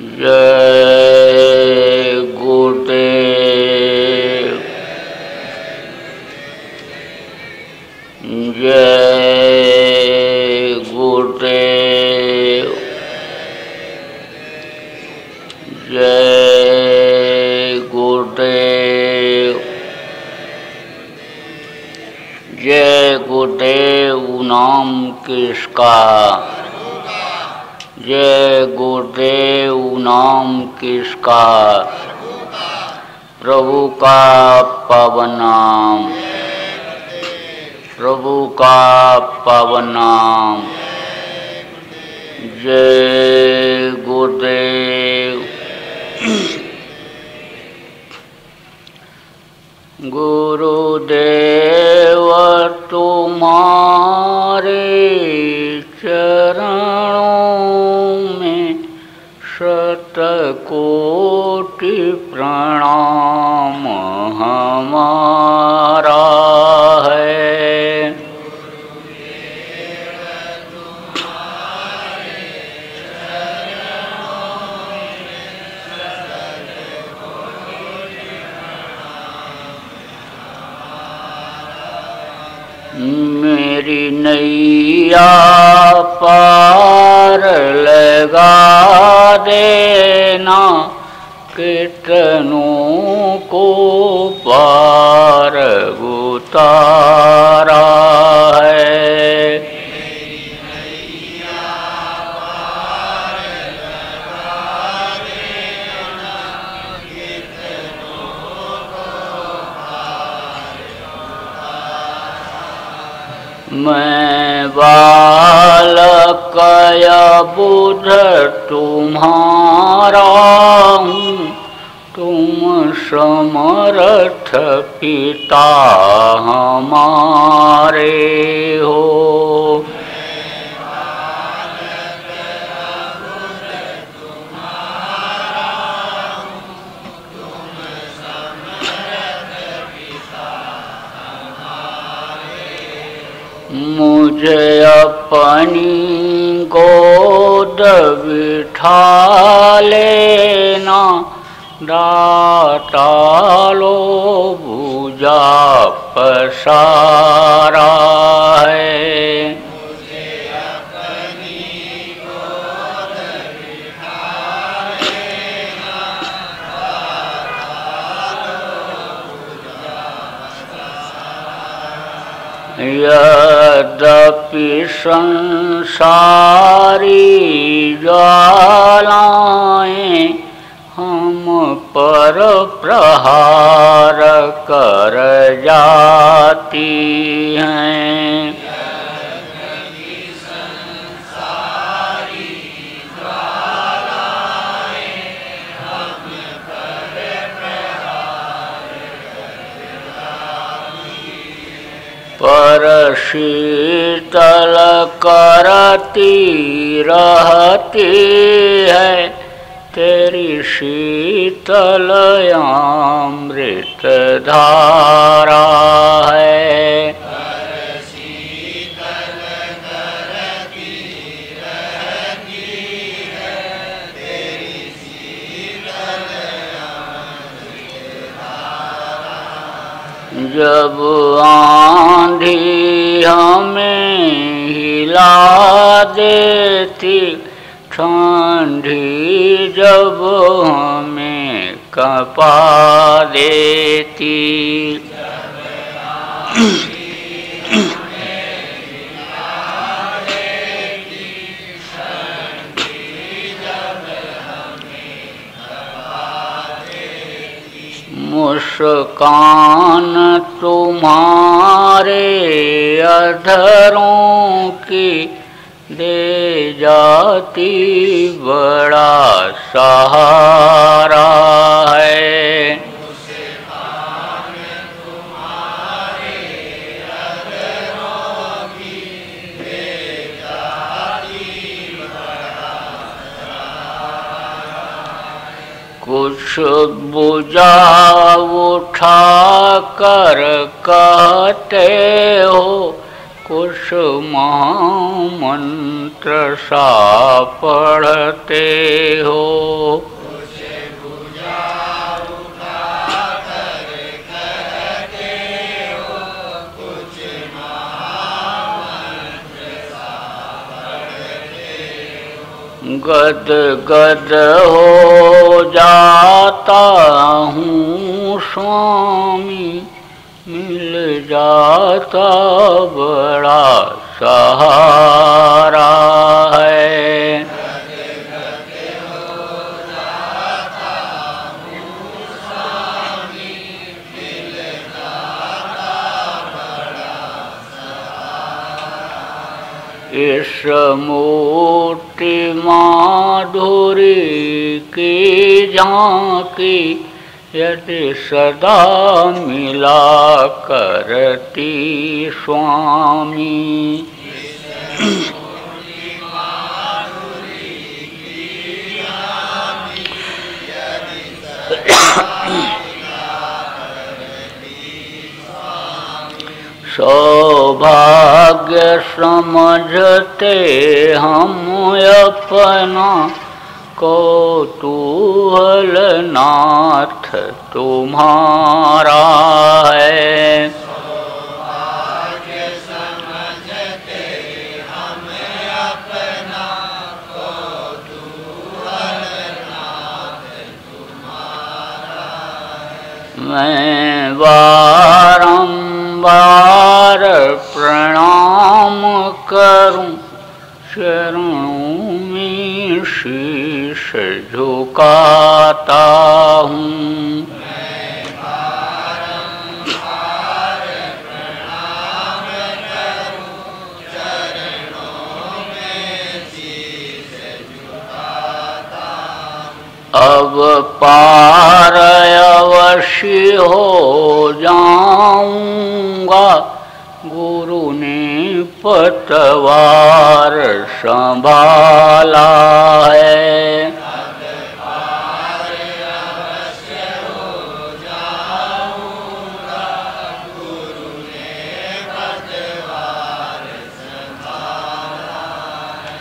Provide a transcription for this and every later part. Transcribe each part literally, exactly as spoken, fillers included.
जय गुरुदेव जय गुरुदेव जय गुरुदेव जय गुरुदेव नाम किसका, जय गुरुदेव नाम किसका, प्रभु का पावन नाम, प्रभु का पावन नाम। जय गुरुदेव गुरुदेव तुम्हारे चरणों में शतकोटि प्रणाम हमारा है। मेरी नैया पार लगा देना, कितनों को पार उतारा है। मैं बालक या बुध तुम्हारा हूँ, तुम समर्थ पिता हमारे हो। मुझे अपनी गोद बिठा लेना, दाता लो भुजा पसारा है। यद्यपि संसारी ज्वालाएं हम पर प्रहार कर जाती हैं, पर शीतल करती रहती है तेरी शीतल अमृत धारा है। जब आंधी हमें हिला देती, ठंडी जब हमें कपा देती, मुस्कान तुम्हारे अधरों की दे जाती, बड़ा सहारा है। कुछ बुझा उठा कर कहते हो, कुछ महामंत्र मंत्र सा पढ़ते हो, उसे भुजा उठा कर कहते हो, कुछ महामंत्र सा पढ़ते हो। गद गद हो जाता हूँ स्वामी, मिल जाता बड़ा सहारा है। इस मूर्ति माधुरी के झांकी यदि सदा मिला करती स्वामी, सौभाग्य समझते हम अपना, कौतूहल नाथ तुम्हारा है। सौभाग्य समझते हम अपना, कौतूहल नाथ तुम्हारा है। मैं बारंबार प्रणाम करूं, चरणों में शीश झुकाता हूँ। मैं बारंबार प्रणाम करूं, चरणों में शीश झुकाता हूँ। अब पार अवश्य हो जाऊंगा, गुरु ने पतवार संभाला है। अब पार अवश्य हो जाऊंगा, गुरु ने पतवार संभाला है।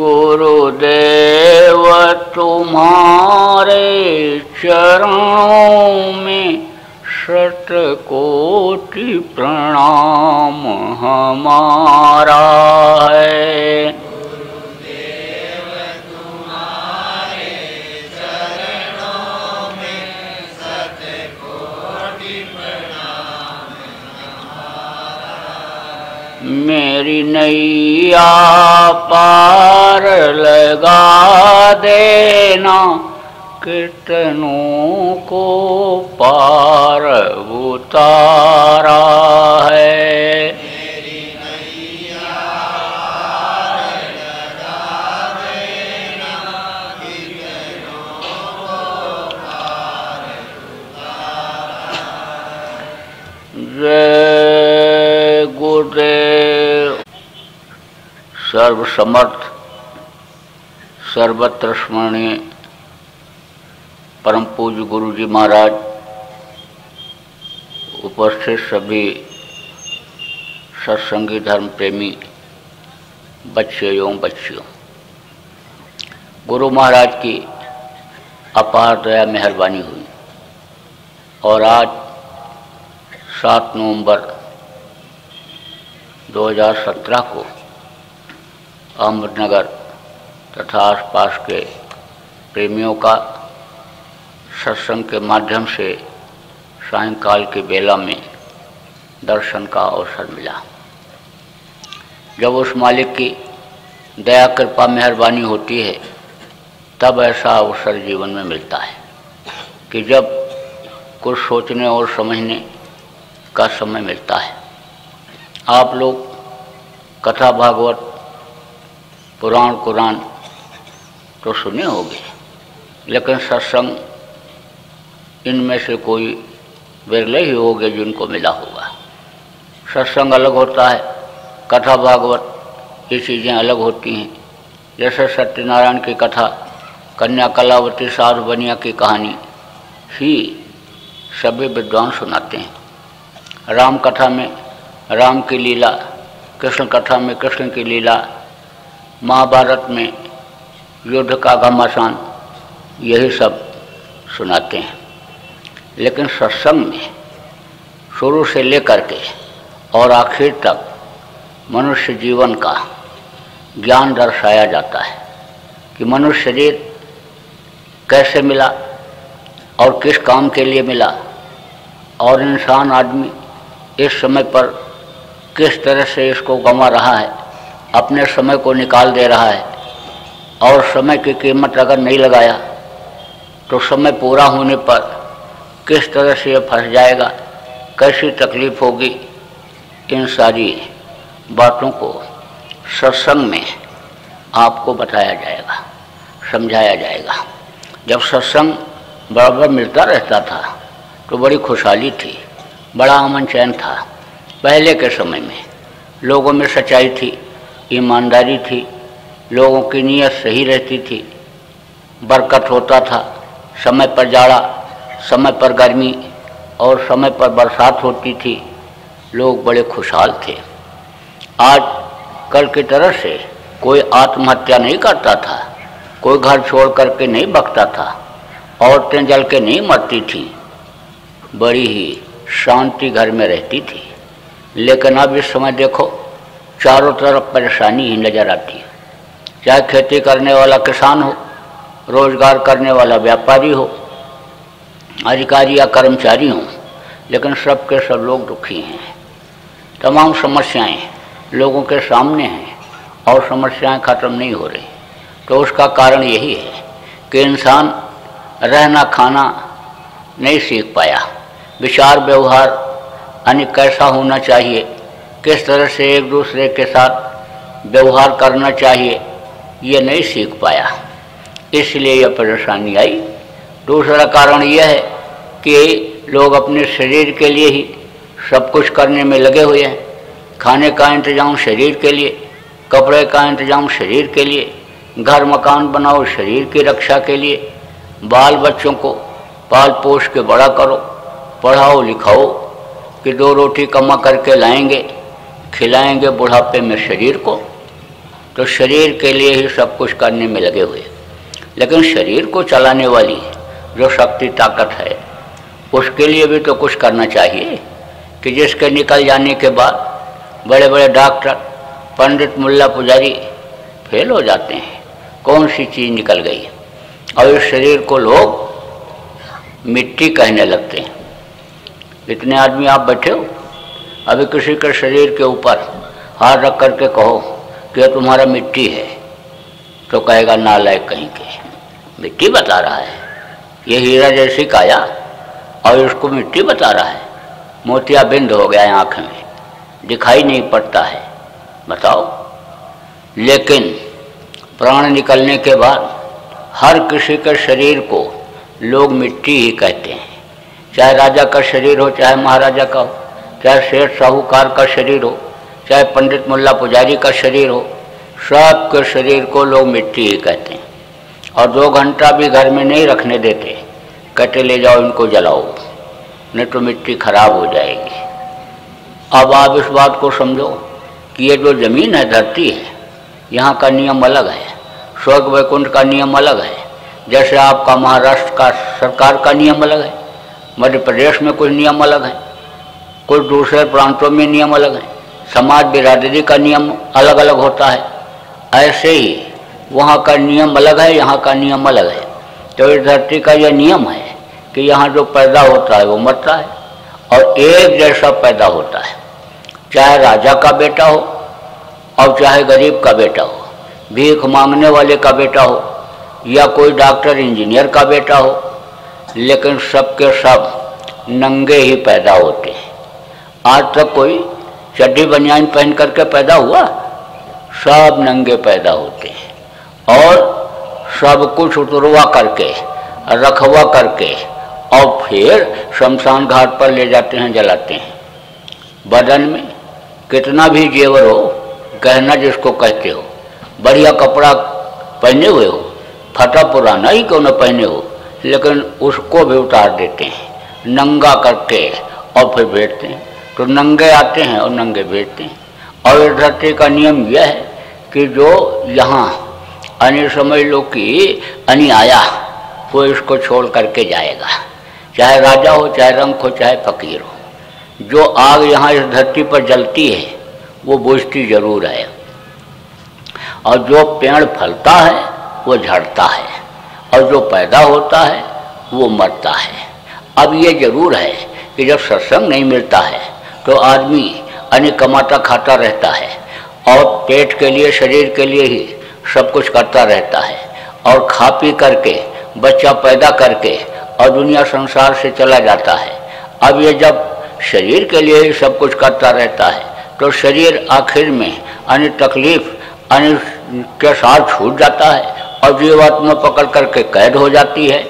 गुरुदेव तुम्हारे चरणों में शत कोटि प्रणाम हमारा है। गुरुदेव तुम्हारे चरणों में शत कोटि प्रणाम हमारा। मेरी नैया पार लगा देना, कितनों को पार उतारा है। मेरी नैया पार लगा देना, कितनों को पार उतारा। जय गुरुदेव। सर्वसमर्थ सर्वत्र स्मरणीय परम पूज्य गुरु जी महाराज, उपस्थित सभी सत्संगी धर्म प्रेमी बच्चे एवं बच्चियों, गुरु महाराज की अपार दया मेहरबानी हुई और आज सात नवंबर दो हज़ार सत्रह को अहमदनगर तथा आसपास के प्रेमियों का सत्संग के माध्यम से सायंकाल के बेला में दर्शन का अवसर मिला। जब उस मालिक की दया कृपा मेहरबानी होती है तब ऐसा अवसर जीवन में मिलता है कि जब कुछ सोचने और समझने का समय मिलता है। आप लोग कथा भागवत पुराण कुरान तो सुने होंगे, लेकिन सत्संग इनमें से कोई विरले ही होंगे जिनको मिला होगा। सत्संग अलग होता है, कथा भागवत ये चीज़ें अलग होती हैं। जैसे सत्यनारायण की कथा, कन्या कलावती साधु बनिया की कहानी ही सभी विद्वान सुनाते हैं। राम कथा में राम की लीला, कृष्ण कथा में कृष्ण की लीला, महाभारत में युद्ध का घमासान यही सब सुनाते हैं, लेकिन सत्संग में शुरू से लेकर के और आखिर तक मनुष्य जीवन का ज्ञान दर्शाया जाता है कि मनुष्य शरीर कैसे मिला और किस काम के लिए मिला और इंसान आदमी इस समय पर किस तरह से इसको गंवा रहा है, अपने समय को निकाल दे रहा है और समय की कीमत अगर नहीं लगाया तो समय पूरा होने पर किस तरह से यह फंस जाएगा, कैसी तकलीफ होगी। इन सारी बातों को सत्संग में आपको बताया जाएगा, समझाया जाएगा। जब सत्संग बराबर मिलता रहता था तो बड़ी खुशहाली थी, बड़ा अमन चैन था। पहले के समय में लोगों में सच्चाई थी, ईमानदारी थी, लोगों की नीयत सही रहती थी, बरकत होता था। समय पर जाड़ा, समय पर गर्मी और समय पर बरसात होती थी, लोग बड़े खुशहाल थे। आज कल की तरह से कोई आत्महत्या नहीं करता था, कोई घर छोड़ करके नहीं भागता था, औरतें जल के नहीं मरती थीं, बड़ी ही शांति घर में रहती थी। लेकिन अब इस समय देखो चारों तरफ परेशानी ही नज़र आती है, चाहे खेती करने वाला किसान हो, रोजगार करने वाला व्यापारी हो, अधिकारी या कर्मचारी हो, लेकिन सब के सब लोग दुखी हैं। तमाम समस्याएं लोगों के सामने हैं और समस्याएं ख़त्म नहीं हो रही। तो उसका कारण यही है कि इंसान रहना खाना नहीं सीख पाया, विचार व्यवहार यानी कैसा होना चाहिए, किस तरह से एक दूसरे के साथ व्यवहार करना चाहिए, ये नहीं सीख पाया, इसलिए यह परेशानी आई। दूसरा कारण यह है कि लोग अपने शरीर के लिए ही सब कुछ करने में लगे हुए हैं। खाने का इंतजाम शरीर के लिए, कपड़े का इंतजाम शरीर के लिए, घर मकान बनाओ शरीर की रक्षा के लिए, बाल बच्चों को पाल पोष के बड़ा करो, पढ़ाओ लिखाओ कि दो रोटी कमा करके लाएंगे, खिलाएंगे बुढ़ापे में शरीर को, तो शरीर के लिए ही सब कुछ करने में लगे हुए। लेकिन शरीर को चलाने वाली जो शक्ति ताकत है उसके लिए भी तो कुछ करना चाहिए कि जिसके निकल जाने के बाद बड़े बड़े डॉक्टर, पंडित, मुल्ला, पुजारी फेल हो जाते हैं, कौन सी चीज़ निकल गई। और इस शरीर को लोग मिट्टी कहने लगते हैं। इतने आदमी आप बैठे हो, अभी किसी के शरीर के ऊपर हाथ रख कर के कहो कि यह तुम्हारा मिट्टी है तो कहेगा नालायक कहीं के, मिट्टी बता रहा है, ये हीरा जैसी काया और इसको मिट्टी बता रहा है, मोतियाबिंद हो गया है आँख में, दिखाई नहीं पड़ता है, बताओ। लेकिन प्राण निकलने के बाद हर किसी के शरीर को लोग मिट्टी ही कहते हैं, चाहे राजा का शरीर हो, चाहे महाराजा का हो, चाहे सेठ साहूकार का शरीर हो, चाहे पंडित मुल्ला पुजारी का शरीर हो, सब के शरीर को लोग मिट्टी ही कहते हैं। और दो घंटा भी घर में नहीं रखने देते, कहते ले जाओ इनको जलाओ नहीं तो मिट्टी खराब हो जाएगी। अब आप इस बात को समझो कि ये जो ज़मीन है, धरती है, यहाँ का नियम अलग है, स्वर्ग वैकुंठ का नियम अलग है, जैसे आपका महाराष्ट्र का सरकार का नियम अलग है, मध्य प्रदेश में कुछ नियम अलग हैं, कुछ दूसरे प्रांतों में नियम अलग हैं, समाज बिरादरी का नियम अलग अलग होता है। ऐसे ही वहाँ का नियम अलग है, यहाँ का नियम अलग है। तो इस धरती का यह नियम है कि यहाँ जो पैदा होता है वो मरता है और एक जैसा पैदा होता है, चाहे राजा का बेटा हो और चाहे गरीब का बेटा हो, भीख मांगने वाले का बेटा हो या कोई डॉक्टर इंजीनियर का बेटा हो, लेकिन सब के सब नंगे ही पैदा होते हैं। आज तक कोई चड्डी बनियान पहन करके पैदा हुआ? सब नंगे पैदा होते हैं और सब कुछ उतरवा करके, रखवा करके और फिर शमशान घाट पर ले जाते हैं, जलाते हैं। बदन में कितना भी जेवर हो, गहना जिसको कहते हो, बढ़िया कपड़ा पहने हुए हो, फटा पुराना ही क्यों न पहने हो, लेकिन उसको भी उतार देते हैं नंगा करके और फिर बेचते हैं। तो नंगे आते हैं और नंगे बेचते हैं। और इस धरती का नियम यह है कि जो यहाँ यानी समझ लो कि अनियाया वो इसको छोड़ करके जाएगा, चाहे राजा हो चाहे रंक हो चाहे फकीर हो। जो आग यहाँ इस धरती पर जलती है वो बुझती जरूर है, और जो पेड़ फलता है वो झड़ता है, और जो पैदा होता है वो मरता है। अब ये जरूर है कि जब सत्संग नहीं मिलता है तो आदमी अन्य कमाता खाता रहता है और पेट के लिए शरीर के लिए ही सब कुछ करता रहता है, और खा पी करके बच्चा पैदा करके और दुनिया संसार से चला जाता है। अब ये जब शरीर के लिए ही सब कुछ करता रहता है तो शरीर आखिर में अन्य तकलीफ अन्य के साथ छूट जाता है और जीवात्मा पकड़ करके कैद हो जाती है,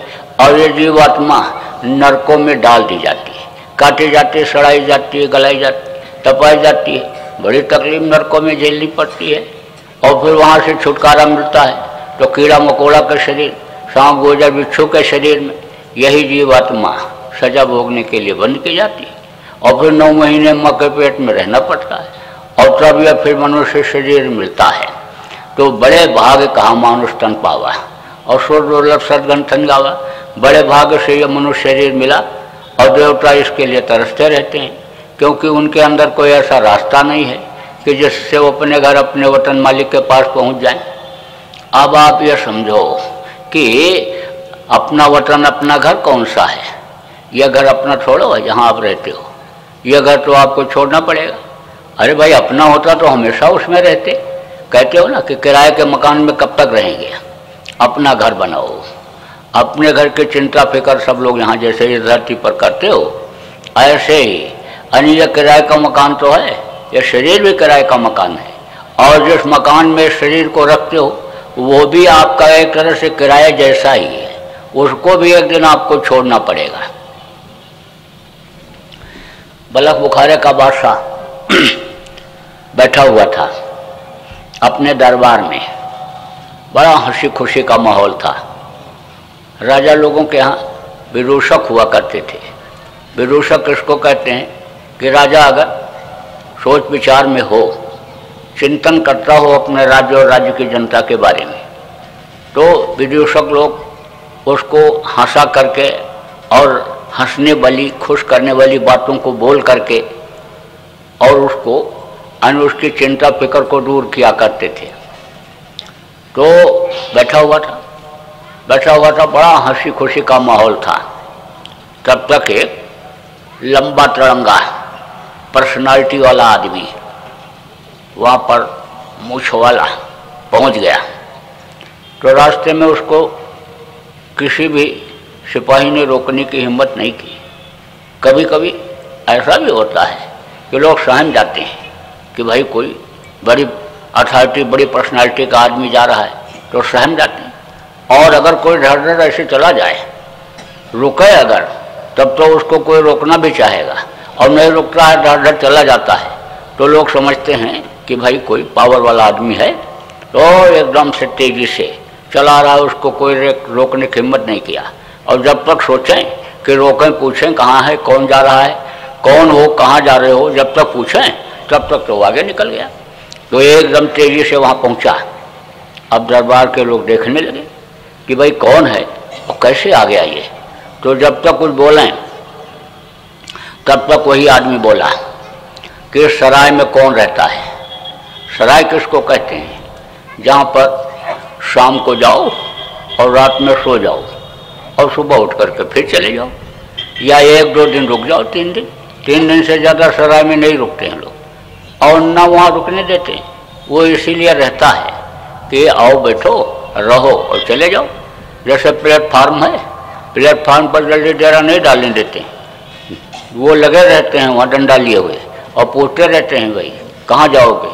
और ये जीवात्मा नरकों में डाल दी जाती है, काटी जाती है, सड़ाई जाती है, गलाई जाती है, तपाई जाती है। बड़ी तकलीफ नरकों में झेलनी पड़ती है, और फिर वहाँ से छुटकारा मिलता है तो कीड़ा मकोड़ा के शरीर, सांप गोजर बिच्छू के शरीर में यही जीवात्मा सजा भोगने के लिए बंद की जाती है, और फिर नौ महीने माँ के पेट में रहना पड़ता है, और तब यह फिर मनुष्य शरीर मिलता है। तो बड़े भाग कहाँ मानुष तन पावा और सो दुर्लभ सदगन तन गावा। बड़े भाग से यह मनुष्य शरीर मिला और देवता इसके लिए तरसते रहते हैं, क्योंकि उनके अंदर कोई ऐसा रास्ता नहीं है कि जिससे वो अपने घर अपने वतन मालिक के पास पहुंच जाएं। अब आप ये समझो कि अपना वतन अपना घर कौन सा है? यह घर अपना छोड़ो जहाँ आप रहते हो, यह घर तो आपको छोड़ना पड़ेगा। अरे भाई, अपना होता तो हमेशा उसमें रहते। कहते हो ना कि किराए के मकान में कब तक रहेंगे, अपना घर बनाओ। अपने घर की चिंता फिक्र सब लोग यहाँ जैसे इस धरती पर करते हो, ऐसे ही यानी यह किराए का मकान तो है, यह शरीर भी किराए का मकान है, और जिस मकान में शरीर को रखते हो वो भी आपका एक तरह से किराया जैसा ही है, उसको भी एक दिन आपको छोड़ना पड़ेगा। बलख बुखारे का बादशाह बैठा हुआ था अपने दरबार में, बड़ा हंसी खुशी का माहौल था। राजा लोगों के यहाँ विदूषक हुआ करते थे। विदूषक इसको कहते हैं कि राजा अगर सोच विचार में हो, चिंतन करता हो अपने राज्य और राज्य की जनता के बारे में, तो विदूषक लोग उसको हंसा करके और हंसने वाली खुश करने वाली बातों को बोल करके और उसको यानी उसकी चिंता फिक्र को दूर किया करते थे। तो बैठा हुआ था बैठा हुआ था बड़ा हंसी खुशी का माहौल था। तब तक एक लंबा तिरंगा पर्सनालिटी वाला आदमी वहाँ पर मूछ वाला पहुँच गया। तो रास्ते में उसको किसी भी सिपाही ने रोकने की हिम्मत नहीं की। कभी कभी ऐसा भी होता है कि लोग सहम जाते हैं कि भाई कोई बड़ी अथॉरिटी बड़ी पर्सनालिटी का आदमी जा रहा है तो सहम जाते हैं, और अगर कोई धड़धड़ ऐसे चला जाए रुके अगर तब तो उसको कोई रोकना भी चाहेगा, और नहीं रुकता है धड़धड़ चला जाता है तो लोग समझते हैं कि भाई कोई पावर वाला आदमी है, तो एकदम से तेज़ी से चला रहा है, उसको कोई रोकने की हिम्मत नहीं किया। और जब तक सोचें कि रोकें, पूछें कहाँ है, कौन जा रहा है, कौन हो, कहाँ जा रहे हो, जब तक पूछें तब तक तो आगे निकल गया। तो एकदम तेज़ी से वहाँ पहुँचा। अब दरबार के लोग देखने लगे कि भाई कौन है और कैसे आ गया ये। तो जब तक कुछ बोलें तब तक वही आदमी बोला कि सराय में कौन रहता है। सराय किसको कहते हैं? जहाँ पर शाम को जाओ और रात में सो जाओ और सुबह उठ करके फिर चले जाओ, या एक दो दिन रुक जाओ, तीन दिन तीन दिन से ज़्यादा सराय में नहीं रुकते हैं लोग, और ना वहाँ रुकने देते हैं। वो इसीलिए रहता है कि आओ बैठो रहो और चले जाओ। जैसे प्लेटफार्म है, प्लेटफार्म पर जल्दी डेरा नहीं डालने देते हैं, वो लगे रहते हैं वहाँ डंडा लिए हुए और पूछते रहते हैं भाई कहाँ जाओगे,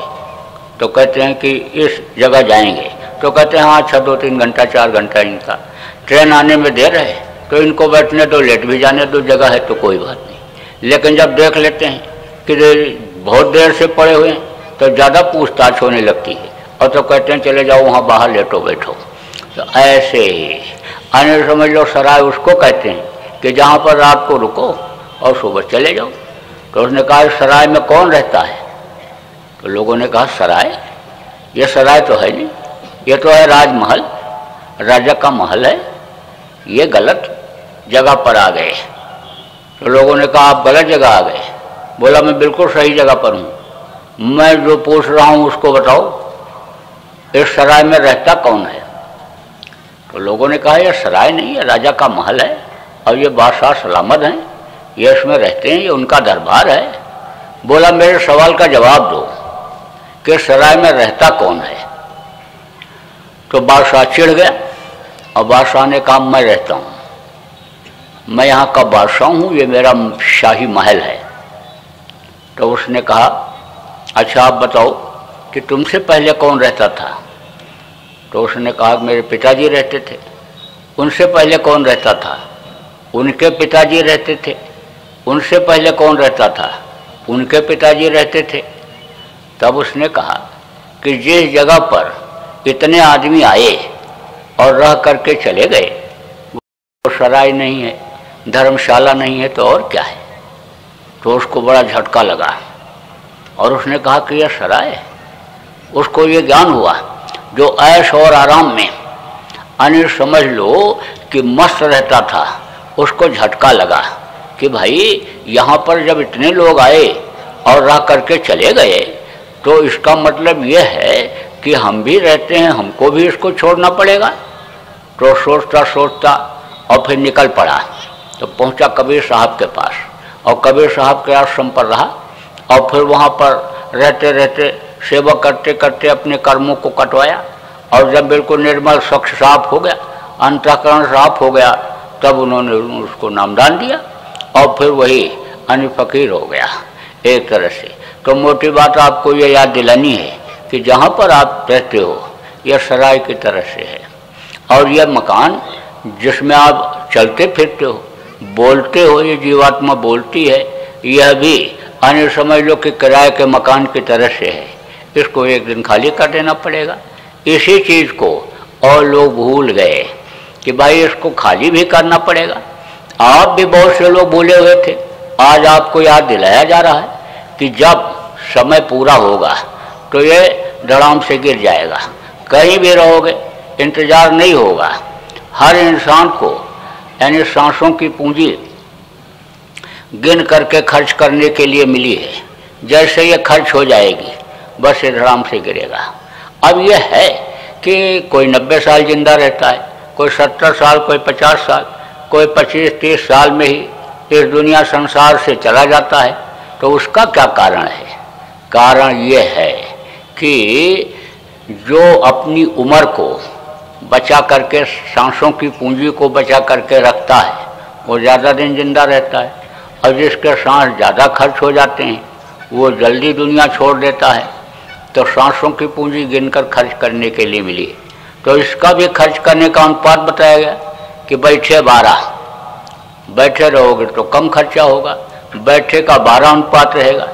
तो कहते हैं कि इस जगह जाएंगे, तो कहते हैं हाँ अच्छा दो तीन घंटा चार घंटा इनका ट्रेन आने में देर है तो इनको बैठने दो, लेट भी जाने दो, जगह है तो कोई बात नहीं। लेकिन जब देख लेते हैं कि बहुत देर से पड़े हुए हैं तो ज़्यादा पूछताछ होने लगती है, और तो कहते हैं चले जाओ वहाँ बाहर लेटो बैठो। तो ऐसे आने समझ लो सराय उसको कहते हैं कि जहाँ पर रात को रुको और सुबह चले जाओ। तो उसने कहा सराय में कौन रहता है? तो लोगों ने कहा सराय ये सराय तो है नहीं, ये तो है राजमहल, राजा का महल है, ये गलत जगह पर आ गए। तो लोगों ने कहा आप गलत जगह आ गए। बोला मैं बिल्कुल सही जगह पर हूँ, मैं जो पूछ रहा हूँ उसको बताओ, इस सराय में रहता कौन है? तो लोगों ने कहा यह सराय नहीं है, राजा का महल है और ये बादशाह सलामत हैं, ये इसमें रहते हैं, ये उनका दरबार है। बोला मेरे सवाल का जवाब दो कि सराय में रहता कौन है? तो बादशाह चिढ़ गया और बादशाह ने कहा मैं रहता हूँ, मैं यहाँ का बादशाह हूँ, ये मेरा शाही महल है। तो उसने कहा अच्छा आप बताओ कि तुमसे पहले कौन रहता था? तो उसने कहा मेरे पिताजी रहते थे। उनसे पहले कौन रहता था? उनके पिताजी रहते थे। उनसे पहले कौन रहता था? उनके पिताजी रहते थे। तब उसने कहा कि जिस जगह पर इतने आदमी आए और रह करके चले गए वो सराय नहीं है, धर्मशाला नहीं है तो और क्या है? तो उसको बड़ा झटका लगा और उसने कहा कि यह सराय है। उसको ये ज्ञान हुआ जो ऐश और आराम में अनिल समझ लो कि मस्त रहता था, उसको झटका लगा कि भाई यहाँ पर जब इतने लोग आए और रह करके चले गए तो इसका मतलब यह है कि हम भी रहते हैं, हमको भी इसको छोड़ना पड़ेगा। तो सोचता सोचता और फिर निकल पड़ा। तो पहुँचा कबीर साहब के पास और कबीर साहब के आश्रम पर रहा और फिर वहाँ पर रहते रहते सेवा करते करते अपने कर्मों को कटवाया। और जब बिल्कुल निर्मल स्वच्छ साफ हो गया, अंतःकरण साफ हो गया, तब उन्होंने उसको नामदान दिया और फिर वही अन फकीर हो गया एक तरह से। तो मोटी बात आपको ये याद दिलानी है कि जहाँ पर आप रहते हो यह सराय की तरह से है, और यह मकान जिसमें आप चलते फिरते हो, बोलते हो, ये जीवात्मा बोलती है, यह भी अन समझ लो कि किराए के मकान की तरह से है, इसको एक दिन खाली कर देना पड़ेगा। इसी चीज़ को और लोग भूल गए कि भाई इसको खाली भी करना पड़ेगा। आप भी बहुत से लोग भूले हुए थे, आज आपको याद दिलाया जा रहा है कि जब समय पूरा होगा तो ये धड़ाम से गिर जाएगा। कहीं भी रहोगे इंतज़ार नहीं होगा। हर इंसान को यानी सांसों की पूंजी गिन करके खर्च करने के लिए मिली है, जैसे ये खर्च हो जाएगी बस ये धड़ाम से गिरेगा। अब यह है कि कोई नब्बे साल जिंदा रहता है, कोई सत्तर साल, कोई पचास साल, कोई पच्चीस तीस साल में ही इस दुनिया संसार से चला जाता है। तो उसका क्या कारण है? कारण ये है कि जो अपनी उम्र को बचा करके, सांसों की पूंजी को बचा करके रखता है वो ज़्यादा दिन जिंदा रहता है, और जिसके सांस ज़्यादा खर्च हो जाते हैं वो जल्दी दुनिया छोड़ देता है। तो सांसों की पूंजी गिनकर खर्च करने के लिए मिली, तो इसका भी खर्च करने का अनुपात बताया गया कि बैठे बारह, बैठे रहोगे तो कम खर्चा होगा, बैठे का बारह अनुपात रहेगा,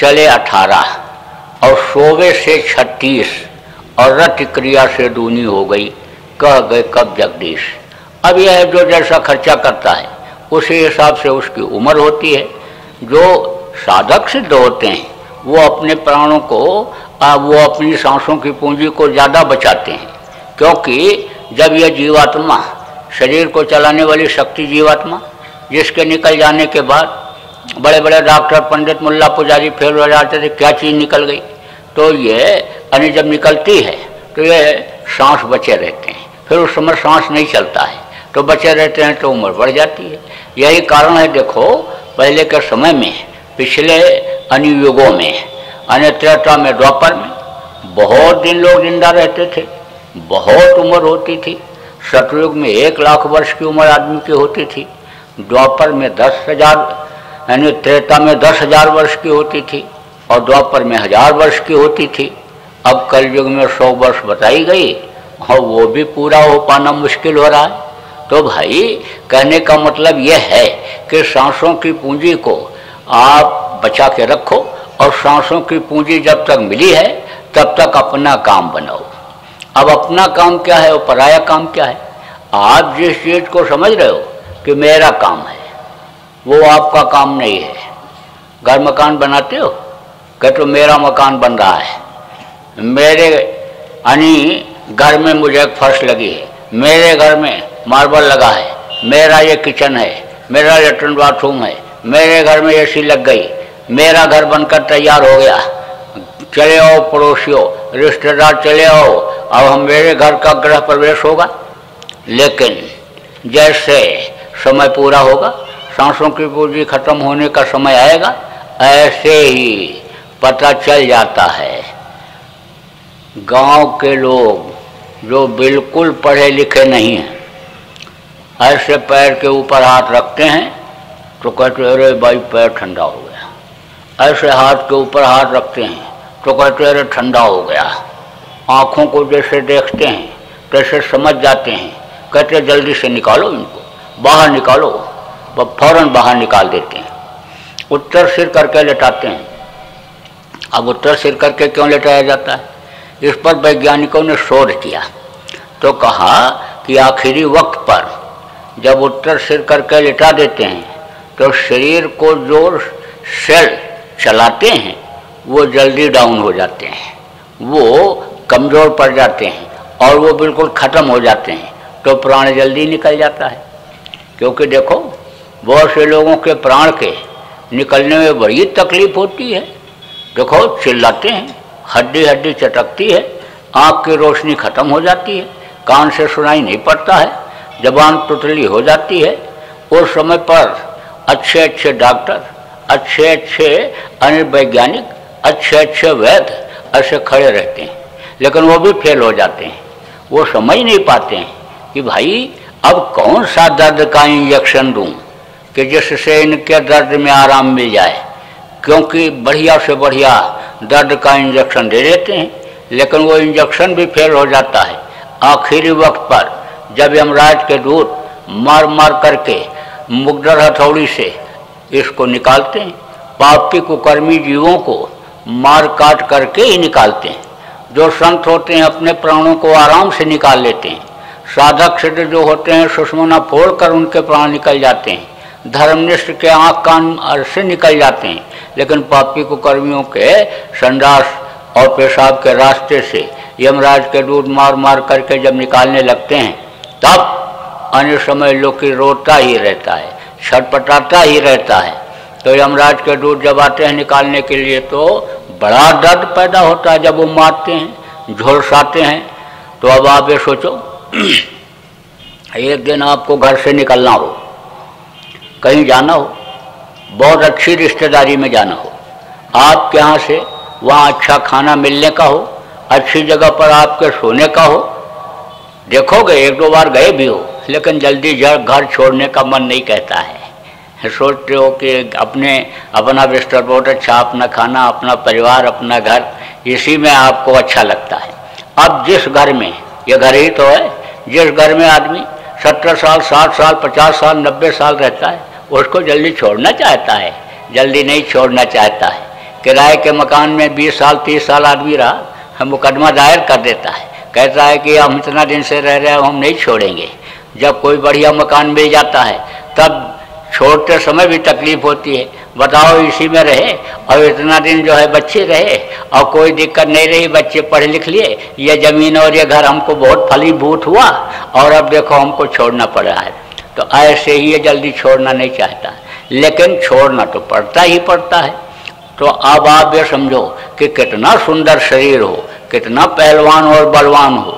चले अठारह, और सोवे से छत्तीस, और रति क्रिया से दूनी हो गई, कह गए कब जगदीश। अब यह है जो जैसा खर्चा करता है उसी हिसाब से उसकी उम्र होती है। जो साधक सिद्ध होते हैं वो अपने प्राणों को, वो अपनी सांसों की पूंजी को ज़्यादा बचाते हैं, क्योंकि जब यह जीवात्मा, शरीर को चलाने वाली शक्ति जीवात्मा, जिसके निकल जाने के बाद बड़े बड़े डॉक्टर, पंडित, मुल्ला, पुजारी फेल हो जाते थे क्या चीज़ निकल गई, तो ये यानी जब निकलती है तो ये सांस बचे रहते हैं, फिर उस समय सांस नहीं चलता है तो बचे रहते हैं, तो उम्र बढ़ जाती है। यही कारण है। देखो पहले के समय में, पिछले अनुयुगों में, अन्य त्रेता में, द्वापर में बहुत दिन लोग जिंदा रहते थे, बहुत उम्र होती थी। सतयुग में एक लाख वर्ष की उम्र आदमी की होती थी, द्वापर में दस हजार यानी त्रेता में दस हजार वर्ष की होती थी, और द्वापर में हजार वर्ष की होती थी। अब कलयुग में सौ वर्ष बताई गई और वो भी पूरा हो पाना मुश्किल हो रहा है। तो भाई कहने का मतलब यह है कि सांसों की पूंजी को आप बचा के रखो, और सांसों की पूंजी जब तक मिली है तब तक अपना काम बनाओ। अब अपना काम क्या है और पराया काम क्या है? आप जिस चीज़ को समझ रहे हो कि मेरा काम है वो आपका काम नहीं है। घर मकान बनाते हो, कहते हो मेरा मकान बन रहा है, मेरे यानी घर में मुझे एक फर्श लगी है, मेरे घर में मार्बल लगा है, मेरा ये किचन है, मेरा लेटरिन बाथरूम है, मेरे घर में एसी लग गई, मेरा घर बनकर तैयार हो गया। चले आओ पड़ोसियों, रिश्तेदार चले आओ, अब हम मेरे घर का गृह प्रवेश होगा। लेकिन जैसे समय पूरा होगा, सांसों की पूंजी खत्म होने का समय आएगा, ऐसे ही पता चल जाता है। गांव के लोग जो बिल्कुल पढ़े लिखे नहीं हैं, ऐसे पैर के ऊपर हाथ रखते हैं तो कहते अरे भाई पैर ठंडा हो गया, ऐसे हाथ के ऊपर हाथ रखते हैं तो कहते अरे ठंडा हो गया। आँखों को जैसे देखते हैं तैसे समझ जाते हैं, कहते जल्दी से निकालो इनको, बाहर निकालो, वह फौरन बाहर निकाल देते हैं। उत्तर सिर करके लेटाते हैं। अब उत्तर सिर करके क्यों लेटाया जाता है, इस पर वैज्ञानिकों ने शोध किया तो कहा कि आखिरी वक्त पर जब उत्तर सिर करके लेटा देते हैं तो शरीर को जो सेल चलाते हैं वो जल्दी डाउन हो जाते हैं, वो कमज़ोर पड़ जाते हैं और वो बिल्कुल ख़त्म हो जाते हैं, तो प्राण जल्दी निकल जाता है। क्योंकि देखो बहुत से लोगों के प्राण के निकलने में बड़ी तकलीफ होती है, देखो चिल्लाते हैं, हड्डी हड्डी चटकती है, आँख की रोशनी ख़त्म हो जाती है, कान से सुनाई नहीं पड़ता है, जबान तुतली हो जाती है। उस समय पर अच्छे अच्छे डॉक्टर, अच्छे अच्छे अनुवैज्ञानिक, अच्छे अच्छे वैद्य ऐसे खड़े रहते हैं, लेकिन वो भी फेल हो जाते हैं। वो समझ नहीं पाते हैं कि भाई अब कौन सा दर्द का इंजेक्शन दूँ कि जिससे इनके दर्द में आराम मिल जाए, क्योंकि बढ़िया से बढ़िया दर्द का इंजेक्शन दे देते हैं, लेकिन वो इंजेक्शन भी फेल हो जाता है। आखिरी वक्त पर जब यमराज के दूत मार मार करके मुग्दर हथौड़ी से इसको निकालते हैं, पापी कुकर्मी जीवों को मार काट करके ही निकालते हैं। जो संत होते हैं अपने प्राणों को आराम से निकाल लेते हैं, साधक सिद्ध जो होते हैं सुषुम्ना फोड़ कर उनके प्राण निकल जाते हैं, धर्मनिष्ठ के आँख कान से निकल जाते हैं, लेकिन पापी कुकर्मियों के संडास और पेशाब के रास्ते से यमराज के दूध मार मार करके जब निकालने लगते हैं, तब अन्य समय लोकी रोता ही रहता है, छटपटाता ही रहता है। तो यमराज के दूध जब आते हैं निकालने के लिए तो बड़ा दर्द पैदा होता है, जब वो मारते हैं, झुलसाते हैं। तो अब आप ये सोचो, एक दिन आपको घर से निकलना हो, कहीं जाना हो, बहुत अच्छी रिश्तेदारी में जाना हो, आपके यहाँ से वहाँ अच्छा खाना मिलने का हो, अच्छी जगह पर आपके सोने का हो, देखोगे एक दो बार गए भी हो, लेकिन जल्दी घर छोड़ने का मन नहीं कहता है। सोचते हो कि अपने अपना बिस्तर बहुत अच्छा, अपना खाना, अपना परिवार, अपना घर, इसी में आपको अच्छा लगता है। अब जिस घर में, ये घर ही तो है, जिस घर में आदमी सत्तर साल, साठ साल, पचास साल, नब्बे साल रहता है, उसको जल्दी छोड़ना चाहता है, जल्दी नहीं छोड़ना चाहता है। किराए के मकान में बीस साल तीस साल आदमी रहा, मुकदमा दायर कर देता है, कहता है कि हम इतना दिन से रह रहे हैं, हम नहीं छोड़ेंगे। जब कोई बढ़िया मकान मिल जाता है तब छोड़ते समय भी तकलीफ होती है। बताओ इसी में रहे और इतना दिन जो है बच्चे रहे और कोई दिक्कत नहीं रही, बच्चे पढ़ लिख लिए, ये ज़मीन और ये घर हमको बहुत फलीभूत हुआ, और अब देखो हमको छोड़ना पड़ रहा है। तो ऐसे ही ये जल्दी छोड़ना नहीं चाहता, लेकिन छोड़ना तो पड़ता ही पड़ता है। तो अब आप ये समझो कि कितना सुंदर शरीर हो, कितना पहलवान और बलवान हो,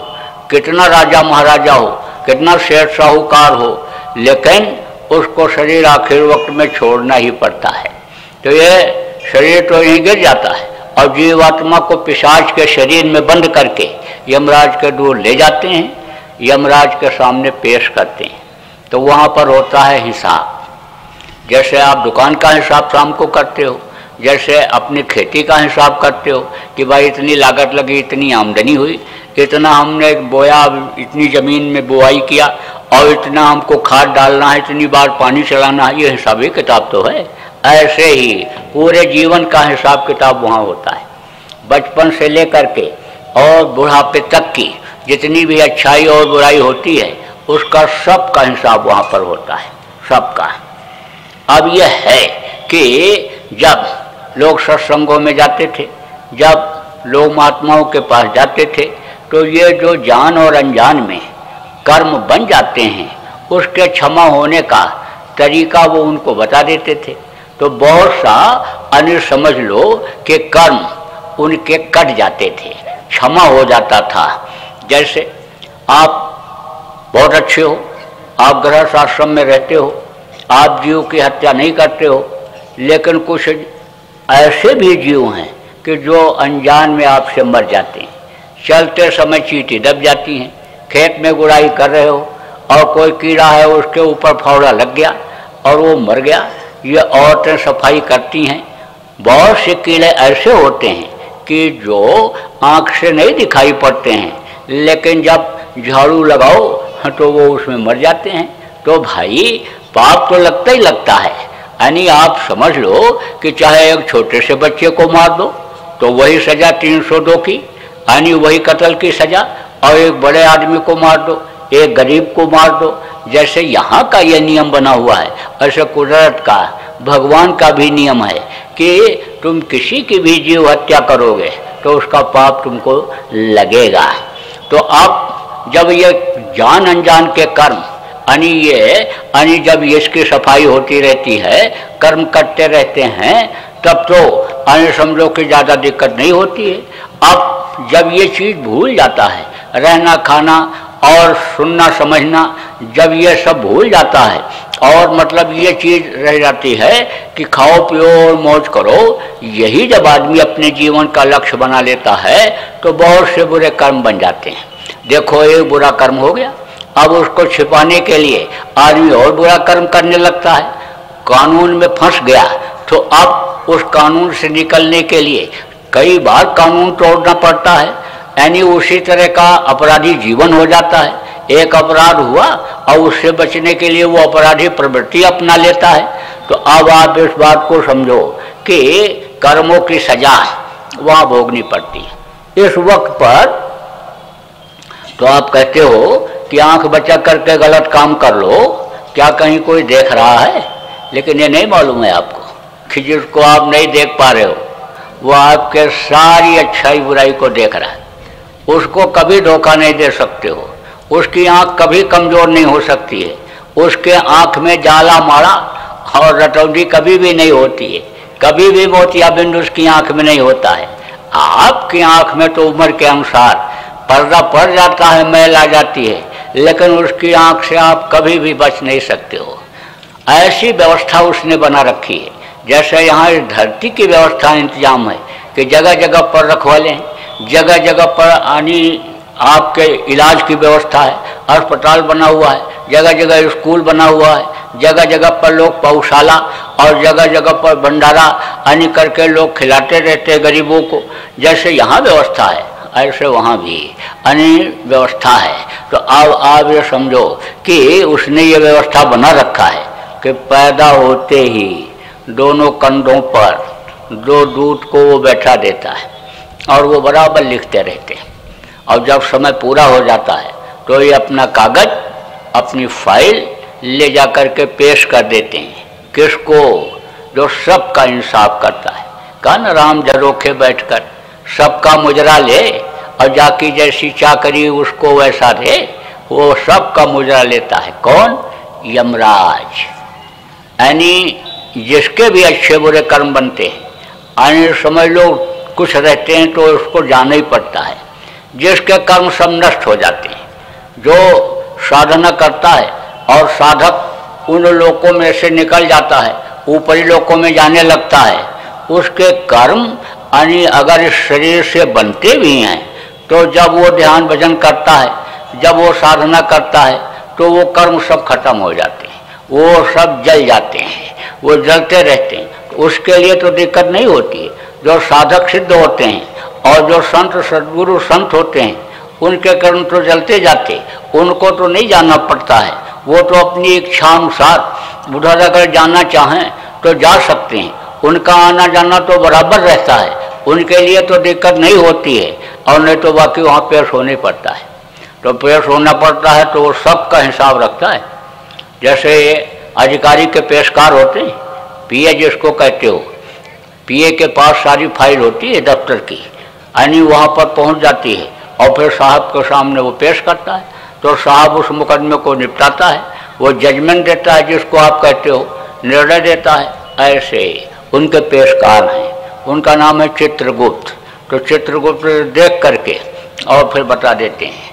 कितना राजा महाराजा हो, कितना शेर साहूकार हो, लेकिन उसको शरीर आखिर वक्त में छोड़ना ही पड़ता है। तो ये शरीर तो यहीं गिर जाता है और जीवात्मा को पिशाच के शरीर में बंद करके यमराज के दूर ले जाते हैं, यमराज के सामने पेश करते हैं। तो वहाँ पर होता है हिसाब, जैसे आप दुकान का हिसाब शाम को करते हो, जैसे अपनी खेती का हिसाब करते हो कि भाई इतनी लागत लगी, इतनी आमदनी हुई, इतना हमने बोया, इतनी ज़मीन में बुआई किया, और इतना हमको खाद डालना है, इतनी बार पानी चलाना है, ये हिसाब किताब तो है। ऐसे ही पूरे जीवन का हिसाब किताब वहाँ होता है, बचपन से लेकर के और बुढ़ापे तक की जितनी भी अच्छाई और बुराई होती है, उसका सब का हिसाब वहाँ पर होता है, सबका। अब यह है कि जब लोग सत्संगों में जाते थे, जब लोग महात्माओं के पास जाते थे, तो ये जो जान और अनजान में कर्म बन जाते हैं उसके क्षमा होने का तरीका वो उनको बता देते थे। तो बहुत सा अन्य समझ लो कि कर्म उनके कट जाते थे, क्षमा हो जाता था। जैसे आप बहुत अच्छे हो, आप गृहस्थ आश्रम में रहते हो, आप जीव की हत्या नहीं करते हो, लेकिन कुछ ऐसे भी जीव हैं कि जो अनजान में आपसे मर जाते हैं। चलते समय चींटी दब जाती हैं, खेत में गुड़ाई कर रहे हो और कोई कीड़ा है उसके ऊपर फावड़ा लग गया और वो मर गया। ये औरतें सफाई करती हैं। बहुत से कीड़े ऐसे होते हैं कि जो आँख से नहीं दिखाई पड़ते हैं, लेकिन जब झाड़ू लगाओ तो वो उसमें मर जाते हैं। तो भाई पाप तो लगता ही लगता है। यानी आप समझ लो कि चाहे एक छोटे से बच्चे को मार दो तो वही सज़ा तीन सौ दो की, यानी वही कत्ल की सज़ा, और एक बड़े आदमी को मार दो, एक गरीब को मार दो। जैसे यहाँ का ये नियम बना हुआ है, ऐसे कुदरत का, भगवान का भी नियम है कि तुम किसी की भी जीव हत्या करोगे तो उसका पाप तुमको लगेगा। तो आप जब ये जान अनजान के कर्म, यानी ये यानी जब ये इसकी सफाई होती रहती है, कर्म करते रहते हैं, तब तो यानी समझो कि ज़्यादा दिक्कत नहीं होती है। अब जब ये चीज़ भूल जाता है, रहना खाना और सुनना समझना, जब ये सब भूल जाता है और मतलब ये चीज़ रह जाती है कि खाओ पियो और मौज करो, यही जब आदमी अपने जीवन का लक्ष्य बना लेता है तो बहुत से बुरे कर्म बन जाते हैं। देखो एक बुरा कर्म हो गया, अब उसको छिपाने के लिए आदमी और बुरा कर्म करने लगता है। कानून में फंस गया तो अब उस कानून से निकलने के लिए कई बार कानून तोड़ना पड़ता है। यानी उसी तरह का अपराधी जीवन हो जाता है। एक अपराध हुआ और उससे बचने के लिए वो अपराधी प्रवृत्ति अपना लेता है। तो अब आप इस बात को समझो कि कर्मों की सजा वहाँ भोगनी पड़ती है। इस वक्त पर तो आप कहते हो कि आंख बचा करके गलत काम कर लो, क्या कहीं कोई देख रहा है? लेकिन ये नहीं मालूम है आपको कि जिसको आप नहीं देख पा रहे हो वो आपके सारी अच्छाई बुराई को देख रहा है। उसको कभी धोखा नहीं दे सकते हो, उसकी आंख कभी कमज़ोर नहीं हो सकती है, उसके आंख में जाला माड़ा और रटौंडी कभी भी नहीं होती है, कभी भी मोतियाबिंद उसकी आंख में नहीं होता है। आपकी आंख में तो उम्र के अनुसार पर्दा पड़ जाता है, मैल आ जाती है, लेकिन उसकी आंख से आप कभी भी बच नहीं सकते हो। ऐसी व्यवस्था उसने बना रखी है। जैसे यहाँ इस धरती की व्यवस्था इंतजाम है कि जगह जगह पर रखवाले हैं, जगह जगह पर यानी आपके इलाज की व्यवस्था है, अस्पताल बना हुआ है, जगह जगह स्कूल बना हुआ है, जगह जगह पर लोग पौशाला और जगह जगह पर भंडारा यानी करके लोग खिलाते रहते हैं गरीबों को। जैसे यहाँ व्यवस्था है ऐसे वहाँ भी यानी व्यवस्था है। तो अब आप ये समझो कि उसने ये व्यवस्था बना रखा है कि पैदा होते ही दोनों कंधों पर दो दूध को वो बैठा देता है और वो बराबर लिखते रहते हैं। और जब समय पूरा हो जाता है तो ये अपना कागज, अपनी फाइल ले जा कर के पेश कर देते हैं। किसको? जो सबका इंसाफ करता है। कहा न, राम जरोखे बैठकर सबका मुजरा ले और जाकी जैसी चाकरी उसको वैसा दे। वो सबका मुजरा लेता है। कौन? यमराज। यानी जिसके भी अच्छे बुरे कर्म बनते हैं, यानी समझ लो कुछ रहते हैं तो उसको जाना ही पड़ता है, जिसके कर्म सब नष्ट हो जाते हैं। जो साधना करता है और साधक उन लोकों में से निकल जाता है, ऊपरी लोकों में जाने लगता है, उसके कर्म यानी अगर इस शरीर से बनते भी हैं तो जब वो ध्यान भजन करता है, जब वो साधना करता है, तो वो कर्म सब खत्म हो जाते हैं, वो सब जल जाते हैं, वो जलते रहते हैं। उसके लिए तो दिक्कत नहीं होती। जो साधक सिद्ध होते हैं और जो संत सद्गुरु संत होते हैं उनके कर्म तो जलते जाते, उनको तो नहीं जाना पड़ता है। वो तो अपनी इच्छा अनुसार उधर अगर जाना चाहें तो जा सकते हैं, उनका आना जाना तो बराबर रहता है, उनके लिए तो दिक्कत नहीं होती है। और नहीं तो बाकी वहाँ पेश होने पड़ता है, तो पेश होना पड़ता है तो वो सबका हिसाब रखता है। जैसे अधिकारी के पेशकार होते हैं, पीए जिसको कहते हो, पीए के पास सारी फाइल होती है दफ्तर की, यानी वहाँ पर पहुँच जाती है और फिर साहब के सामने वो पेश करता है, तो साहब उस मुकदमे को निपटाता है, वो जजमेंट देता है जिसको आप कहते हो, निर्णय देता है। ऐसे उनके पेशकार हैं, उनका नाम है चित्रगुप्त। तो चित्रगुप्त देख करके और फिर बता देते हैं,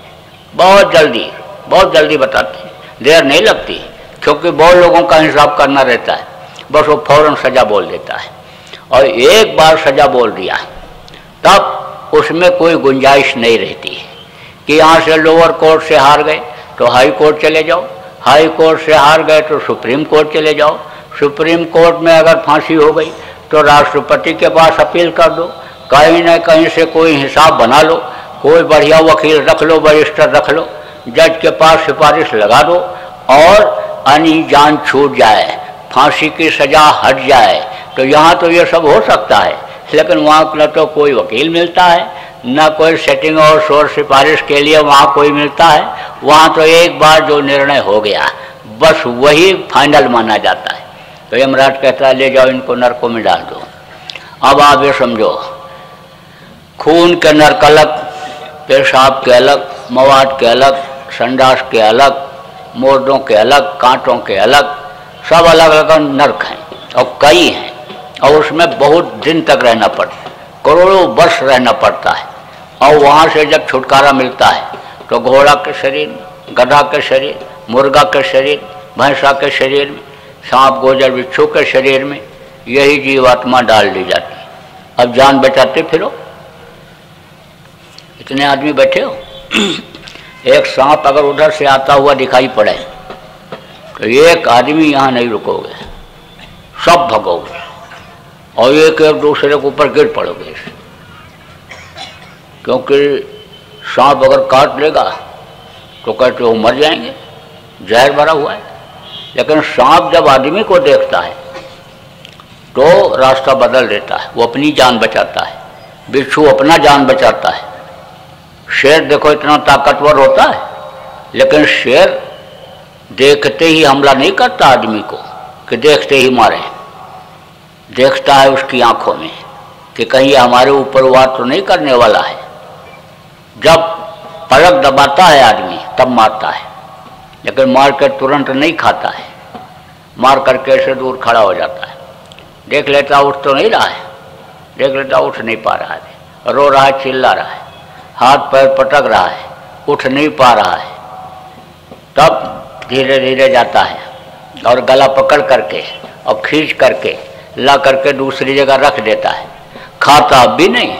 बहुत जल्दी बहुत जल्दी बताते हैं, देर नहीं लगती, क्योंकि बहुत लोगों का हिसाब करना रहता है। बस वो फौरन सज़ा बोल देता है, और एक बार सज़ा बोल दिया तब उसमें कोई गुंजाइश नहीं रहती है कि यहाँ से लोअर कोर्ट से हार गए तो हाई कोर्ट चले जाओ, हाई कोर्ट से हार गए तो सुप्रीम कोर्ट चले जाओ, सुप्रीम कोर्ट में अगर फांसी हो गई तो राष्ट्रपति के पास अपील कर दो, कहीं ना कहीं से कोई हिसाब बना लो, कोई बढ़िया वकील रख लो, बैरिस्टर रख लो, जज के पास सिफारिश लगा दो और अनी जान छूट जाए, फांसी की सज़ा हट जाए। तो यहाँ तो ये सब हो सकता है, लेकिन वहाँ न तो कोई वकील मिलता है, न कोई सेटिंग और शोर सिफारिश के लिए वहाँ कोई मिलता है। वहाँ तो एक बार जो निर्णय हो गया बस वही फाइनल माना जाता है। तो यमराज कहता है, ले जाओ इनको नरकों में डाल दो। अब आप ये समझो, खून के नर्क अलग, पेशाब के अलग, मवाद के अलग, संडास के अलग, मोर्दों के अलग, कांटों के अलग, सब अलग अलग नर्क हैं और कई हैं, और उसमें बहुत दिन तक रहना पड़ता है, करोड़ों वर्ष रहना पड़ता है। और वहाँ से जब छुटकारा मिलता है तो घोड़ा के शरीर, गधा के शरीर, मुर्गा के शरीर, भैंसा के शरीर में, सांप गोजर बिच्छू के शरीर में यही जीवात्मा डाल दी जाती है। अब जान बचाते फिरो, इतने आदमी बैठे हो, एक सांप अगर उधर से आता हुआ दिखाई पड़े तो एक आदमी यहाँ नहीं रुकोगे, सब भगोगे और एक एक दूसरे के ऊपर गिर पड़ोगे, क्योंकि सांप अगर काट लेगा तो कहते हो मर जाएंगे, जहर भरा हुआ है। लेकिन सांप जब आदमी को देखता है तो रास्ता बदल देता है, वो अपनी जान बचाता है, बिच्छू अपना जान बचाता है, शेर देखो इतना ताकतवर होता है, लेकिन शेर देखते ही हमला नहीं करता आदमी को कि देखते ही मारे, देखता है उसकी आंखों में कि कहीं हमारे ऊपर वार तो नहीं करने वाला है। जब पलक दबाता है आदमी तब मारता है, लेकिन मार कर तुरंत नहीं खाता है, मार करके ऐसे दूर खड़ा हो जाता है, देख लेता उठ तो नहीं रहा है, देख लेता उठ नहीं पा रहा है, रो रहा है, चिल्ला रहा है, हाथ पैर पटक रहा है, उठ नहीं पा रहा है, तब धीरे धीरे जाता है और गला पकड़ करके और खींच करके ला करके दूसरी जगह रख देता है। खाता भी नहीं,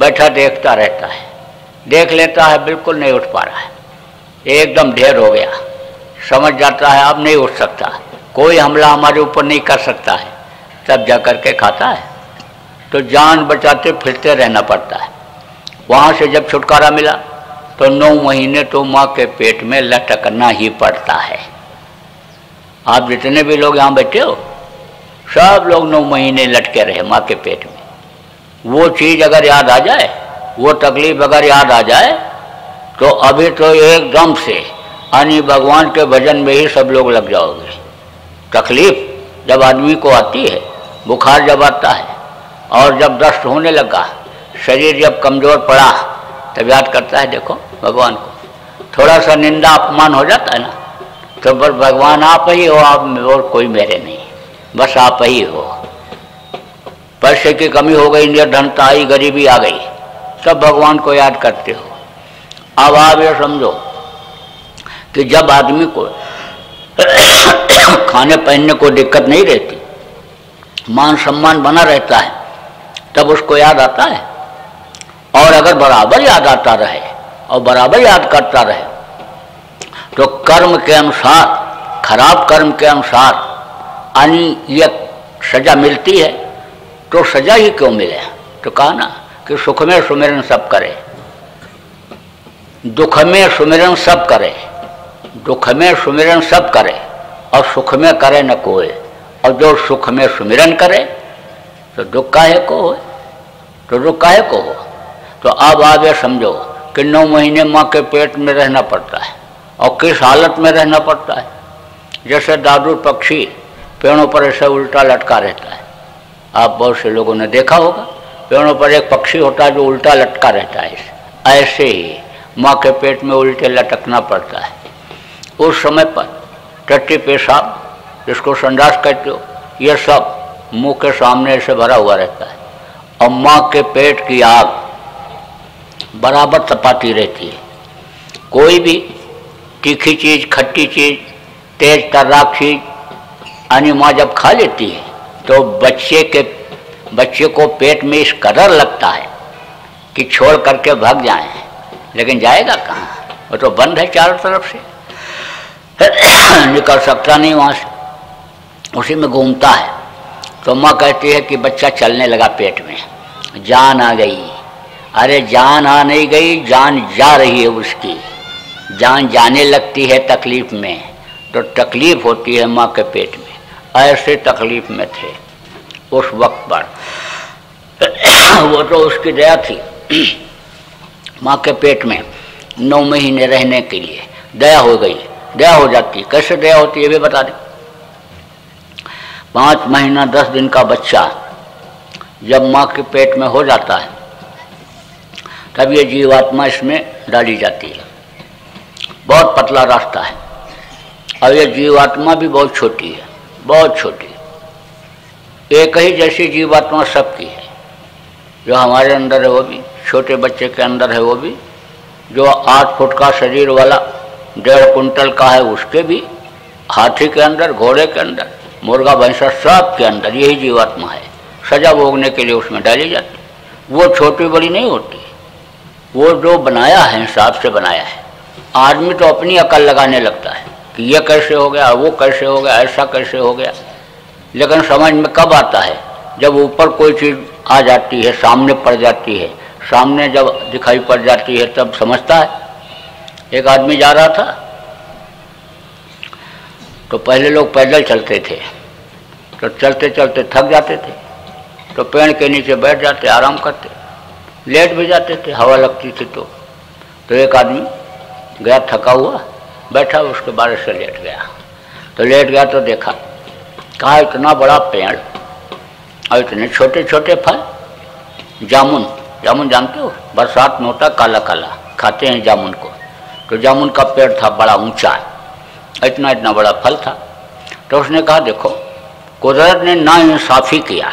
बैठा देखता रहता है, देख लेता है, बिल्कुल नहीं उठ पा रहा है, एकदम ढेर हो गया, समझ जाता है अब नहीं उठ सकता, कोई हमला हमारे ऊपर नहीं कर सकता है, तब जा करके खाता है। तो जान बचाते फिरते रहना पड़ता है। वहाँ से जब छुटकारा मिला तो नौ महीने तो माँ के पेट में लटकना ही पड़ता है। आप जितने भी लोग यहाँ बैठे हो सब लोग नौ महीने लटके रहे माँ के पेट में। वो चीज़ अगर याद आ जाए, वो तकलीफ अगर याद आ जाए तो अभी तो एकदम से यानी भगवान के भजन में ही सब लोग लग जाओगे। तकलीफ जब आदमी को आती है, बुखार जब आता है और जब दस्त होने लगा, शरीर जब कमज़ोर पड़ा, तब याद करता है देखो भगवान को। थोड़ा सा निंदा अपमान हो जाता है ना, तो बस भगवान आप ही हो, आप और कोई मेरे नहीं, बस आप ही हो। पैसे की कमी हो गई, निर्धनता आई, गरीबी आ गई, तब भगवान को याद करते हो। अब आप ये समझो कि जब आदमी को खाने पहनने को दिक्कत नहीं रहती, मान सम्मान बना रहता है, तब उसको याद आता है। और अगर बराबर याद आता रहे और बराबर याद करता रहे तो कर्म के अनुसार, खराब कर्म के अनुसार यानी ये सजा मिलती है। तो सजा ही क्यों मिले? तो कहा ना कि सुख में सुमिरन सब करे, दुख में सुमिरन सब करे, दुख में सुमिरन सब करे और सुख में करे न कोई। और जो सुख में सुमिरन करे तो दुख काहे को हो, तो दुख काहे को हो। तो अब आप ये समझो कि नौ महीने माँ के पेट में रहना पड़ता है और किस हालत में रहना पड़ता है। जैसे दादूर पक्षी पेड़ों पर ऐसे उल्टा लटका रहता है, आप बहुत से लोगों ने देखा होगा, पेड़ों पर एक पक्षी होता है जो उल्टा लटका रहता है, ऐसे ही माँ के पेट में उल्टे लटकना पड़ता है। उस समय पर टट्टी पेशाब जिसको संडास कहते हो, यह सब मुंह के सामने ऐसे भरा हुआ रहता है और माँ के पेट की आग बराबर तपाती रहती है। कोई भी तीखी चीज़, खट्टी चीज़, तेज तर्राक चीज़ यानी माँ जब खा लेती है तो बच्चे के बच्चे को पेट में इस कदर लगता है कि छोड़ करके भाग जाएं, लेकिन जाएगा कहाँ, वो तो बंद है चारों तरफ से, निकल सकता नहीं वहाँ से, उसी में घूमता है। तो माँ कहती है कि बच्चा चलने लगा पेट में, जान आ गई। अरे जान आ नहीं गई, जान जा रही है उसकी, जान जाने लगती है तकलीफ में, तो तकलीफ होती है माँ के पेट में। ऐसे तकलीफ में थे उस वक्त पर, वो तो उसकी दया थी माँ के पेट में नौ महीने रहने के लिए, दया हो गई। दया हो जाती, कैसे दया होती है ये भी बता दें। पाँच महीना दस दिन का बच्चा जब माँ के पेट में हो जाता है तब ये जीवात्मा इसमें डाली जाती है। बहुत पतला रास्ता है और ये जीवात्मा भी बहुत छोटी है, बहुत छोटी। एक ही जैसी जीवात्मा सबकी है, जो हमारे अंदर है वो भी, छोटे बच्चे के अंदर है वो भी, जो आठ फुट का शरीर वाला डेढ़ कुंटल का है उसके भी, हाथी के अंदर, घोड़े के अंदर, मुर्गा, भैंसा, सब के अंदर यही जीवात्मा है। सजा भोगने के लिए उसमें डाली जाती है। वो छोटी बड़ी नहीं होती, वो जो बनाया है हिसाब से बनाया है। आदमी तो अपनी अकल लगाने लगता है कि ये कैसे हो गया, वो कैसे हो गया, ऐसा कैसे हो गया, लेकिन समझ में कब आता है, जब ऊपर कोई चीज़ आ जाती है, सामने पड़ जाती है। सामने जब दिखाई पड़ जाती है तब समझता है। एक आदमी जा रहा था, तो पहले लोग पैदल चलते थे, तो चलते चलते थक जाते थे, तो पेड़ के नीचे बैठ जाते, आराम करते, लेट भी जाते थे, हवा लगती थी। तो तो एक आदमी गया, थका हुआ बैठा, उसके बारिश से लेट गया। तो लेट गया तो देखा, कहा इतना बड़ा पेड़ और इतने छोटे छोटे फल, जामुन, जामुन जानते हो, बरसात में होता काला काला, खाते हैं जामुन को। तो जामुन का पेड़ था बड़ा ऊंचा, इतना इतना बड़ा फल था। तो उसने कहा देखो, कुदरत ने ना इंसाफ़ी किया,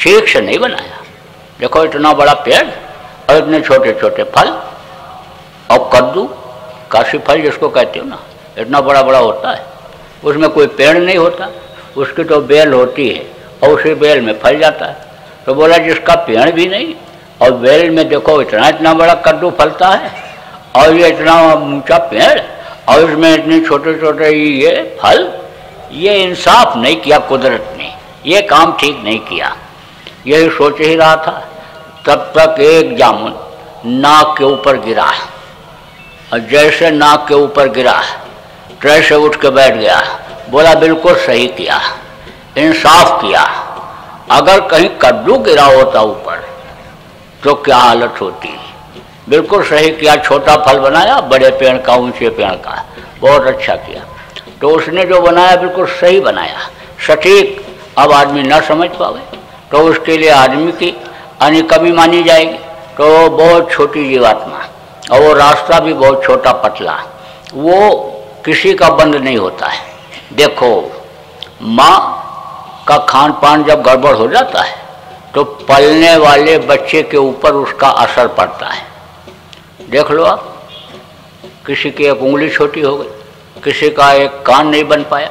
ठीक से नहीं बनाया। देखो इतना बड़ा पेड़ और इतने छोटे छोटे फल, और कद्दू, काशी फल जिसको कहते हो ना, इतना बड़ा बड़ा होता है, उसमें कोई पेड़ नहीं होता, उसकी तो बेल होती है और उसी बेल में फल जाता है। तो बोला जिसका पेड़ भी नहीं और बेल में देखो इतना इतना बड़ा कद्दू फलता है, और ये इतना ऊँचा पेड़ और इसमें इतने छोटे छोटे ये फल, ये इंसाफ नहीं किया कुदरत ने, ये काम ठीक नहीं किया। यही सोच ही रहा था तब तक एक जामुन नाक के ऊपर गिरा, और जैसे नाक के ऊपर गिरा तैसे उठ के बैठ गया। बोला बिल्कुल सही किया, इंसाफ किया। अगर कहीं कद्दू गिरा होता ऊपर तो क्या हालत होती। बिल्कुल सही किया, छोटा फल बनाया बड़े पेड़ का, ऊंचे पेड़ का, बहुत अच्छा किया। तो उसने जो बनाया बिल्कुल सही बनाया, सटीक। अब आदमी ना समझ पावे तो उसके लिए आदमी की यानी कमी मानी जाएगी। तो बहुत छोटी जीवात्मा और वो रास्ता भी बहुत छोटा पतला, वो किसी का बंद नहीं होता है। देखो माँ का खान पान जब गड़बड़ हो जाता है तो पलने वाले बच्चे के ऊपर उसका असर पड़ता है। देख लो आप, किसी की एक उंगली छोटी हो गई, किसी का एक कान नहीं बन पाया,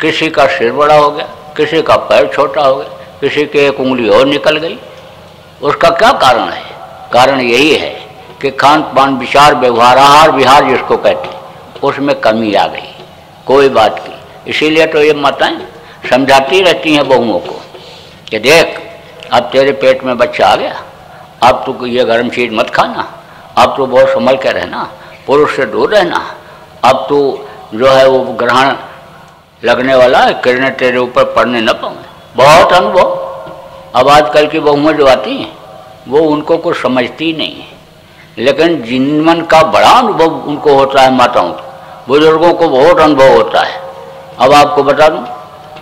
किसी का सिर बड़ा हो गया, किसी का पैर छोटा हो गया, किसी की एक उंगली और निकल गई। उसका क्या कारण है? कारण यही है कि खान पान, विचार, व्यवहार, आहार विहार जिसको कहते हैं, उसमें कमी आ गई। कोई बात की, इसीलिए तो ये माताएं समझाती रहती हैं बहुओं को कि देख अब तेरे पेट में बच्चा आ गया, अब तू ये गर्म चीज़ मत खाना, अब तो बहुत संभल के रहना, पुरुष से दूर रहना, अब तो जो है वो ग्रहण लगने वाला है, किरणें तेरे ऊपर पड़ने न पाऊँ। बहुत अनुभव। अब आजकल की बहुएं जो आती हैं वो उनको कुछ समझती नहीं है, लेकिन जीवन का बड़ा अनुभव उनको होता है। माताओं को, बुजुर्गों को बहुत अनुभव होता है। अब आपको बता दूँ,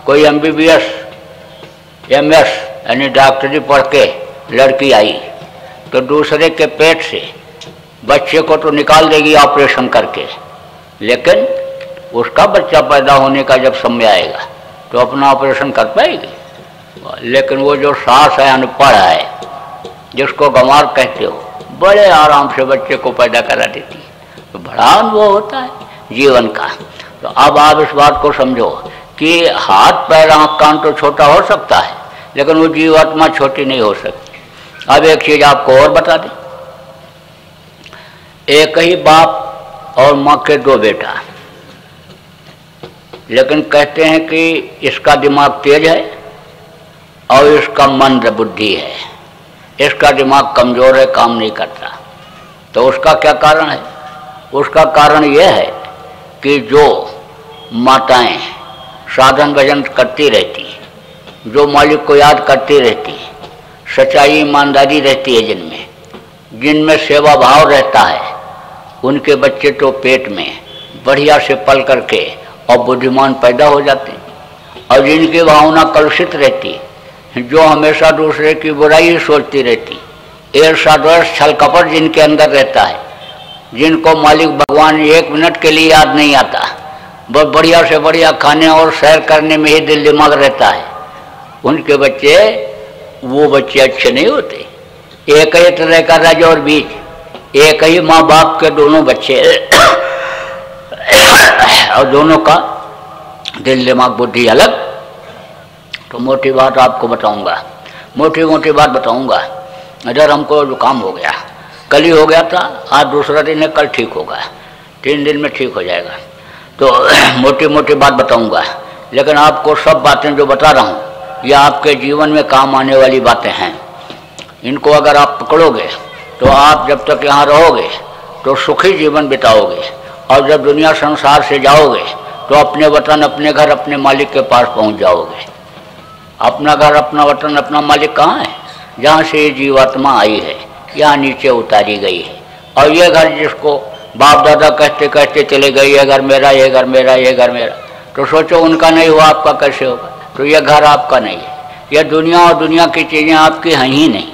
कोई M B B S, M S यानी डॉक्टरी पढ़ के लड़की आई तो दूसरे के पेट से बच्चे को तो निकाल देगी ऑपरेशन करके, लेकिन उसका बच्चा पैदा होने का जब समय आएगा तो अपना ऑपरेशन कर पाएगी। लेकिन वो जो सास है अनपढ़ है जिसको गंवार कहते हो, बड़े आराम से बच्चे को पैदा करा देती है। तो बड़ा अनुभव होता है जीवन का। तो अब आप इस बात को समझो कि हाथ पैर आँख कान तो छोटा हो सकता है लेकिन वो जीवात्मा छोटी नहीं हो सकती। अब एक चीज़ आपको और बता दें, एक ही बाप और माँ के दो बेटा, लेकिन कहते हैं कि इसका दिमाग तेज है और इसका मंद बुद्धि है, इसका दिमाग कमज़ोर है, काम नहीं करता। तो उसका क्या कारण है? उसका कारण यह है कि जो माताएं साधन भजन करती रहती हैं, जो मालिक को याद करती रहती हैं, सच्चाई ईमानदारी रहती है जिनमें, जिनमें सेवा भाव रहता है, उनके बच्चे तो पेट में बढ़िया से पल करके और बुद्धिमान पैदा हो जाते हैं। और जिनकी भावना कलुषित रहती, जो हमेशा दूसरे की बुराई ही सोचती रहती, ईर्ष्या द्वेष छल कपट जिनके अंदर रहता है, जिनको मालिक भगवान एक मिनट के लिए याद नहीं आता, बस बढ़िया से बढ़िया खाने और सैर करने में ही दिल दिमाग रहता है, उनके बच्चे वो बच्चे अच्छे नहीं होते। एक ही तरह का रज और बीज, एक ही माँ बाप के दोनों बच्चे और दोनों का दिल दिमाग बुद्धि अलग। तो मोटी बात आपको बताऊंगा, मोटी मोटी बात बताऊंगा। इधर हमको जुकाम हो गया, कल ही हो गया था, आज दूसरा दिन है, कल ठीक होगा, तीन दिन में ठीक हो जाएगा। तो मोटी मोटी बात बताऊंगा, लेकिन आपको सब बातें जो बता रहा हूँ ये आपके जीवन में काम आने वाली बातें हैं। इनको अगर आप पकड़ोगे तो आप जब तक यहाँ रहोगे तो सुखी जीवन बिताओगे, और जब दुनिया संसार से जाओगे तो अपने वतन अपने घर अपने मालिक के पास पहुँच जाओगे। अपना घर अपना वतन अपना मालिक कहाँ है? जहाँ से ये जीवात्मा आई है, यहाँ नीचे उतारी गई है। और ये घर जिसको बाप दादा कहते कहते चले गए, ये घर मेरा, ये घर मेरा, ये घर मेरा, तो सोचो उनका नहीं हुआ आपका कैसे होगा? तो ये घर आपका नहीं है, यह दुनिया और दुनिया की चीज़ें आपकी हैं ही नहीं।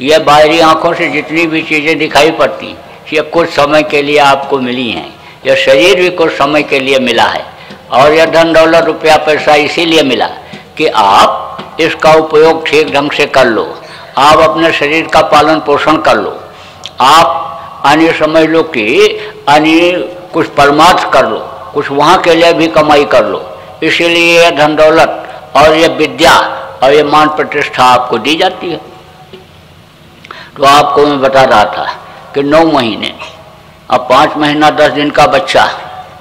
ये बाहरी आँखों से जितनी भी चीज़ें दिखाई पड़ती ये कुछ समय के लिए आपको मिली हैं, यह शरीर भी कुछ समय के लिए मिला है, और यह धन दौलत रुपया पैसा इसीलिए मिला कि आप इसका उपयोग ठीक ढंग से कर लो, आप अपने शरीर का पालन पोषण कर लो, आप अन्य समझ लो कि अन्य कुछ परमार्थ कर लो, कुछ वहाँ के लिए भी कमाई कर लो। इसीलिए यह धन दौलत और यह विद्या और ये मान प्रतिष्ठा आपको दी जाती है। तो आपको मैं बता रहा था कि नौ महीने अब पाँच महीना दस दिन का बच्चा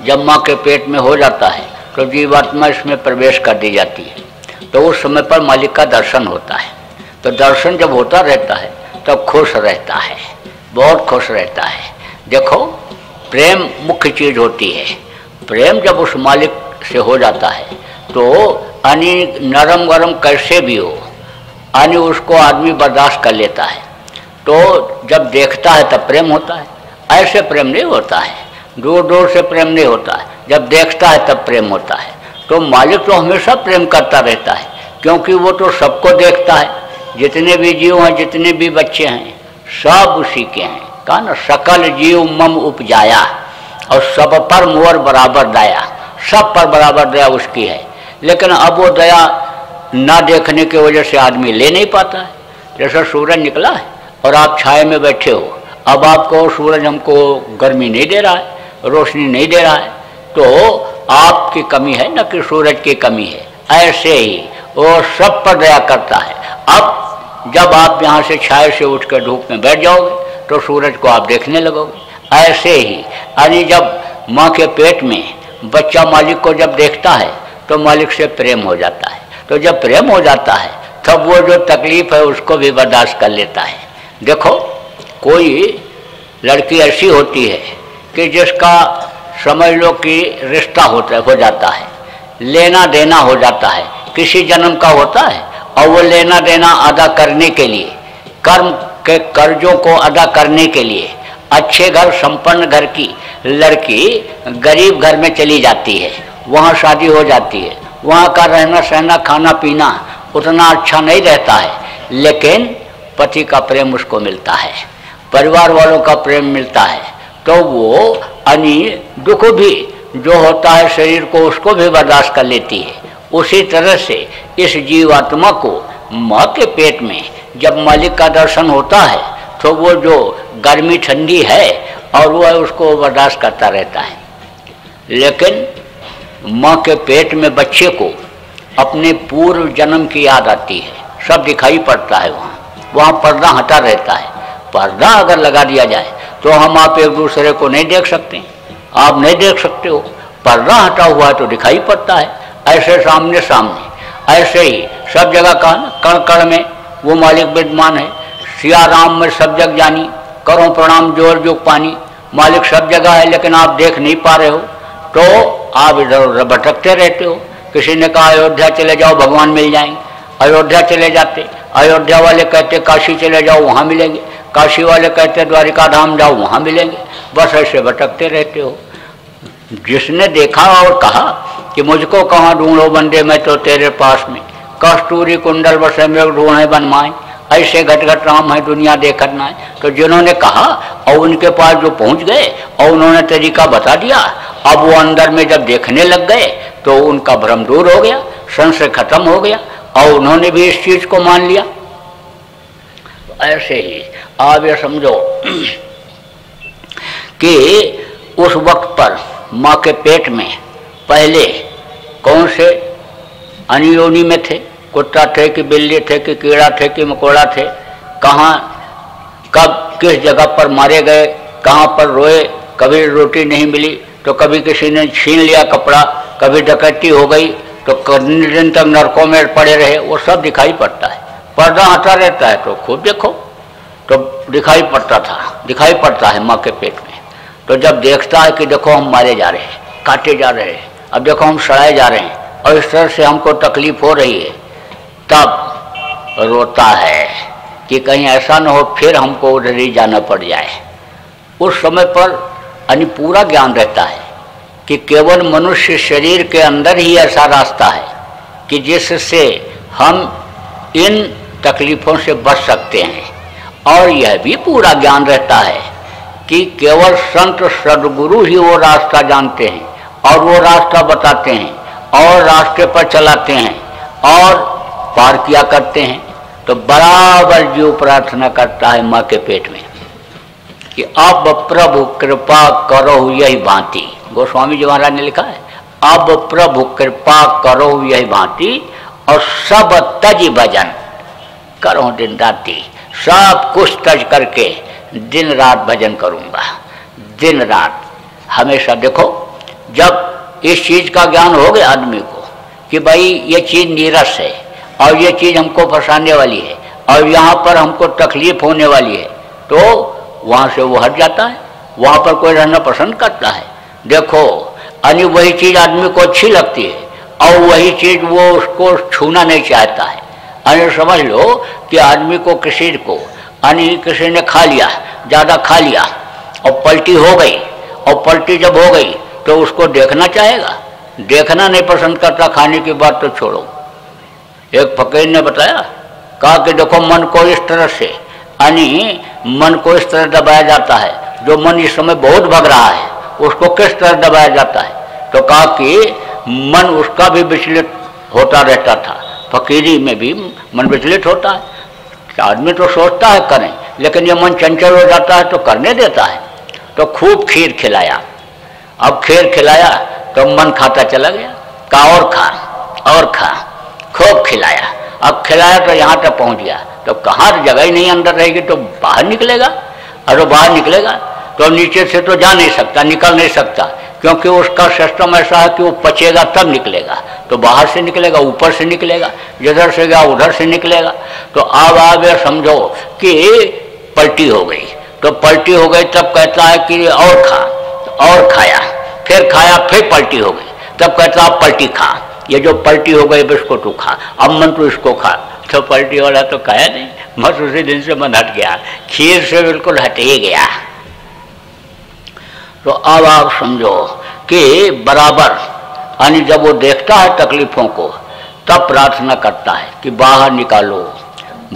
जब माँ के पेट में हो जाता है तो जीवात्मा इसमें प्रवेश कर दी जाती है। तो उस समय पर मालिक का दर्शन होता है। तो दर्शन जब होता रहता है तब तो खुश रहता है, बहुत खुश रहता है। देखो प्रेम मुख्य चीज़ होती है। प्रेम जब उस मालिक से हो जाता है तो यानी नरम गरम कैसे भी हो यानी उसको आदमी बर्दाश्त कर लेता है। तो जब देखता है तब प्रेम होता है, ऐसे प्रेम नहीं होता है, दूर दूर से प्रेम नहीं होता है, जब देखता है तब प्रेम होता है। तो मालिक तो हमेशा प्रेम करता रहता है क्योंकि वो तो सबको देखता है, जितने भी जीव हैं जितने भी बच्चे हैं सब उसी के हैं। कहा ना, सकल जीव मम उपजाया और सब पर मोर बराबर दया, सब पर बराबर दया उसकी है। लेकिन अब वो दया ना देखने की वजह से आदमी ले नहीं पाता है। जैसा सूरज निकला है और आप छाया में बैठे हो, अब आपको सूरज हमको गर्मी नहीं दे रहा है, रोशनी नहीं दे रहा है, तो आपकी कमी है ना कि सूरज की कमी है। ऐसे ही वो सब पर दया करता है। अब जब आप यहाँ से छाया से उठकर धूप में बैठ जाओगे तो सूरज को आप देखने लगोगे। ऐसे ही यानी जब माँ के पेट में बच्चा मालिक को जब देखता है तो मालिक से प्रेम हो जाता है। तो जब प्रेम हो जाता है तब वो जो तकलीफ़ है उसको भी बर्दाश्त कर लेता है। देखो कोई लड़की ऐसी होती है कि जिसका समझ लो कि रिश्ता होता हो जाता है, लेना देना हो जाता है, किसी जन्म का होता है, और वो लेना देना अदा करने के लिए, कर्म के कर्जों को अदा करने के लिए अच्छे घर संपन्न घर की लड़की गरीब घर में चली जाती है, वहाँ शादी हो जाती है, वहाँ का रहना सहना खाना पीना उतना अच्छा नहीं रहता है, लेकिन पति का प्रेम उसको मिलता है, परिवार वालों का प्रेम मिलता है, तो वो अन्य दुख भी जो होता है शरीर को उसको भी बर्दाश्त कर लेती है। उसी तरह से इस जीवात्मा को माँ के पेट में जब मालिक का दर्शन होता है तो वो जो गर्मी ठंडी है और वह उसको बर्दाश्त करता रहता है। लेकिन माँ के पेट में बच्चे को अपने पूर्व जन्म की याद आती है, सब दिखाई पड़ता है, वहाँ वहाँ पर्दा हटा रहता है। पर्दा अगर लगा दिया जाए तो हम आप एक दूसरे को नहीं देख सकते, आप नहीं देख सकते हो, पर्दा हटा हुआ है तो दिखाई पड़ता है। ऐसे सामने सामने ऐसे ही सब जगह कण कण कण में वो मालिक विद्यमान है। सिया राम में सब जग जानी, करो प्रणाम जोर जोग पानी। मालिक सब जगह है लेकिन आप देख नहीं पा रहे हो, तो आप इधर उधर भटकते रहते हो। किसी ने कहा अयोध्या चले जाओ भगवान मिल जाएंगे, अयोध्या चले जाते, अयोध्या वाले कहते काशी चले जाओ वहाँ मिलेंगे, काशी वाले कहते द्वारिका धाम जाओ वहाँ मिलेंगे। बस ऐसे भटकते रहते हो। जिसने देखा और कहा कि मुझको कहाँ ढूंढो बंदे, मैं तो तेरे पास में, कस्तूरी कुंडल बसे में ढूंढे बन माए, ऐसे घट घट राम है दुनिया देखत ना है। तो जिन्होंने कहा और उनके पास जो पहुँच गए और उन्होंने तरीका बता दिया, अब वो अंदर में जब देखने लग गए तो उनका भ्रम दूर हो गया, संशय खत्म हो गया और उन्होंने भी इस चीज़ को मान लिया। ऐसे ही आप ये समझो कि उस वक्त पर माँ के पेट में पहले कौन से अनियोनी में थे, कुत्ता थे कि बिल्ली थे कि कीड़ा थे कि मकोड़ा थे, कहाँ कब किस जगह पर मारे गए, कहाँ पर रोए, कभी रोटी नहीं मिली तो कभी किसी ने छीन लिया कपड़ा, कभी डकैती हो गई तो कितने दिन तक नरकों में पड़े रहे, वो सब दिखाई पड़ता है। पर्दा हटा रहता है तो खुद देखो तो दिखाई पड़ता था, दिखाई पड़ता है माँ के पेट में। तो जब देखता है कि देखो हम मारे जा रहे हैं, काटे जा रहे हैं, अब देखो हम सड़ाए जा रहे हैं और इस तरह से हमको तकलीफ हो रही है, तब रोता है कि कहीं ऐसा ना हो फिर हमको उधर ही जाना पड़ जाए। उस समय पर यानी पूरा ज्ञान रहता है कि केवल मनुष्य शरीर के अंदर ही ऐसा रास्ता है कि जिससे हम इन तकलीफ़ों से बच सकते हैं। और यह भी पूरा ज्ञान रहता है कि केवल संत सद्गुरु ही वो रास्ता जानते हैं और वो रास्ता बताते हैं और रास्ते पर चलाते हैं और पार किया करते हैं। तो बराबर जीव प्रार्थना करता है माँ के पेट में कि अब प्रभु कृपा करो यही भांति। गोस्वामी जी महाराज ने लिखा है अब प्रभु कृपा करो यही भांति और सब तज भजन करो दिन राति, सब कुछ तज करके दिन रात भजन करूँगा दिन रात हमेशा। देखो जब इस चीज़ का ज्ञान हो गया आदमी को कि भाई ये चीज़ नीरस है और ये चीज़ हमको फंसाने वाली है और यहाँ पर हमको तकलीफ होने वाली है, तो वहाँ से वो हट जाता है, वहाँ पर कोई रहना पसंद करता है। देखो यानी वही चीज़ आदमी को अच्छी लगती है और वही चीज़ वो उसको छूना नहीं चाहता है। यानी समझ लो कि आदमी को किसी को यानी किसी ने खा लिया, ज़्यादा खा लिया और पलटी हो गई, और पलटी जब हो गई तो उसको देखना चाहेगा, देखना नहीं पसंद करता। खाने की बात तो छोड़ो। एक फकीर ने बताया, कहा कि देखो मन को इस तरह से यानी मन को इस तरह दबाया जाता है, जो मन इस समय बहुत भग रहा है उसको किस तरह दबाया जाता है। तो कहा कि मन उसका भी विचलित होता रहता था, फकीरी में भी मन विचलित होता है। आदमी तो सोचता है करें, लेकिन ये मन चंचल हो जाता है तो करने देता है। तो खूब खीर खिलाया, अब खीर खिलाया तो मन खाता चला गया, कहा और खा और खा, खूब खिलाया, अब खिलाया तो यहाँ तक पहुँच गया, तो कहाँ जगह ही नहीं अंदर रहेगी तो बाहर निकलेगा, और वो बाहर निकलेगा तो नीचे से तो जा नहीं सकता, निकल नहीं सकता, क्योंकि उसका सिस्टम ऐसा है कि वो पचेगा तब निकलेगा। तो बाहर से निकलेगा, ऊपर से निकलेगा, जिधर से गया उधर से निकलेगा। तो अब आप ये समझो कि पलटी हो गई, तो पलटी हो गई तब कहता है कि और खा, और खाया, फिर खाया, फिर पलटी हो गई, तब कहता है पलटी खा, ये जो पलटी हो गई इसको तू खा, अब मन तू इसको खा। तो पलटी वाला तो खाया नहीं, बस उसी दिन से मन हट गया, खीर से बिल्कुल हट ही गया। तो अब आप समझो कि बराबर यानी जब वो देखता है तकलीफ़ों को तब प्रार्थना करता है कि बाहर निकालो,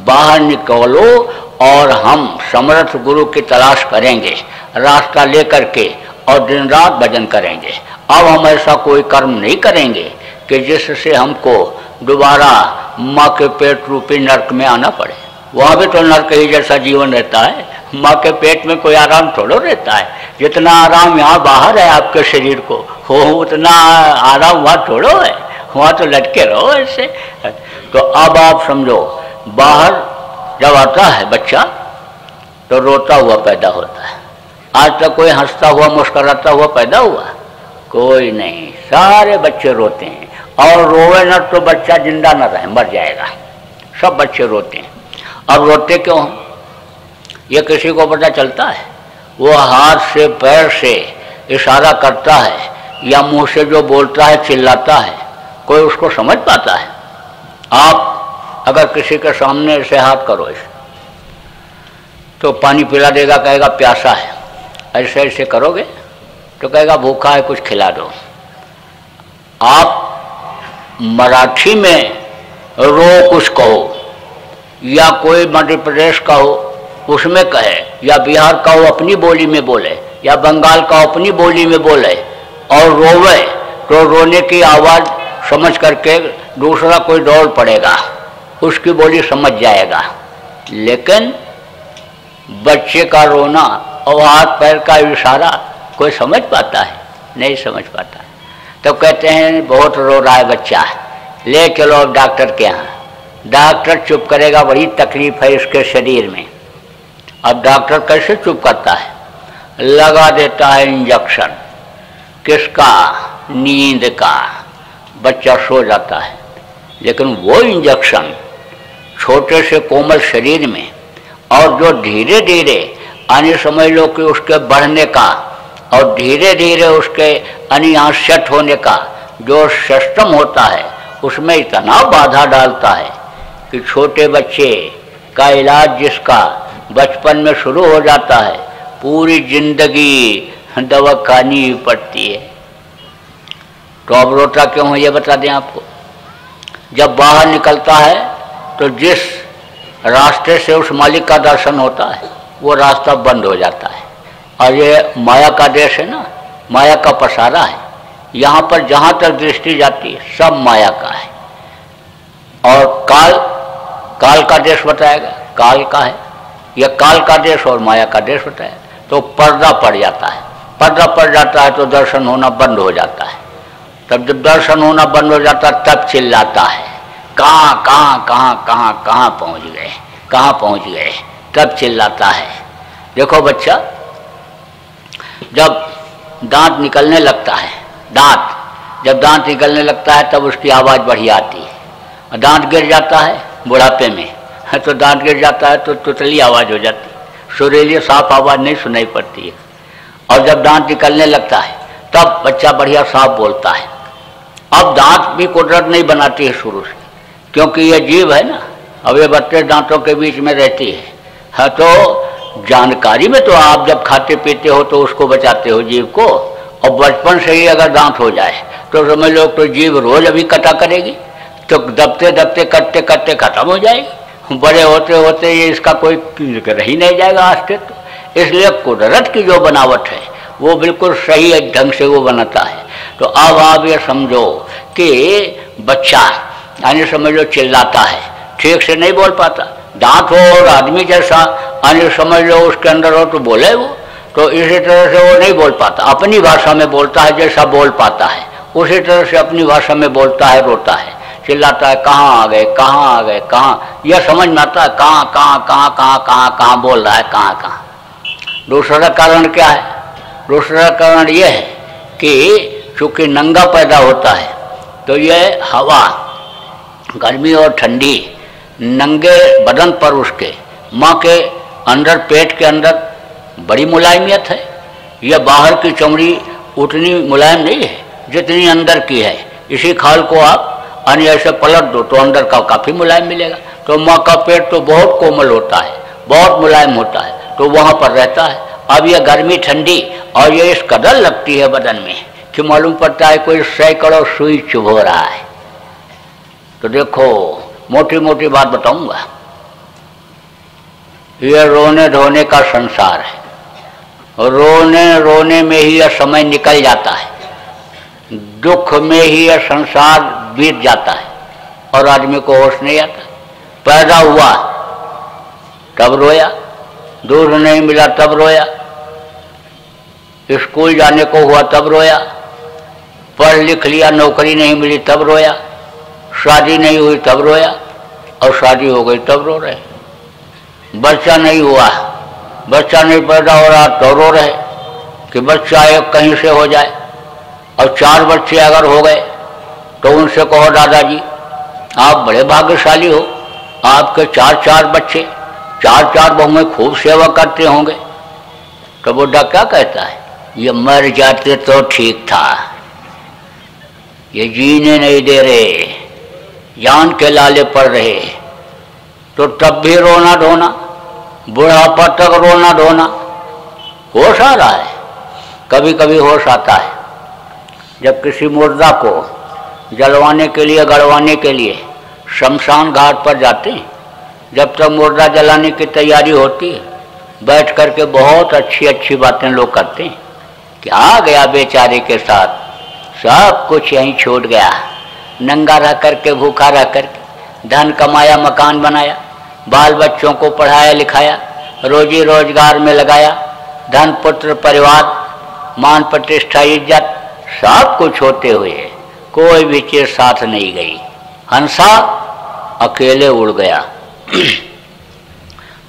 बाहर निकालो और हम समर्थ गुरु की तलाश करेंगे, रास्ता लेकर के, और दिन रात भजन करेंगे। अब हम ऐसा कोई कर्म नहीं करेंगे कि जिससे हमको दोबारा माँ के पेट रूपी नर्क में आना पड़े। वहाँ भी तो नर्क ही जैसा जीवन रहता है, माँ के पेट में कोई आराम थोड़ा रहता है। जितना आराम यहाँ बाहर है आपके शरीर को, हो उतना आराम वहाँ थोड़ा है, वहाँ तो लटके रहो ऐसे। तो अब आप समझो, बाहर जब आता है बच्चा तो रोता हुआ पैदा होता है। आज तक कोई हंसता हुआ मुस्कराता हुआ पैदा हुआ? कोई नहीं, सारे बच्चे रोते हैं। और रोए ना तो बच्चा जिंदा ना रहे, मर जाएगा। सब बच्चे रोते हैं। अब रोते क्यों हैं ये किसी को पता चलता है? वो हाथ से पैर से इशारा करता है या मुंह से जो बोलता है चिल्लाता है, कोई उसको समझ पाता है? आप अगर किसी के सामने ऐसे हाथ करो इसे, तो पानी पिला देगा, कहेगा प्यासा है। ऐसे ऐसे करोगे तो कहेगा भूखा है, कुछ खिला दो। आप मराठी में रो कुछ कहो, या कोई मध्य प्रदेश का हो उसमें कहे, या बिहार का हो अपनी बोली में बोले, या बंगाल का हो अपनी बोली में बोले, और रोवे तो रोने की आवाज़ समझ करके दूसरा कोई दौड़ पड़ेगा, उसकी बोली समझ जाएगा। लेकिन बच्चे का रोना और हाथ पैर का इशारा कोई समझ पाता है? नहीं समझ पाता। तो कहते हैं बहुत रो रहा है बच्चा, ले चलो अब डॉक्टर के यहाँ। डॉक्टर चुप करेगा, बड़ी तकलीफ है इसके शरीर में। अब डॉक्टर कैसे चुप करता है? लगा देता है इंजेक्शन। किसका? नींद का। बच्चा सो जाता है। लेकिन वो इंजेक्शन छोटे से कोमल शरीर में, और जो धीरे धीरे यानी समझ लो कि उसके बढ़ने का और धीरे धीरे उसके यानी यहाँ सेट होने का जो सिस्टम होता है, उसमें इतना बाधा डालता है कि छोटे बच्चे का इलाज जिसका बचपन में शुरू हो जाता है, पूरी जिंदगी दवा खानी पड़ती है। तो अब रोता क्यों है ये बता दें आपको। जब बाहर निकलता है तो जिस रास्ते से उस मालिक का दर्शन होता है वो रास्ता बंद हो जाता है। और ये माया का देश है ना, माया का पसारा है। यहाँ पर जहाँ तक दृष्टि जाती है सब माया का है। और काल, काल का देश बताएगा, काल का है। यह काल का देश और माया का देश होता है। तो पर्दा पड़ जाता है, पर्दा पड़ जाता है तो दर्शन होना बंद हो जाता है। तब जब दर्शन होना बंद हो जाता है तब चिल्लाता है, कहाँ कहाँ कहाँ कहाँ कहाँ पहुँच गए, कहाँ पहुँच गए, तब चिल्लाता है। देखो बच्चा जब दांत निकलने लगता है, दांत जब दांत निकलने लगता है तब उसकी आवाज़ बढ़िया आती है। दांत गिर जाता है बुढ़ापे में तो दांत गिर जाता है तो तुतली आवाज़ हो जाती है, सुरीली साफ आवाज़ नहीं सुनाई पड़ती है। और जब दांत निकलने लगता है तब बच्चा बढ़िया साफ बोलता है। अब दांत भी कुदरत नहीं बनाती है शुरू से, क्योंकि ये जीव है ना, अब ये बत्तीस दांतों के बीच में रहती है। हाँ, तो जानकारी में तो आप जब खाते पीते हो तो उसको बचाते हो, जीव को। और बचपन से ही अगर दांत हो जाए तो समझ लो तो जीव रोज अभी कटा करेगी, तो दबते दबते कटते कटते खत्म हो जाएगी। बड़े होते होते ये इसका कोई जिक्र ही नहीं जाएगा अस्तित्व। तो इसलिए कुदरत की जो बनावट है वो बिल्कुल सही एक ढंग से वो बनाता है। तो अब आप ये समझो कि बच्चा यानी समझ लो चिल्लाता है, ठीक से नहीं बोल पाता, दांत हो और आदमी जैसा यानी समझ लो उसके अंदर हो तो बोले वो, तो इसी तरह से वो नहीं बोल पाता, अपनी भाषा में बोलता है जैसा बोल पाता है, उसी तरह से अपनी भाषा में बोलता है, रोता है, चिल्लाता है, कहाँ आ गए, कहाँ आ गए, कहाँ। यह समझ में आता है कहाँ कहाँ कहाँ कहाँ कहाँ कहाँ बोल रहा है, कहाँ कहाँ। दूसरा कारण क्या है? दूसरा कारण यह है कि चूँकि नंगा पैदा होता है तो यह हवा, गर्मी और ठंडी नंगे बदन पर उसके माँ के अंदर, पेट के अंदर बड़ी मुलायमियत है। यह बाहर की चमड़ी उतनी मुलायम नहीं है जितनी अंदर की है। इसी खाल को आप यानी ऐसे पलट दो तो अंदर का काफ़ी मुलायम मिलेगा। तो माँ का पेट तो बहुत कोमल होता है, बहुत मुलायम होता है, तो वहाँ पर रहता है। अब ये गर्मी ठंडी और ये इस कदर लगती है बदन में कि मालूम पड़ता है कोई सैकड़ों सुई चुभो रहा है। तो देखो मोटी मोटी बात बताऊंगा, यह रोने धोने का संसार है और रोने रोने में ही यह समय निकल जाता है, दुख में ही यह संसार बीत जाता है और आदमी को होश नहीं आता। पैदा हुआ तब रोया, दूध नहीं मिला तब रोया, स्कूल जाने को हुआ तब रोया, पढ़ लिख लिया नौकरी नहीं मिली तब रोया, शादी नहीं हुई तब रोया और शादी हो गई तब रो रहे, बच्चा नहीं हुआ, बच्चा नहीं पैदा हो रहा तो रो रहे कि बच्चा एक कहीं से हो जाए, और चार बच्चे अगर हो गए तो उनसे कहो दादाजी आप बड़े भाग्यशाली हो, आपके चार चार बच्चे चार चार बहुएं खूब सेवा करते होंगे। तो बुढ़ा क्या कहता है, ये मर जाते तो ठीक था, ये जीने नहीं दे रहे, जान के लाले पड़ रहे। तो तब भी रोना धोना, बुढ़ापा तक रोना धोना, होश आ रहा है। कभी कभी होश आता है जब किसी मुर्दा को जलवाने के लिए, गड़वाने के लिए शमशान घाट पर जाते हैं, जब तक मुर्दा जलाने की तैयारी होती है बैठ करके बहुत अच्छी अच्छी बातें लोग करते हैं कि आ गया बेचारे के साथ सब कुछ यहीं छूट गया, नंगा रह करके भूखा रह करके धन कमाया, मकान बनाया, बाल बच्चों को पढ़ाया लिखाया, रोजी रोजगार में लगाया, धन पुत्र परिवार मान प्रतिष्ठा इज्जत सब कुछ होते हुए कोई भी चीज साथ नहीं गई, हंसा अकेले उड़ गया।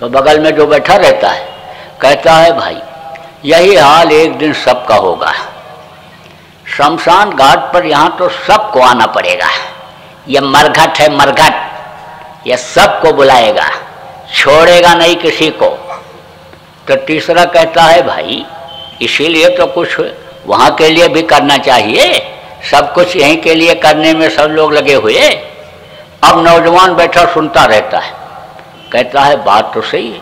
तो बगल में जो बैठा रहता है कहता है भाई यही हाल एक दिन सबका होगा, शमशान घाट पर यहाँ तो सबको आना पड़ेगा, यह मरघट है मरघट, यह सबको बुलाएगा, छोड़ेगा नहीं किसी को। तो तीसरा कहता है भाई इसीलिए तो कुछ वहाँ के लिए भी करना चाहिए, सब कुछ यहीं के लिए करने में सब लोग लगे हुए। अब नौजवान बैठा सुनता रहता है, कहता है बात तो सही है,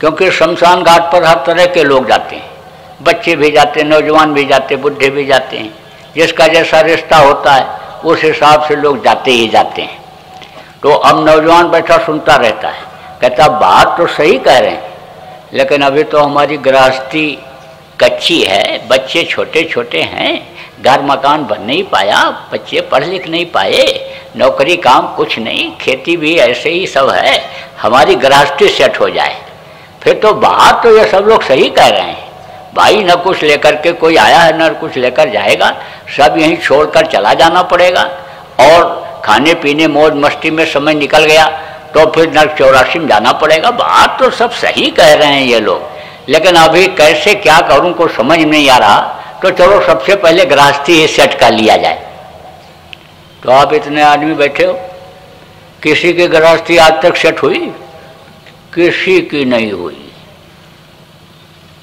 क्योंकि शमशान घाट पर हर तरह के लोग जाते हैं, बच्चे भी जाते हैं, नौजवान भी जाते हैं, बुढ़े भी जाते हैं, जिसका जैसा रिश्ता होता है उस हिसाब से लोग जाते ही जाते हैं। तो अब नौजवान बैठा सुनता रहता है, कहता बात तो सही कह रहे हैं, लेकिन अभी तो हमारी गृहस्थी कच्ची है, बच्चे छोटे छोटे हैं, घर मकान बन नहीं पाया, बच्चे पढ़ लिख नहीं पाए, नौकरी काम कुछ नहीं, खेती भी ऐसे ही सब है, हमारी गृहस्थी सेट हो जाए। फिर तो बात तो ये सब लोग सही कह रहे हैं भाई, न कुछ लेकर के कोई आया है न कुछ लेकर जाएगा, सब यहीं छोड़ कर चला जाना पड़ेगा। और खाने पीने मौज मस्ती में समय निकल गया तो फिर नर्क चौरासी में जाना पड़ेगा। बात तो सब सही कह रहे हैं ये लोग, लेकिन अभी कैसे क्या करूं को समझ नहीं आ रहा, तो चलो सबसे पहले गृहस्थी ही सेट कर लिया जाए। तो आप इतने आदमी बैठे हो, किसी की गृहस्थी आज तक सेट हुई? किसी की नहीं हुई।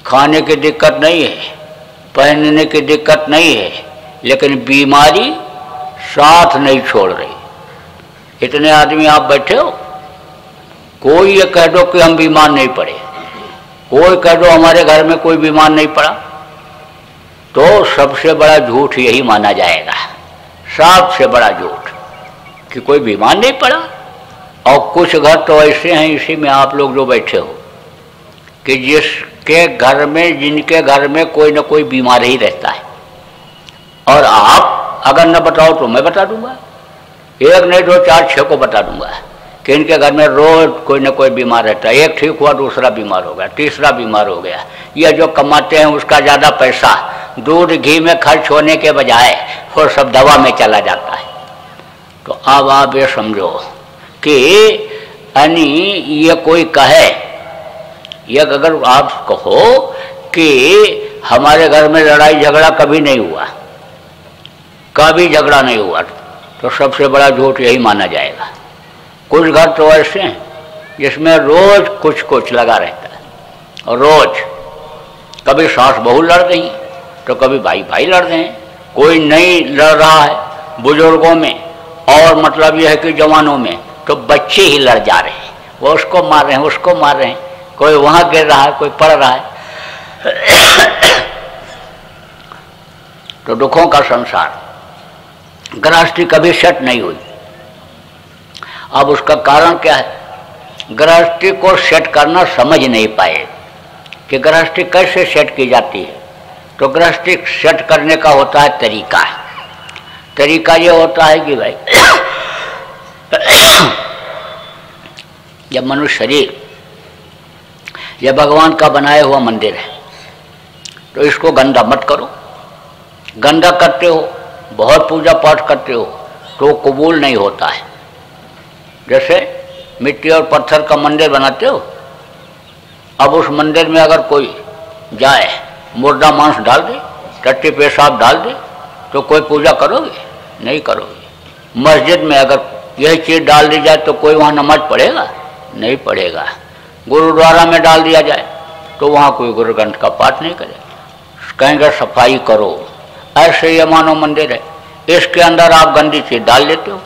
खाने की दिक्कत नहीं है, पहनने की दिक्कत नहीं है, लेकिन बीमारी साथ नहीं छोड़ रही। इतने आदमी आप बैठे हो, कोई ये कह दो कि हम बीमार नहीं पड़े, कोई कह दो हमारे घर में कोई बीमार नहीं पड़ा, तो सबसे बड़ा झूठ यही माना जाएगा, सबसे बड़ा झूठ कि कोई बीमार नहीं पड़ा। और कुछ घर तो ऐसे हैं, इसी में आप लोग जो बैठे हो, कि जिसके घर में जिनके घर में कोई ना कोई बीमार ही रहता है, और आप अगर न बताओ तो मैं बता दूंगा, एक नहीं दो चार छः को बता दूंगा कि इनके घर में रोज कोई ना कोई बीमार रहता है। एक ठीक हुआ दूसरा बीमार हो गया, तीसरा बीमार हो गया। यह जो कमाते हैं उसका ज़्यादा पैसा दूध घी में खर्च होने के बजाय और सब दवा में चला जाता है। तो अब आप ये समझो कि यानी ये कोई कहे, ये अगर आप कहो कि हमारे घर में लड़ाई झगड़ा कभी नहीं हुआ, कभी झगड़ा नहीं हुआ, तो सबसे बड़ा झूठ यही माना जाएगा। कुछ घर तो ऐसे हैं जिसमें रोज कुछ कुछ लगा रहता है, और रोज कभी सास बहू लड़ रही तो कभी भाई भाई लड़ रहे हैं, कोई नहीं लड़ रहा है बुजुर्गों में, और मतलब यह है कि जवानों में तो बच्चे ही लड़ जा रहे हैं, वो उसको मार रहे हैं उसको मार रहे हैं, कोई वहाँ गिर रहा है कोई पड़ रहा है। तो दुखों का संसार, गृहस्थी कभी सेट नहीं हुई। अब उसका कारण क्या है? गृहस्थी को सेट करना समझ नहीं पाए कि गृहस्थी कैसे सेट की जाती है। तो गृहस्थी सेट करने का होता है तरीका। तरीका ये होता है कि भाई जब मनुष्य शरीर यह भगवान का बनाया हुआ मंदिर है तो इसको गंदा मत करो। गंदा करते हो, बहुत पूजा पाठ करते हो तो कबूल नहीं होता है। जैसे मिट्टी और पत्थर का मंदिर बनाते हो, अब उस मंदिर में अगर कोई जाए मुर्दा मांस डाल दे, टट्टी पेशाब डाल दे तो कोई पूजा करोगे? नहीं करोगे। मस्जिद में अगर यही चीज़ डाल दी जाए तो कोई वहाँ नमाज पढ़ेगा? नहीं पढ़ेगा। गुरुद्वारा में डाल दिया जाए तो वहाँ कोई गुरु ग्रंथ का पाठ नहीं करे, कहेंगे सफाई करो। ऐसे ये मानव मंदिर है, इसके अंदर आप गंदी चीज़ डाल लेते हो,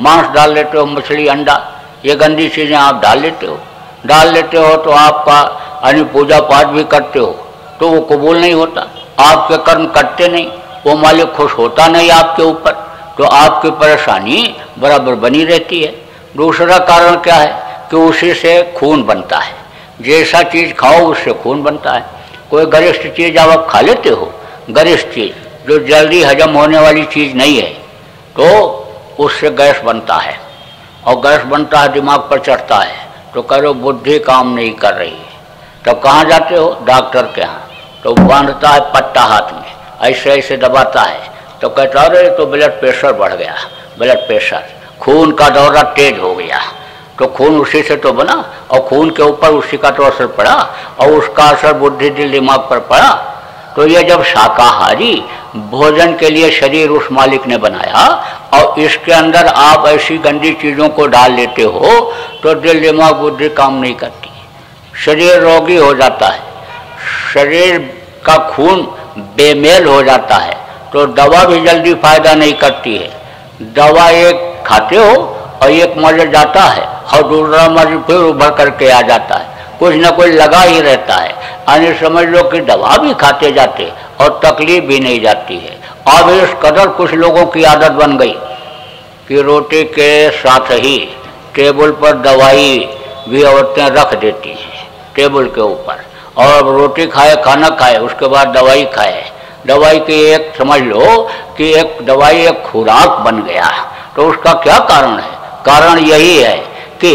मांस डाल लेते हो, मछली अंडा, ये गंदी चीज़ें आप डाल लेते हो। डाल लेते हो तो आपका यानी पूजा पाठ भी करते हो तो वो कबूल नहीं होता, आपके कर्म करते नहीं, वो मालिक खुश होता नहीं आपके ऊपर, तो आपकी परेशानी बराबर बनी रहती है। दूसरा कारण क्या है कि उसी से खून बनता है, जैसा चीज़ खाओ उससे खून बनता है। कोई गरिष्ठ चीज़ आप खा लेते हो, गरिष्ठ चीज़ जो जल्दी हजम होने वाली चीज़ नहीं है तो उससे गैस बनता है, और गैस बनता है दिमाग पर चढ़ता है तो कह लो बुद्धि काम नहीं कर रही है। तब कहाँ जाते हो? डॉक्टर के यहाँ। तो बांधता है पट्टा हाथ में, ऐसे ऐसे दबाता है तो कहता अरे तो ब्लड प्रेशर बढ़ गया, ब्लड प्रेशर, खून का दौरा तेज हो गया। तो खून उसी से तो बना, और खून के ऊपर उसी का तो असर पड़ा, और उसका असर बुद्धि दिल दिमाग पर पड़ा। तो ये जब शाकाहारी भोजन के लिए शरीर उस मालिक ने बनाया और इसके अंदर आप ऐसी गंदी चीज़ों को डाल लेते हो तो दिल दिमाग बुद्धि काम नहीं करती, शरीर रोगी हो जाता है, शरीर का खून बेमेल हो जाता है। तो दवा भी जल्दी फायदा नहीं करती है। दवा एक खाते हो और एक मर जाता है और दूसरा मर फिर उभर करके आ जाता है, कुछ ना कुछ लगा ही रहता है। यानी समझ लो कि दवा भी खाते जाते और तकलीफ भी नहीं जाती है। अब इस कदर कुछ लोगों की आदत बन गई कि रोटी के साथ ही टेबल पर दवाई भी औरतें रख देती हैं टेबल के ऊपर, और रोटी खाए, खाना खाए, उसके बाद दवाई खाए। दवाई की एक समझ लो कि एक दवाई एक खुराक बन गया। तो उसका क्या कारण है? कारण यही है कि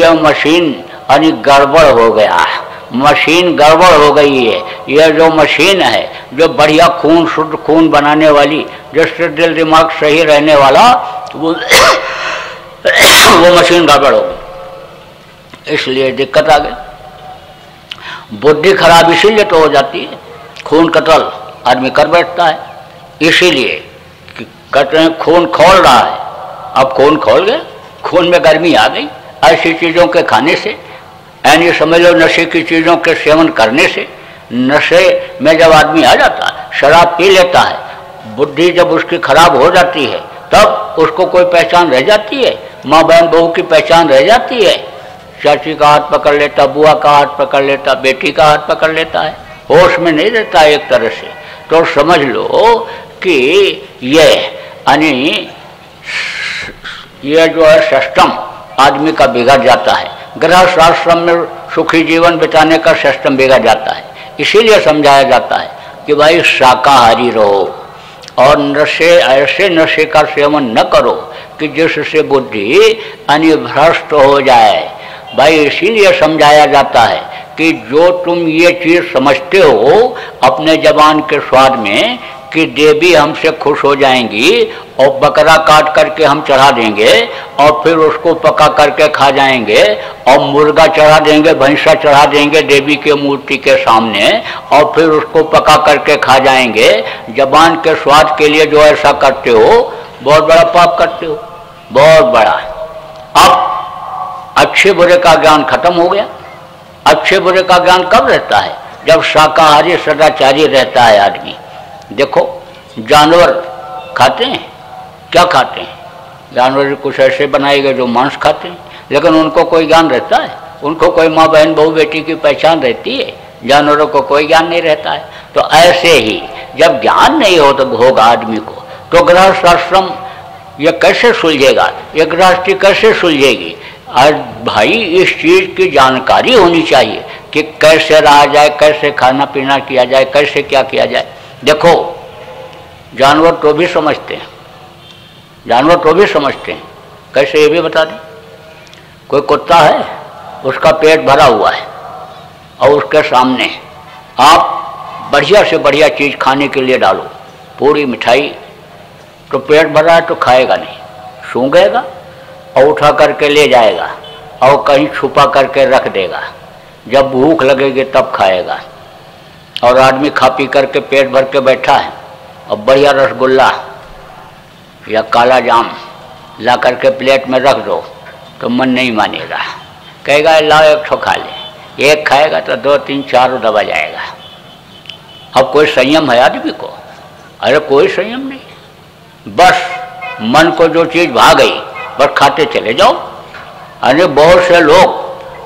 यह मशीन यानी गड़बड़ हो गया, मशीन गड़बड़ हो गई है। यह जो मशीन है जो बढ़िया खून शुद्ध खून बनाने वाली, जिससे दिल दिमाग सही रहने वाला, वो वो मशीन गड़बड़ हो गई, इसलिए दिक्कत आ गई। बुद्धि खराब इसीलिए तो हो जाती है, खून कतल आदमी कर बैठता है। इसीलिए कहते हैं खून खोल रहा है, अब खून खोल गए, खून में गर्मी आ गई ऐसी चीज़ों के खाने से, यानी समझ लो नशे की चीज़ों के सेवन करने से। नशे में जब आदमी आ जाता है, शराब पी लेता है, बुद्धि जब उसकी खराब हो जाती है तब उसको कोई पहचान रह जाती है, माँ बहन बहू की पहचान रह जाती है। चाची का हाथ पकड़ लेता, बुआ का हाथ पकड़ लेता, बेटी का हाथ पकड़ लेता है, होश में नहीं रहता एक तरह से। तो समझ लो कि यह यानी यह जो है सिस्टम आदमी का बिगड़ जाता है। गृहस्थ आश्रम में सुखी जीवन बिताने का सिस्टम बिगड़ जाता है। इसीलिए समझाया जाता है कि भाई शाकाहारी रहो और नशे ऐसे नशे का सेवन न करो कि जिससे बुद्धि यानी भ्रष्ट हो जाए। भाई इसीलिए समझाया जाता है कि जो तुम ये चीज़ समझते हो अपने जबान के स्वाद में कि देवी हमसे खुश हो जाएंगी और बकरा काट करके हम चढ़ा देंगे और फिर उसको पका करके खा जाएंगे, और मुर्गा चढ़ा देंगे, भैंसा चढ़ा देंगे देवी के मूर्ति के सामने और फिर उसको पका करके खा जाएंगे, जबान के स्वाद के लिए जो ऐसा करते हो बहुत बड़ा पाप करते हो, बहुत बड़ा। अब अच्छे बुरे का ज्ञान खत्म हो गया। अच्छे बुरे का ज्ञान कब रहता है? जब शाकाहारी सदाचारी रहता है आदमी। देखो जानवर खाते हैं, क्या खाते हैं? जानवर कुछ ऐसे बनाए गए जो मांस खाते हैं, लेकिन उनको कोई ज्ञान रहता है? उनको कोई माँ बहन बहू बेटी की पहचान रहती है? जानवरों को कोई ज्ञान नहीं रहता है। तो ऐसे ही जब ज्ञान नहीं हो तो होगा आदमी को तो गृहस्थ आश्रम ये कैसे सुलझेगा, ये गृहस्थी कैसे सुलझेगी? आज भाई इस चीज़ की जानकारी होनी चाहिए कि कैसे रहा जाए, कैसे खाना पीना किया जाए, कैसे क्या किया जाए। देखो जानवर तो भी समझते हैं, जानवर तो भी समझते हैं, कैसे ये भी बता दें। कोई कुत्ता है, उसका पेट भरा हुआ है और उसके सामने आप बढ़िया से बढ़िया चीज़ खाने के लिए डालो, पूरी मिठाई, तो पेट भरा है तो खाएगा नहीं, सूंघेगा और उठा करके ले जाएगा और कहीं छुपा करके रख देगा, जब भूख लगेगी तब खाएगा। और आदमी खा पी करके पेट भर के बैठा है और बढ़िया रसगुल्ला या काला जाम ला करके प्लेट में रख दो तो मन नहीं मानेगा, कहेगा लाओ एक ठो खा ले। एक खाएगा तो दो तीन चार दबा जाएगा। अब कोई संयम है आदमी को? अरे कोई संयम नहीं, बस मन को जो चीज़ भा गई बस खाते चले जाओ। अरे बहुत से लोग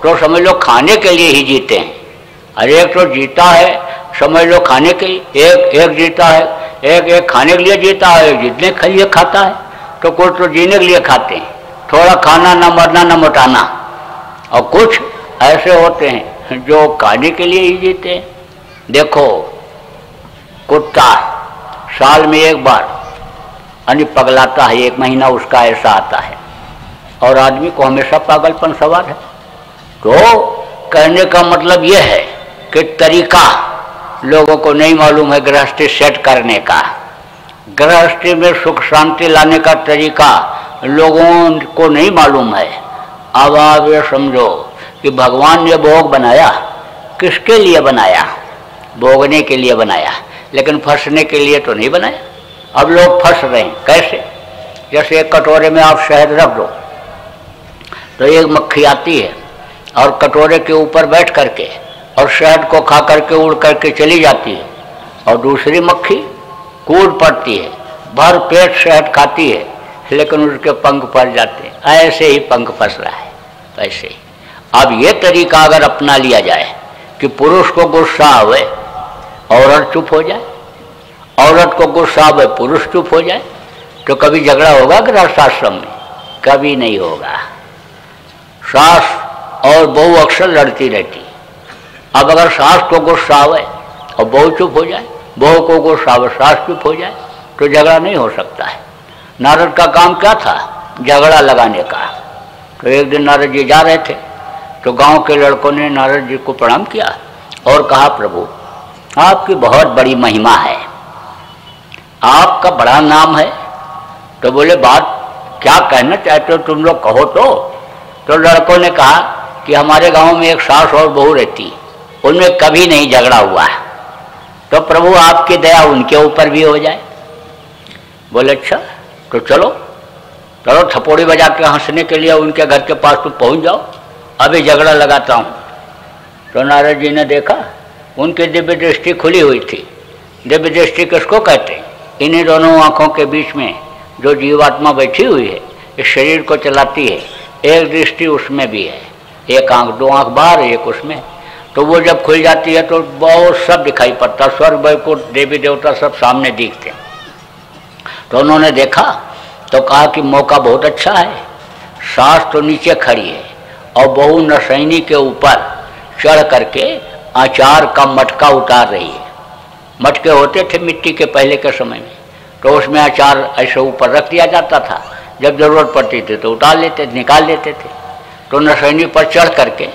तो समझ लो खाने के लिए ही जीते हैं। अरे एक तो जीता है समझ लो खाने के लिए, एक एक जीता है, एक एक खाने के लिए जीता है, एक जीतने के लिए खाता है, तो कुछ तो जीने के लिए खाते हैं, थोड़ा खाना ना मरना ना मोटाना। और कुछ ऐसे होते हैं जो खाने के लिए ही जीते हैं। देखो कुत्ता साल में एक बार यानी पगलाता है, एक महीना उसका ऐसा आता है और आदमी को हमेशा पागलपन सवार है। तो कहने का मतलब यह है कि तरीका लोगों को नहीं मालूम है गृहस्थी सेट करने का। गृहस्थी में सुख शांति लाने का तरीका लोगों को नहीं मालूम है। अब आप ये समझो कि भगवान ने भोग बनाया, किसके लिए बनाया? भोगने के लिए बनाया, लेकिन फंसने के लिए तो नहीं बनाया। अब लोग फंस रहे हैं, कैसे? जैसे एक कटोरे में आप शहद रख दो तो एक मक्खी आती है और कटोरे के ऊपर बैठ करके और शहद को खा करके उड़ करके चली जाती है, और दूसरी मक्खी कूद पड़ती है, भर पेट शहद खाती है लेकिन उसके पंख फंस जाते हैं। ऐसे ही पंख फंस रहा है, ऐसे ही। अब ये तरीका अगर अपना लिया जाए कि पुरुष को गुस्सा आवे औरत चुप हो जाए, औरत को गुस्सा आवे पुरुष चुप हो जाए, तो कभी झगड़ा होगा गृहस्थाश्रम में? कभी नहीं होगा। सास और बहू अक्सर लड़ती रहती। अब अगर सास को गुस्सा आवे और बहू चुप हो जाए, बहू को गुस्सा आवे सास चुप हो जाए, तो झगड़ा नहीं हो सकता है। नारद का काम क्या था? झगड़ा लगाने का। तो एक दिन नारद जी जा रहे थे तो गांव के लड़कों ने नारद जी को प्रणाम किया और कहा, प्रभु आपकी बहुत बड़ी महिमा है, आपका बड़ा नाम है। तो बोले बात क्या कहना चाहते हो तुम लोग, कहो तो। तो लड़कों ने कहा कि हमारे गांव में एक सास और बहू रहती, उनमें कभी नहीं झगड़ा हुआ है, तो प्रभु आपकी दया उनके ऊपर भी हो जाए। बोले अच्छा तो चलो चलो, थपोड़ी बजा के हंसने के लिए उनके घर के पास तुम पहुंच जाओ, अभी झगड़ा लगाता हूं। तो नारद जी ने देखा उनकी दिव्य दृष्टि खुली हुई थी। दिव्य दृष्टि किसको कहते हैं? इन्हीं दोनों आँखों के बीच में जो जीवात्मा बैठी हुई है, इस शरीर को चलाती है, एक दृष्टि उसमें भी है, एक आँख, दो आँख बाहर, एक उसमें। तो वो जब खुल जाती है तो बहुत सब दिखाई पड़ता, स्वर्ग वैकुंठ देवी देवता सब सामने दिखते हैं। तो उन्होंने देखा तो कहा कि मौका बहुत अच्छा है, सास तो नीचे खड़ी है और बहू नसैनी के ऊपर चढ़ करके आचार का मटका उतार रही है। मटके होते थे मिट्टी के पहले के समय में, तो उसमें आचार ऐसे ऊपर रख दिया जाता था, जब जरूरत पड़ती थी तो उतार लेते थे, निकाल लेते थे। तो नसैनी पर चढ़ करके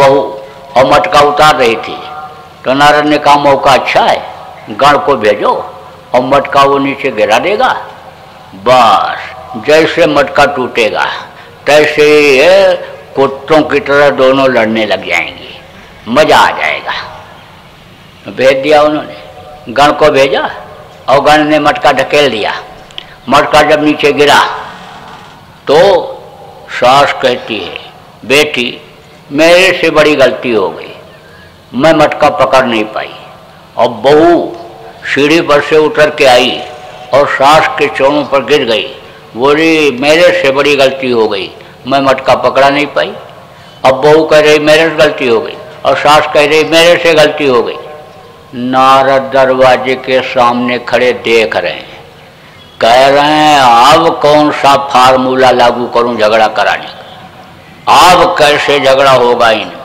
बहू और मटका उतार रही थी। तो नारद ने कहा मौका अच्छा है, गण को भेजो और मटका वो नीचे गिरा देगा। बस जैसे मटका टूटेगा तैसे कुत्तों की तरह दोनों लड़ने लग जाएंगे, मज़ा आ जाएगा। भेज दिया उन्होंने, गण को भेजा और गण ने मटका ढकेल दिया। मटका जब नीचे गिरा तो सास कहती है, बेटी मेरे से बड़ी गलती हो गई, मैं मटका पकड़ नहीं पाई। और बहू सीढ़ी पर से उतर के आई और सास के चरणों पर गिर गई, बोली मेरे से बड़ी गलती हो गई, मैं मटका पकड़ा नहीं पाई। अब बहू कह रही मेरे से गलती हो गई और सास कह रही मेरे से गलती हो गई। नारद दरवाजे के सामने खड़े देख रहे हैं, कह रहे हैं अब कौन सा फार्मूला लागू करूं झगड़ा कराने का। आप कैसे झगड़ा होगा इनमें।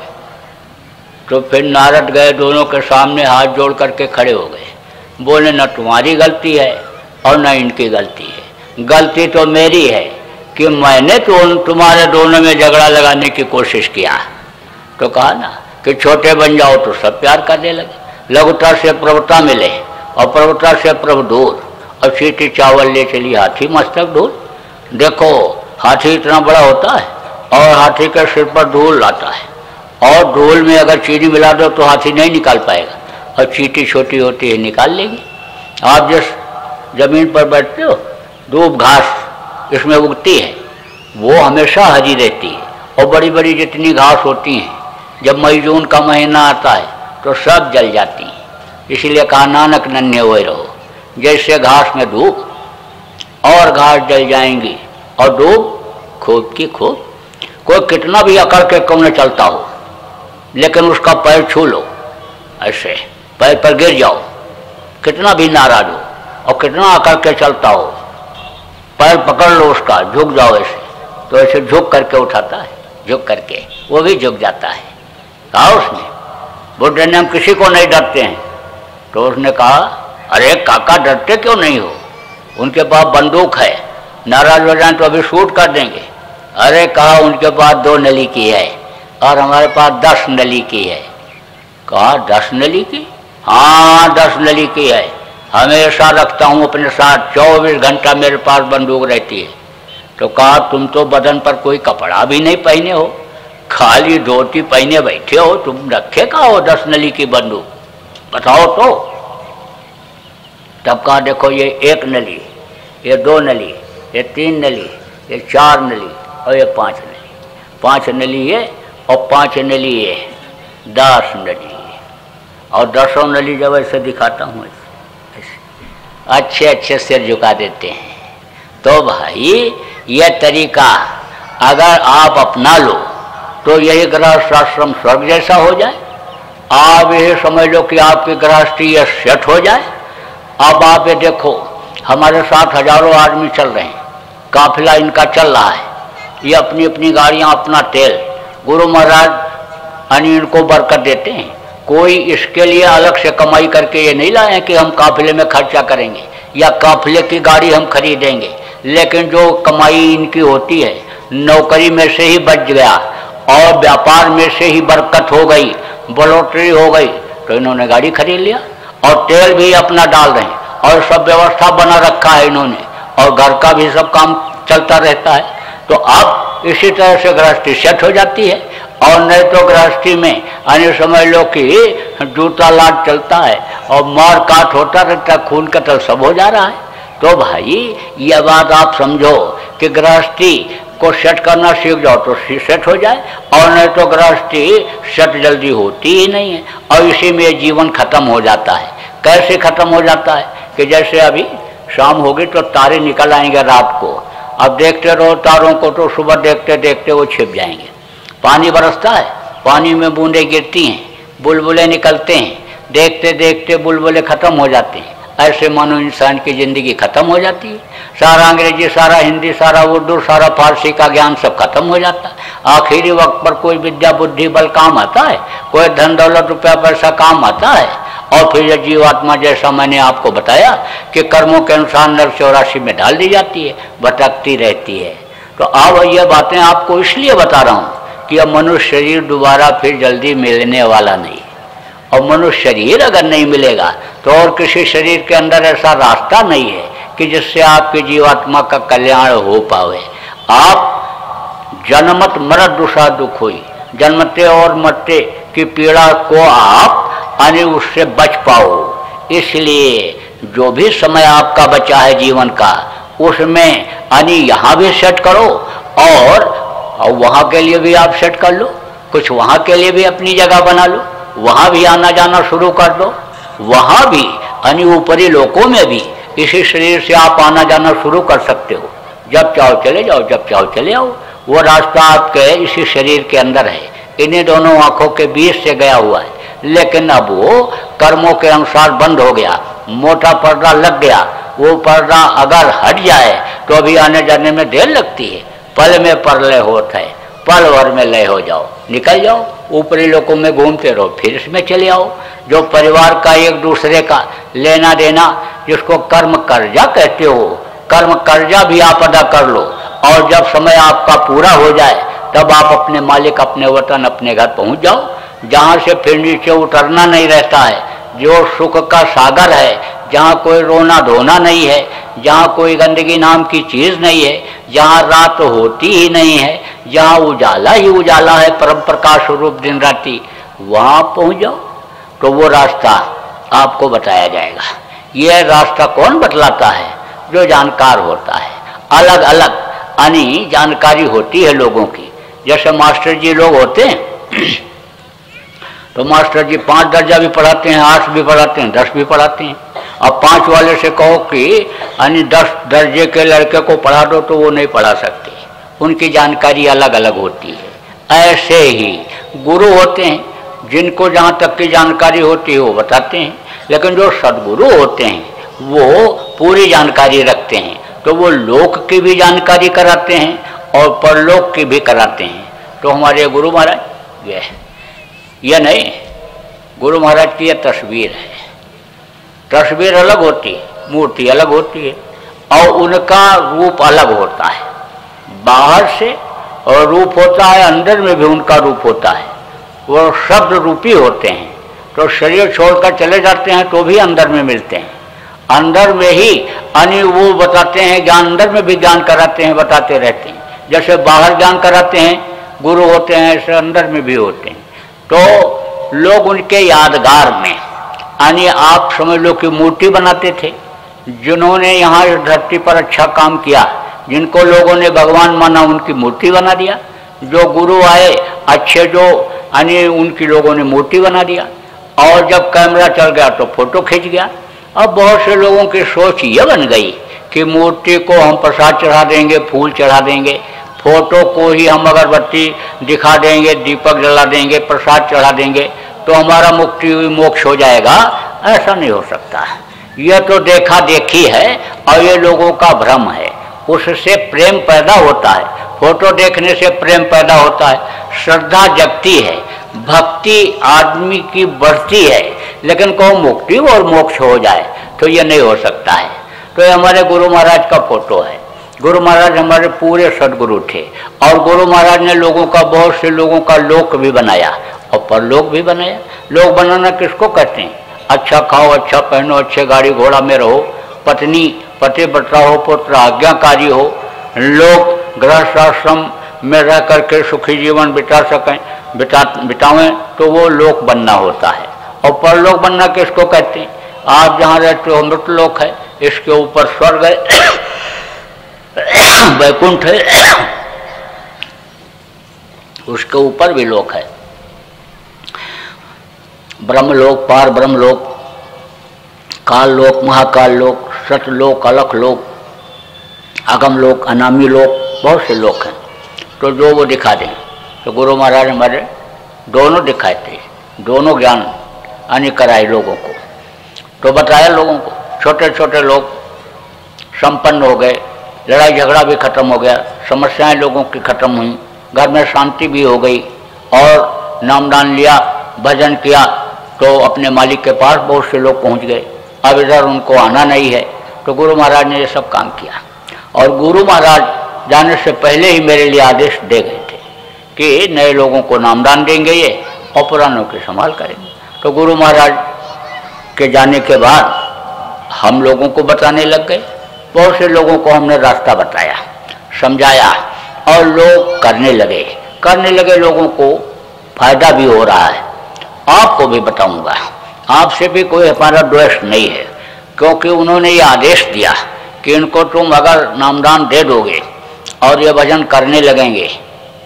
तो फिर नारद गए, दोनों के सामने हाथ जोड़ करके खड़े हो गए, बोले न तुम्हारी गलती है और न इनकी गलती है, गलती तो मेरी है कि मैंने तो तुम्हारे दोनों में झगड़ा लगाने की कोशिश किया। तो कहा ना कि छोटे बन जाओ तो सब प्यार करने लगे, लघुता से प्रभुता मिले और प्रभुता से प्रभु दूर, और सीटी चावल ले चली हाथी मस्तक धूल। देखो हाथी इतना बड़ा होता है और हाथी के सिर पर धूल आता है, और धूल में अगर चीनी मिला दो तो हाथी नहीं निकाल पाएगा, और चीटी छोटी होती है निकाल लेगी। आप जिस ज़मीन पर बैठते हो धूप घास इसमें उगती है, वो हमेशा हरी रहती है, और बड़ी बड़ी जितनी घास होती हैं जब मई जून का महीना आता है तो सब जल जाती हैं। इसीलिए कहा नानक नन्हे हुए रहो, जैसे घास में धूप, और घास जल जाएंगी और धूप खूब की खूब। कोई कितना भी अकड़ के कौन चलता हो लेकिन उसका पैर छू लो, ऐसे पैर पर गिर जाओ, कितना भी नाराज हो और कितना अकड़ के चलता हो, पैर पकड़ लो उसका, झुक जाओ ऐसे, तो ऐसे झुक करके उठाता है, झुक करके वो भी झुक जाता है। कहा उसने, बुद्ध ने हम किसी को नहीं डरते हैं। तो उसने कहा अरे काका डरते क्यों नहीं हो, उनके पास बंदूक है, नाराज हो जाए तो अभी शूट कर देंगे। अरे कहा उनके पास दो नली की है और हमारे पास दस नली की है। कहा दस नली की? हाँ दस नली की है, हमेशा रखता हूँ अपने साथ, चौबीस घंटा मेरे पास बंदूक रहती है। तो कहा तुम तो बदन पर कोई कपड़ा भी नहीं पहने हो, खाली धोती पहने बैठे हो, तुम रखे कहाँ हो दस नली की बंदूक, बताओ तो। तब कहा देखो ये एक नली, ये दो नली, ये तीन नली, ये चार नली और ये पाँच नली, पाँच नली ये और पाँच नली ये, दस नली ये, और दसों नली जब ऐसे दिखाता हूँ ऐसे ऐसे अच्छे अच्छे सिर झुका देते हैं। तो भाई ये तरीका अगर आप अपना लो तो यही गृहस्थाश्रम स्वर्ग जैसा हो जाए। आप ये समझ लो कि आपकी गृहस्थी ये सेट हो जाए। अब आप ये देखो हमारे साथ हजारों आदमी चल रहे हैं, काफिला इनका चल रहा है, ये अपनी अपनी गाड़ियाँ अपना तेल। गुरु महाराज यानी इनको बरकत देते हैं, कोई इसके लिए अलग से कमाई करके ये नहीं लाए हैं कि हम काफिले में खर्चा करेंगे या काफिले की गाड़ी हम खरीदेंगे। लेकिन जो कमाई इनकी होती है नौकरी में से ही बच गया और व्यापार में से ही बरकत हो गई, बढ़ोतरी हो गई, तो इन्होंने गाड़ी खरीद लिया और तेल भी अपना डाल रहे हैं और सब व्यवस्था बना रखा है इन्होंने, और घर का भी सब काम चलता रहता है। तो अब इसी तरह से गृहस्थी सेट हो जाती है। और नहीं तो गृहस्थी में यानी समझ लो कि जूता लात चलता है और मार काट होता रहता है, खून कतल सब हो जा रहा है। तो भाई यह बात आप समझो कि गृहस्थी को सेट करना सीख जाओ तो सेट हो जाए, और नहीं तो गृहस्थी सेट जल्दी होती ही नहीं है और इसी में जीवन खत्म हो जाता है। कैसे खत्म हो जाता है कि जैसे अभी शाम होगी तो तारे निकल आएंगे रात को, अब देखते रहो तारों को तो सुबह देखते देखते वो छिप जाएंगे। पानी बरसता है, पानी में बूंदे गिरती हैं, बुलबुले निकलते हैं, देखते देखते बुलबुले खत्म हो जाते हैं। ऐसे मानो इंसान की ज़िंदगी खत्म हो जाती है, सारा अंग्रेजी सारा हिंदी सारा उर्दू सारा फारसी का ज्ञान सब खत्म हो जाता है। आखिरी वक्त पर कोई विद्या बुद्धि बल काम आता है, कोई धन दौलत रुपया पैसा काम आता है, और फिर यह जीवात्मा जैसा मैंने आपको बताया कि कर्मों के अनुसार नर चौरासी में डाल दी जाती है, भटकती रहती है। तो अब यह बातें आपको इसलिए बता रहा हूँ कि अब मनुष्य शरीर दोबारा फिर जल्दी मिलने वाला नहीं, और मनुष्य शरीर अगर नहीं मिलेगा तो और किसी शरीर के अंदर ऐसा रास्ता नहीं है कि जिससे आपकी जीवात्मा का कल्याण हो पावे। आप जन्मत मरत दुषा दुख हुई, जन्मते और मरते की पीड़ा को आप यानी उससे बच पाओ। इसलिए जो भी समय आपका बचा है जीवन का उसमें यानी यहाँ भी सेट करो और वहाँ के लिए भी आप सेट कर लो, कुछ वहाँ के लिए भी अपनी जगह बना लो, वहाँ भी आना जाना शुरू कर दो, वहाँ भी यानी ऊपरी लोकों में भी इसी शरीर से आप आना जाना शुरू कर सकते हो। जब चाहो चले जाओ, जब चाहो चले आओ, वो रास्ता आपके इसी शरीर के अंदर है, इन्हीं दोनों आँखों के बीच से गया हुआ है। लेकिन अब वो कर्मों के अनुसार बंद हो गया, मोटा पर्दा लग गया, वो पर्दा अगर हट जाए तो अभी आने जाने में देर लगती है। पल में परलय होता है, पल भर में लय हो जाओ, निकल जाओ, ऊपरी लोगों में घूमते रहो, फिर इसमें चले आओ। जो परिवार का एक दूसरे का लेना देना, जिसको कर्म कर्जा कहते हो, कर्म कर्जा भी आप अदा कर लो, और जब समय आपका पूरा हो जाए तब आप अपने मालिक, अपने वतन, अपने घर पहुंच जाओ, जहाँ से फिर नीचे उतरना नहीं रहता है। जो सुख का सागर है, जहाँ कोई रोना धोना नहीं है, जहाँ कोई गंदगी नाम की चीज़ नहीं है, जहाँ रात होती ही नहीं है, जहाँ उजाला ही उजाला है, परम प्रकाश स्वरूप दिन राति, वहाँ पहुँच जाओ, तो वो रास्ता आपको बताया जाएगा। यह रास्ता कौन बतलाता है? जो जानकार होता है। अलग अलग यानी जानकारी होती है लोगों की। जैसे मास्टर जी लोग होते हैं, तो मास्टर जी पाँच दर्जा भी पढ़ाते हैं, आठ भी पढ़ाते हैं, दस भी पढ़ाते हैं। अब पाँच वाले से कहो कि यानी दस दर्जे के लड़के को पढ़ा दो, तो वो नहीं पढ़ा सकते, उनकी जानकारी अलग अलग होती है। ऐसे ही गुरु होते हैं, जिनको जहाँ तक की जानकारी होती है वो बताते हैं, लेकिन जो सद्गुरु होते हैं वो पूरी जानकारी रखते हैं, तो वो लोक की भी जानकारी कराते हैं और परलोक की भी कराते हैं। तो हमारे गुरु महाराज ये ये नहीं, गुरु महाराज की यह तस्वीर है। तस्वीर अलग होती है, मूर्ति अलग होती है, और उनका रूप अलग होता है बाहर से, और रूप होता है अंदर में भी उनका रूप होता है। वो शब्द रूपी होते हैं, तो शरीर छोड़कर चले जाते हैं तो भी अंदर में मिलते हैं, अंदर में ही यानी वो बताते हैं ज्ञान, अंदर में भी ज्ञान कराते हैं, बताते रहते हैं। जैसे बाहर ज्ञान कराते हैं गुरु होते हैं, ऐसे अंदर में भी होते हैं। तो लोग उनके यादगार में यानी आप समझ लो कि मूर्ति बनाते थे। जिन्होंने यहाँ इस धरती पर अच्छा काम किया, जिनको लोगों ने भगवान माना, उनकी मूर्ति बना दिया। जो गुरु आए अच्छे, जो यानी उनकी लोगों ने मूर्ति बना दिया, और जब कैमरा चल गया तो फोटो खींच गया। अब बहुत से लोगों की सोच ये बन गई कि मूर्ति को हम प्रसाद चढ़ा देंगे, फूल चढ़ा देंगे, फोटो को ही हम अगरबत्ती दिखा देंगे, दीपक जला देंगे, प्रसाद चढ़ा देंगे, तो हमारा मुक्ति मोक्ष हो जाएगा। ऐसा नहीं हो सकता, यह तो देखा देखी है और ये लोगों का भ्रम है। उससे प्रेम पैदा होता है, फोटो देखने से प्रेम पैदा होता है, श्रद्धा जगती है, भक्ति आदमी की बढ़ती है, लेकिन कहो मुक्ति और मोक्ष हो जाए तो ये नहीं हो सकता है। तो ये हमारे गुरु महाराज का फोटो है। गुरु महाराज हमारे पूरे सदगुरु थे, और गुरु महाराज ने लोगों का, बहुत से लोगों का लोक भी बनाया और परलोक भी बनाया। लोक बनाना किसको कहते हैं? अच्छा खाओ, अच्छा पहनो, अच्छे गाड़ी घोड़ा में रहो, पत्नी पति पत्रा हो, पुत्र आज्ञाकारी हो, लोग गृहस्थाश्रम में रह करके सुखी जीवन बिता सकें बिता बिताएं, तो वो लोक बनना होता है। और परलोक बनना किसको कहते हैं? आप जहाँ रहते हो मृत लोक है, इसके ऊपर स्वर्ग है, वैकुंठ है, उसके ऊपर भी लोक है, ब्रह्मलोक, पार ब्रह्मलोक, काल लोक, महाकाल लोक, सतलोक, अलख लोक, आगम लोक, अनामी लोक, बहुत से लोक हैं। तो जो वो दिखा दें, तो गुरु महाराज हमारे दोनों दिखाते हैं, दोनों ज्ञान यानी कराए लोगों को, तो बताया लोगों को। छोटे छोटे लोग संपन्न हो गए, लड़ाई झगड़ा भी खत्म हो गया, समस्याएं लोगों की खत्म हुई, घर में शांति भी हो गई, और नामदान लिया, भजन किया, तो अपने मालिक के पास बहुत से लोग पहुँच गए। अब इधर उनको आना नहीं है, तो गुरु महाराज ने ये सब काम किया। और गुरु महाराज जाने से पहले ही मेरे लिए आदेश दे गए थे कि नए लोगों को नामदान देंगे ये, और पुरानों की संभाल करेंगे। तो गुरु महाराज के जाने के बाद हम लोगों को बताने लग गए, बहुत से लोगों को हमने रास्ता बताया, समझाया, और लोग करने लगे। करने लगे लोगों को फायदा भी हो रहा है। आपको भी बताऊंगा, आपसे भी कोई हमारा द्वेष नहीं है, क्योंकि उन्होंने ये आदेश दिया कि इनको तुम अगर नामदान दे दोगे और ये भजन करने लगेंगे,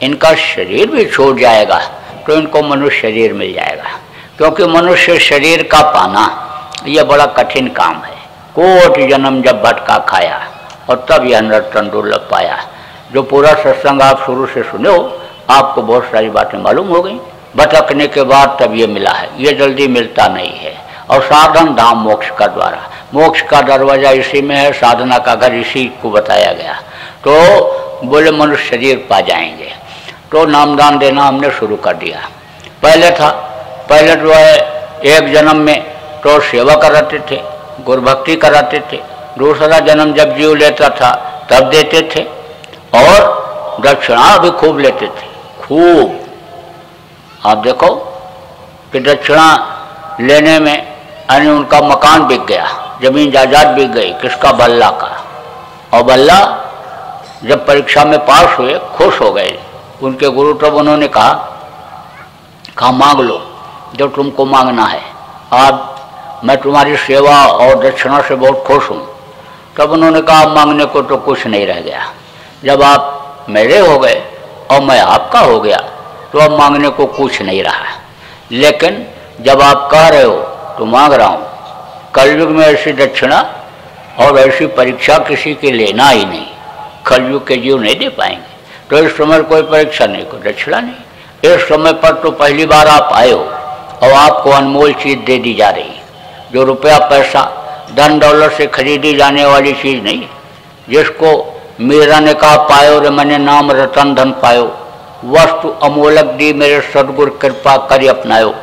इनका शरीर भी छोड़ जाएगा, तो इनको मनुष्य शरीर मिल जाएगा। क्योंकि मनुष्य शरीर का पाना ये बड़ा कठिन काम है। कोटि जन्म जब भटका खाया, और तब यह नर्तन दुर्लभ पाया। जो पूरा सत्संग आप शुरू से सुने हो, आपको बहुत सारी बातें मालूम हो गई। भटकने के बाद तब ये मिला है, ये जल्दी मिलता नहीं है। और साधन धाम मोक्ष का द्वारा, मोक्ष का दरवाज़ा इसी में है, साधना का घर इसी को बताया गया। तो बोले मनुष्य शरीर पा जाएंगे। तो नामदान देना हमने शुरू कर दिया। पहले था पहले जो है एक जन्म में तो सेवा कराते थे, गुरुभक्ति कराते थे, दूसरा जन्म जब जीव लेता था तब देते थे और दक्षिणा भी खूब लेते थे, खूब। आप देखो कि दक्षिणा लेने में यानी उनका मकान बिक गया, जमीन जायदाद बिक गई, किसका? बल्ला का। और बल्ला जब परीक्षा में पास हुए खुश हो गए, उनके गुरु तब उन्होंने कहा कहा मांग लो जो तुमको मांगना है, आप मैं तुम्हारी सेवा और दक्षिणा से बहुत खुश हूँ। तब उन्होंने कहा मांगने को तो कुछ नहीं रह गया, जब आप मेरे हो गए और मैं आपका हो गया तो अब मांगने को कुछ नहीं रहा। लेकिन जब आप कह रहे हो तो मांग रहा हूँ। कलयुग में ऐसी दक्षिणा और ऐसी परीक्षा किसी के लेना ही नहीं, कलयुग के जीव नहीं दे पाएंगे। तो इस समय कोई परीक्षा नहीं, कोई दक्षिणा नहीं। इस समय पर तो पहली बार आप आए हो और आपको अनमोल चीज़ दे दी जा रही, जो रुपया पैसा धन दौलत से खरीदी जाने वाली चीज़ नहीं, जिसको मीरा ने कहा पायो रे मैंने नाम रतन धन पायो, वस्तु अमोलक दी मेरे सदगुर कृपा करी अपनायो।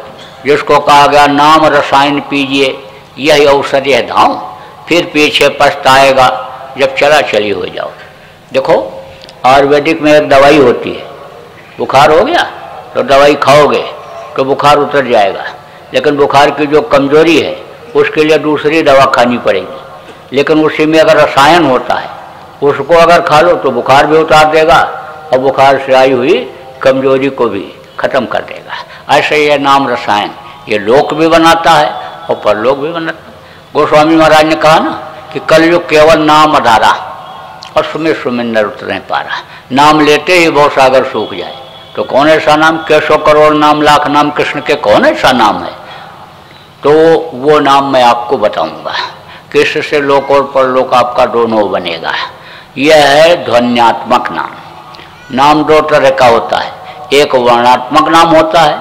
जिसको कहा गया नाम रसायन पीजिए यही अवसर यह धाम, फिर पीछे पछताएगा जब चला चली हो जाओ। देखो आयुर्वेदिक में एक दवाई होती है, बुखार हो गया तो दवाई खाओगे तो बुखार उतर जाएगा, लेकिन बुखार की जो कमजोरी है उसके लिए दूसरी दवा खानी पड़ेगी। लेकिन उसी में अगर रसायन होता है उसको अगर खा लो तो बुखार भी उतार देगा और बुखार से आई हुई कमजोरी को भी खत्म कर देगा। ऐसे यह नाम रसायन ये लोक भी बनाता है और परलोक भी बनाता है। गोस्वामी महाराज ने कहा ना कि कलयुग केवल नाम अधारा और सुमिर सुमिंदर उतरे पारा, नाम लेते ही बहुत सागर सूख जाए। तो कौन ऐसा नाम? कैसो करोड़ नाम लाख नाम कृष्ण के, कौन ऐसा नाम है? तो वो नाम मैं आपको बताऊंगा कि इससे लोक और परलोक आपका दोनों बनेगा। यह है ध्वन्यात्मक नाम। नाम दो तरह का होता है, एक वर्णात्मक नाम होता है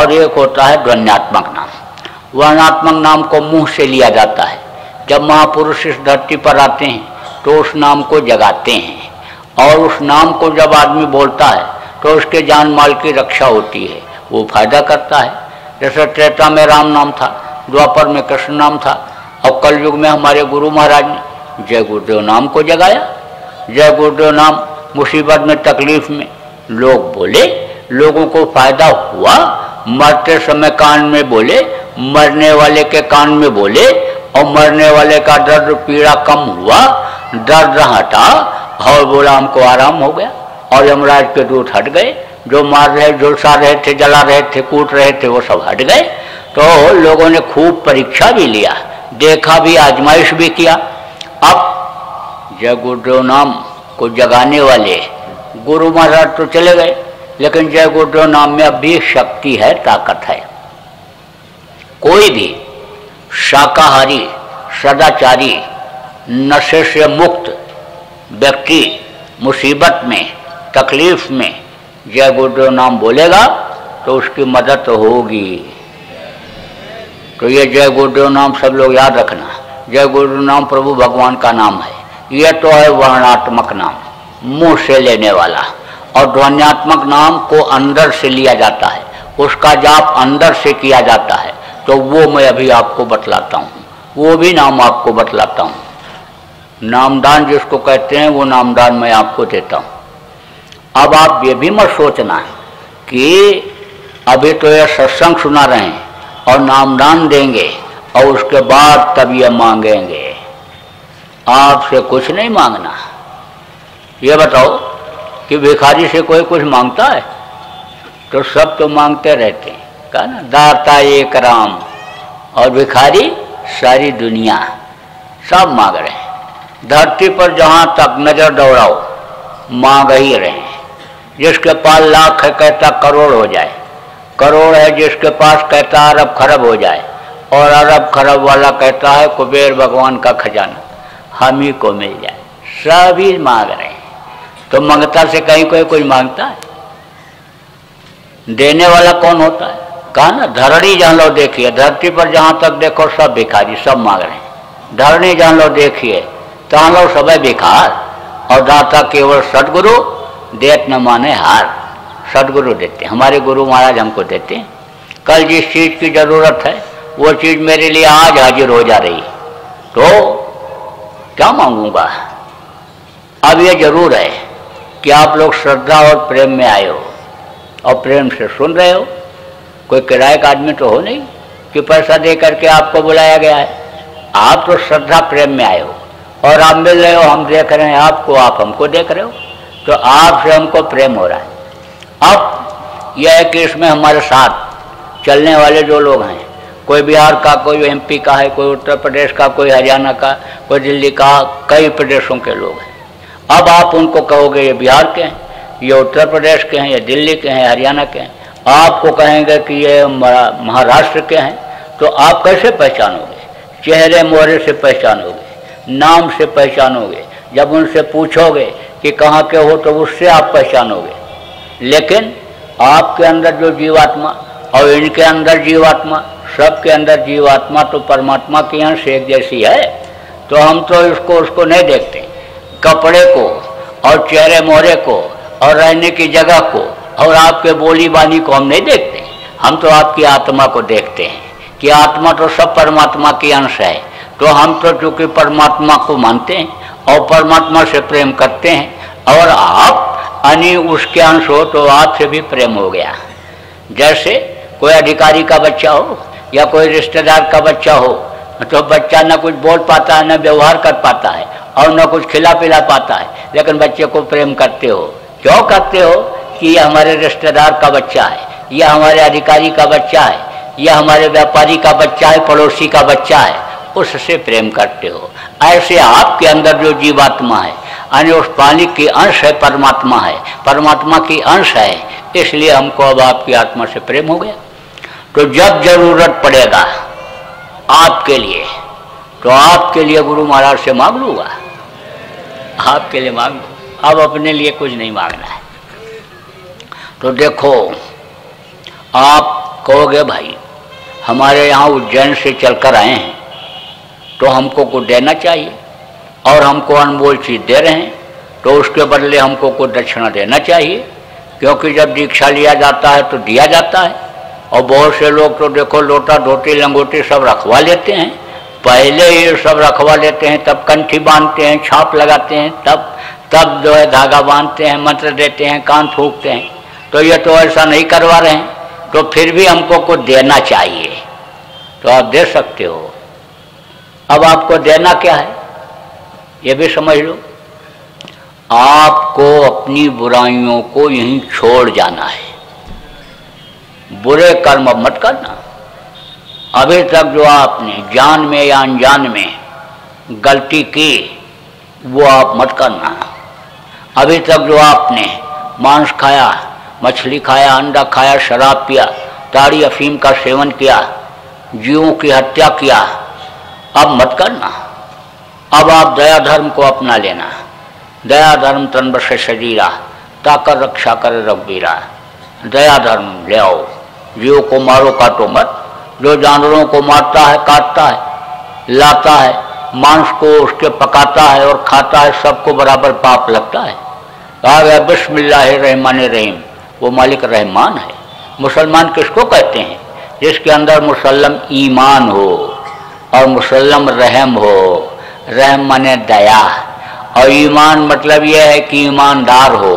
और एक होता है ध्वन्यात्मक नाम। वर्णात्मक नाम को मुंह से लिया जाता है, जब महापुरुष इस धरती पर आते हैं तो उस नाम को जगाते हैं और उस नाम को जब आदमी बोलता है तो उसके जान माल की रक्षा होती है, वो फायदा करता है। जैसे त्रेता में राम नाम था, द्वापर में कृष्ण नाम था और कलयुग में हमारे गुरु महाराज ने जय गुरुदेव नाम को जगाया। जय गुरुदेव नाम मुसीबत में तकलीफ में लोग बोले, लोगों को फायदा हुआ, मरते समय कान में बोले, मरने वाले के कान में बोले और मरने वाले का दर्द पीड़ा कम हुआ, दर्द हटा और बोला हमको आराम हो गया। और यमराज के दूत हट गए, जो मार रहे झुलसा रहे थे, जला रहे थे, कूट रहे थे, वो सब हट गए। तो लोगों ने खूब परीक्षा भी लिया, देखा भी, आजमाइश भी किया। अब जय गुरुदेव नाम को जगाने वाले गुरु महाराज तो चले गए, लेकिन जय गुरुदेव नाम में अब भी शक्ति है, ताकत है। कोई भी शाकाहारी सदाचारी नशे से मुक्त व्यक्ति मुसीबत में तकलीफ में जय गुरुदेव नाम बोलेगा तो उसकी मदद होगी। तो ये जय गुरुदेव नाम सब लोग याद रखना, जय गुरुदेव नाम प्रभु भगवान का नाम है। यह तो है वर्णात्मक नाम, मुंह से लेने वाला, और ध्वन्यात्मक नाम को अंदर से लिया जाता है, उसका जाप अंदर से किया जाता है। तो वो मैं अभी आपको बतलाता हूँ, वो भी नाम आपको बतलाता हूँ। नामदान जिसको कहते हैं वो नामदान मैं आपको देता हूँ। अब आप ये भी मत सोचना कि अभी तो यह सत्संग सुना रहे हैं और नामदान देंगे और उसके बाद तब ये मांगेंगे। आपसे कुछ नहीं मांगना। ये बताओ कि भिखारी से कोई कुछ मांगता है? तो सब तो मांगते रहते हैं, कहा ना दाता एक राम, और भिखारी सारी दुनिया सब मांग रहे हैं। धरती पर जहाँ तक नज़र दौड़ाओ मांग ही रहे हैं। जिसके पास लाख है कहता करोड़ हो जाए, करोड़ है जिसके पास कहता अरब खरब हो जाए, और अरब खरब वाला कहता है कुबेर भगवान का खजाना हम ही को मिल जाए। सभी मांग रहे हैं। तो मंगता से कहीं कोई कोई मांगता है? देने वाला कौन होता है? कहा ना धरणी जान लो देखिए, धरती पर जहाँ तक देखो सब भिखारी, सब मांग रहे हैं। धरणी जान लो देखिए तहाँ लो सब भिखार, और दाता केवल सदगुरु देत न माने हार। सदगुरु देते हैं, हमारे गुरु महाराज हमको देते हैं। कल जिस चीज़ की ज़रूरत है वो चीज़ मेरे लिए आज हाजिर हो जा रही, तो क्या मांगूंगा। अब ये ज़रूर है कि आप लोग श्रद्धा और प्रेम में आए हो और प्रेम से सुन रहे हो, कोई किराए का आदमी तो हो नहीं कि पैसा दे करके आपको बुलाया गया है। आप तो श्रद्धा प्रेम में आए हो और आप मिल रहे हो, हम देख रहे हैं आपको, आप हमको देख रहे हो, तो आपसे हमको प्रेम हो रहा है। अब यह है कि इसमें हमारे साथ चलने वाले जो लोग हैं, कोई बिहार का, कोई एमपी का है, कोई उत्तर प्रदेश का, कोई हरियाणा का, कोई दिल्ली का, कई प्रदेशों के लोग हैं। अब आप उनको कहोगे ये बिहार के हैं, ये उत्तर प्रदेश के हैं, ये दिल्ली के हैं, हरियाणा के हैं, आपको कहेंगे कि ये महाराष्ट्र के हैं, तो आप कैसे पहचानोगे? चेहरे मोहरे से पहचानोगे, नाम से पहचानोगे, जब उनसे पूछोगे कि कहाँ के हो तो उससे आप पहचानोगे। लेकिन आपके अंदर जो जीवात्मा और इनके अंदर जीवात्मा, सबके अंदर जीवात्मा तो परमात्मा के अंश एक जैसी है, तो हम तो इसको उसको नहीं देखते। कपड़े को और चेहरे मोहरे को और रहने की जगह को और आपके बोली बानी को हम नहीं देखते, हम तो आपकी आत्मा को देखते हैं कि आत्मा तो सब परमात्मा की अंश है। तो हम तो चूँकि परमात्मा को मानते हैं और परमात्मा से प्रेम करते हैं, और आप यानी उसके अंश हो तो आपसे भी प्रेम हो गया। जैसे कोई अधिकारी का बच्चा हो या कोई रिश्तेदार का बच्चा हो, तो बच्चा न कुछ बोल पाता है, न व्यवहार कर पाता है और न कुछ खिला पिला पाता है, लेकिन बच्चे को प्रेम करते हो। क्यों करते हो? कि यह हमारे रिश्तेदार का बच्चा है, यह हमारे अधिकारी का बच्चा है, यह हमारे व्यापारी का बच्चा है, पड़ोसी का बच्चा है, उससे प्रेम करते हो। ऐसे आपके अंदर जो जीवात्मा है यानी उस पानी की अंश है, परमात्मा है, परमात्मा की अंश है, इसलिए हमको अब आपकी आत्मा से प्रेम हो गया। तो जब जरूरत पड़ेगा आपके लिए, तो आपके लिए गुरु महाराज से मांग लूँगा, आपके लिए मांग लूँ, अब अपने लिए कुछ नहीं मांगना है। तो देखो, आप कहोगे भाई हमारे यहाँ उज्जैन से चलकर आए हैं तो हमको कुछ देना चाहिए और हमको अनमोल चीज़ दे रहे हैं, तो उसके बदले हमको कुछ दक्षिणा देना चाहिए, क्योंकि जब दीक्षा लिया जाता है तो दिया जाता है। और बहुत से लोग तो देखो लोटा धोती लंगोटी सब रखवा लेते हैं, पहले ये सब रखवा लेते हैं, तब कंठी बांधते हैं, छाप लगाते हैं, तब तब जो है धागा बांधते हैं, मंत्र देते हैं, कान फूंकते हैं। तो ये तो ऐसा नहीं करवा रहे हैं, तो फिर भी हमको कुछ देना चाहिए, तो आप दे सकते हो। अब आपको देना क्या है ये भी समझ लो, आपको अपनी बुराइयों को यहीं छोड़ जाना है, बुरे कर्म मत करना। अभी तक जो आपने जान में या अनजान में गलती की वो आप मत करना। अभी तक जो आपने मांस खाया, मछली खाया, अंडा खाया, शराब पिया, ताड़ी अफीम का सेवन किया, जीवों की हत्या किया, अब मत करना। अब आप दया धर्म को अपना लेना। दया धर्म तन बसे शरीरा, ताकर रक्षा करे रघुबीरा। दया धर्म ले आओ, जीव को मारो काटो मत। जो जानवरों को मारता है, काटता है, लाता है, मांस को उसके पकाता है और खाता है, सबको बराबर पाप लगता है। कहा गया बिस्मिल्लाहिर्रहमानिर्रहीम, वो मालिक रहमान है। मुसलमान किसको कहते हैं? जिसके अंदर मुसलम ईमान हो और मुसलम रहम हो। रहम माने दया और ईमान मतलब यह है कि ईमानदार हो,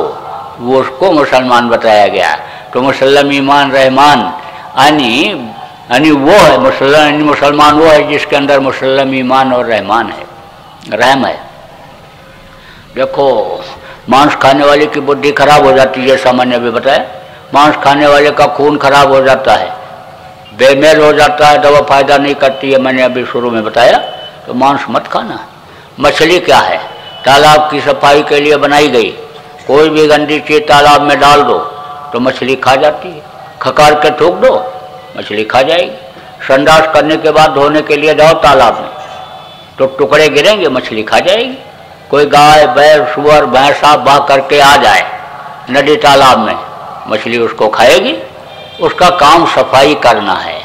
वो उसको मुसलमान बताया गया। तो मुसलम ईमान रहमान यानी यानी वो है मुसलमान, मुसलमान वो है जिसके अंदर मुसलम ईमान और रहमान है, रहम है। देखो, मांस खाने वाले की बुद्धि खराब हो जाती है, सामान्य भी बताया। मांस खाने वाले का खून खराब हो जाता है, बेमेल हो जाता है, दवा फायदा नहीं करती है, मैंने अभी शुरू में बताया। तो मांस मत खाना। मछली क्या है? तालाब की सफाई के लिए बनाई गई, कोई भी गंदी चीज़ तालाब में डाल दो तो मछली खा जाती है, खकार के थूक दो मछली खा जाएगी। संडास करने के बाद धोने के लिए जाओ तालाब में तो टुकड़े गिरेंगे, मछली खा जाएगी। कोई गाय बैल सुअर भैंसा बह करके आ जाए नदी तालाब में, मछली उसको खाएगी। उसका काम सफाई करना है।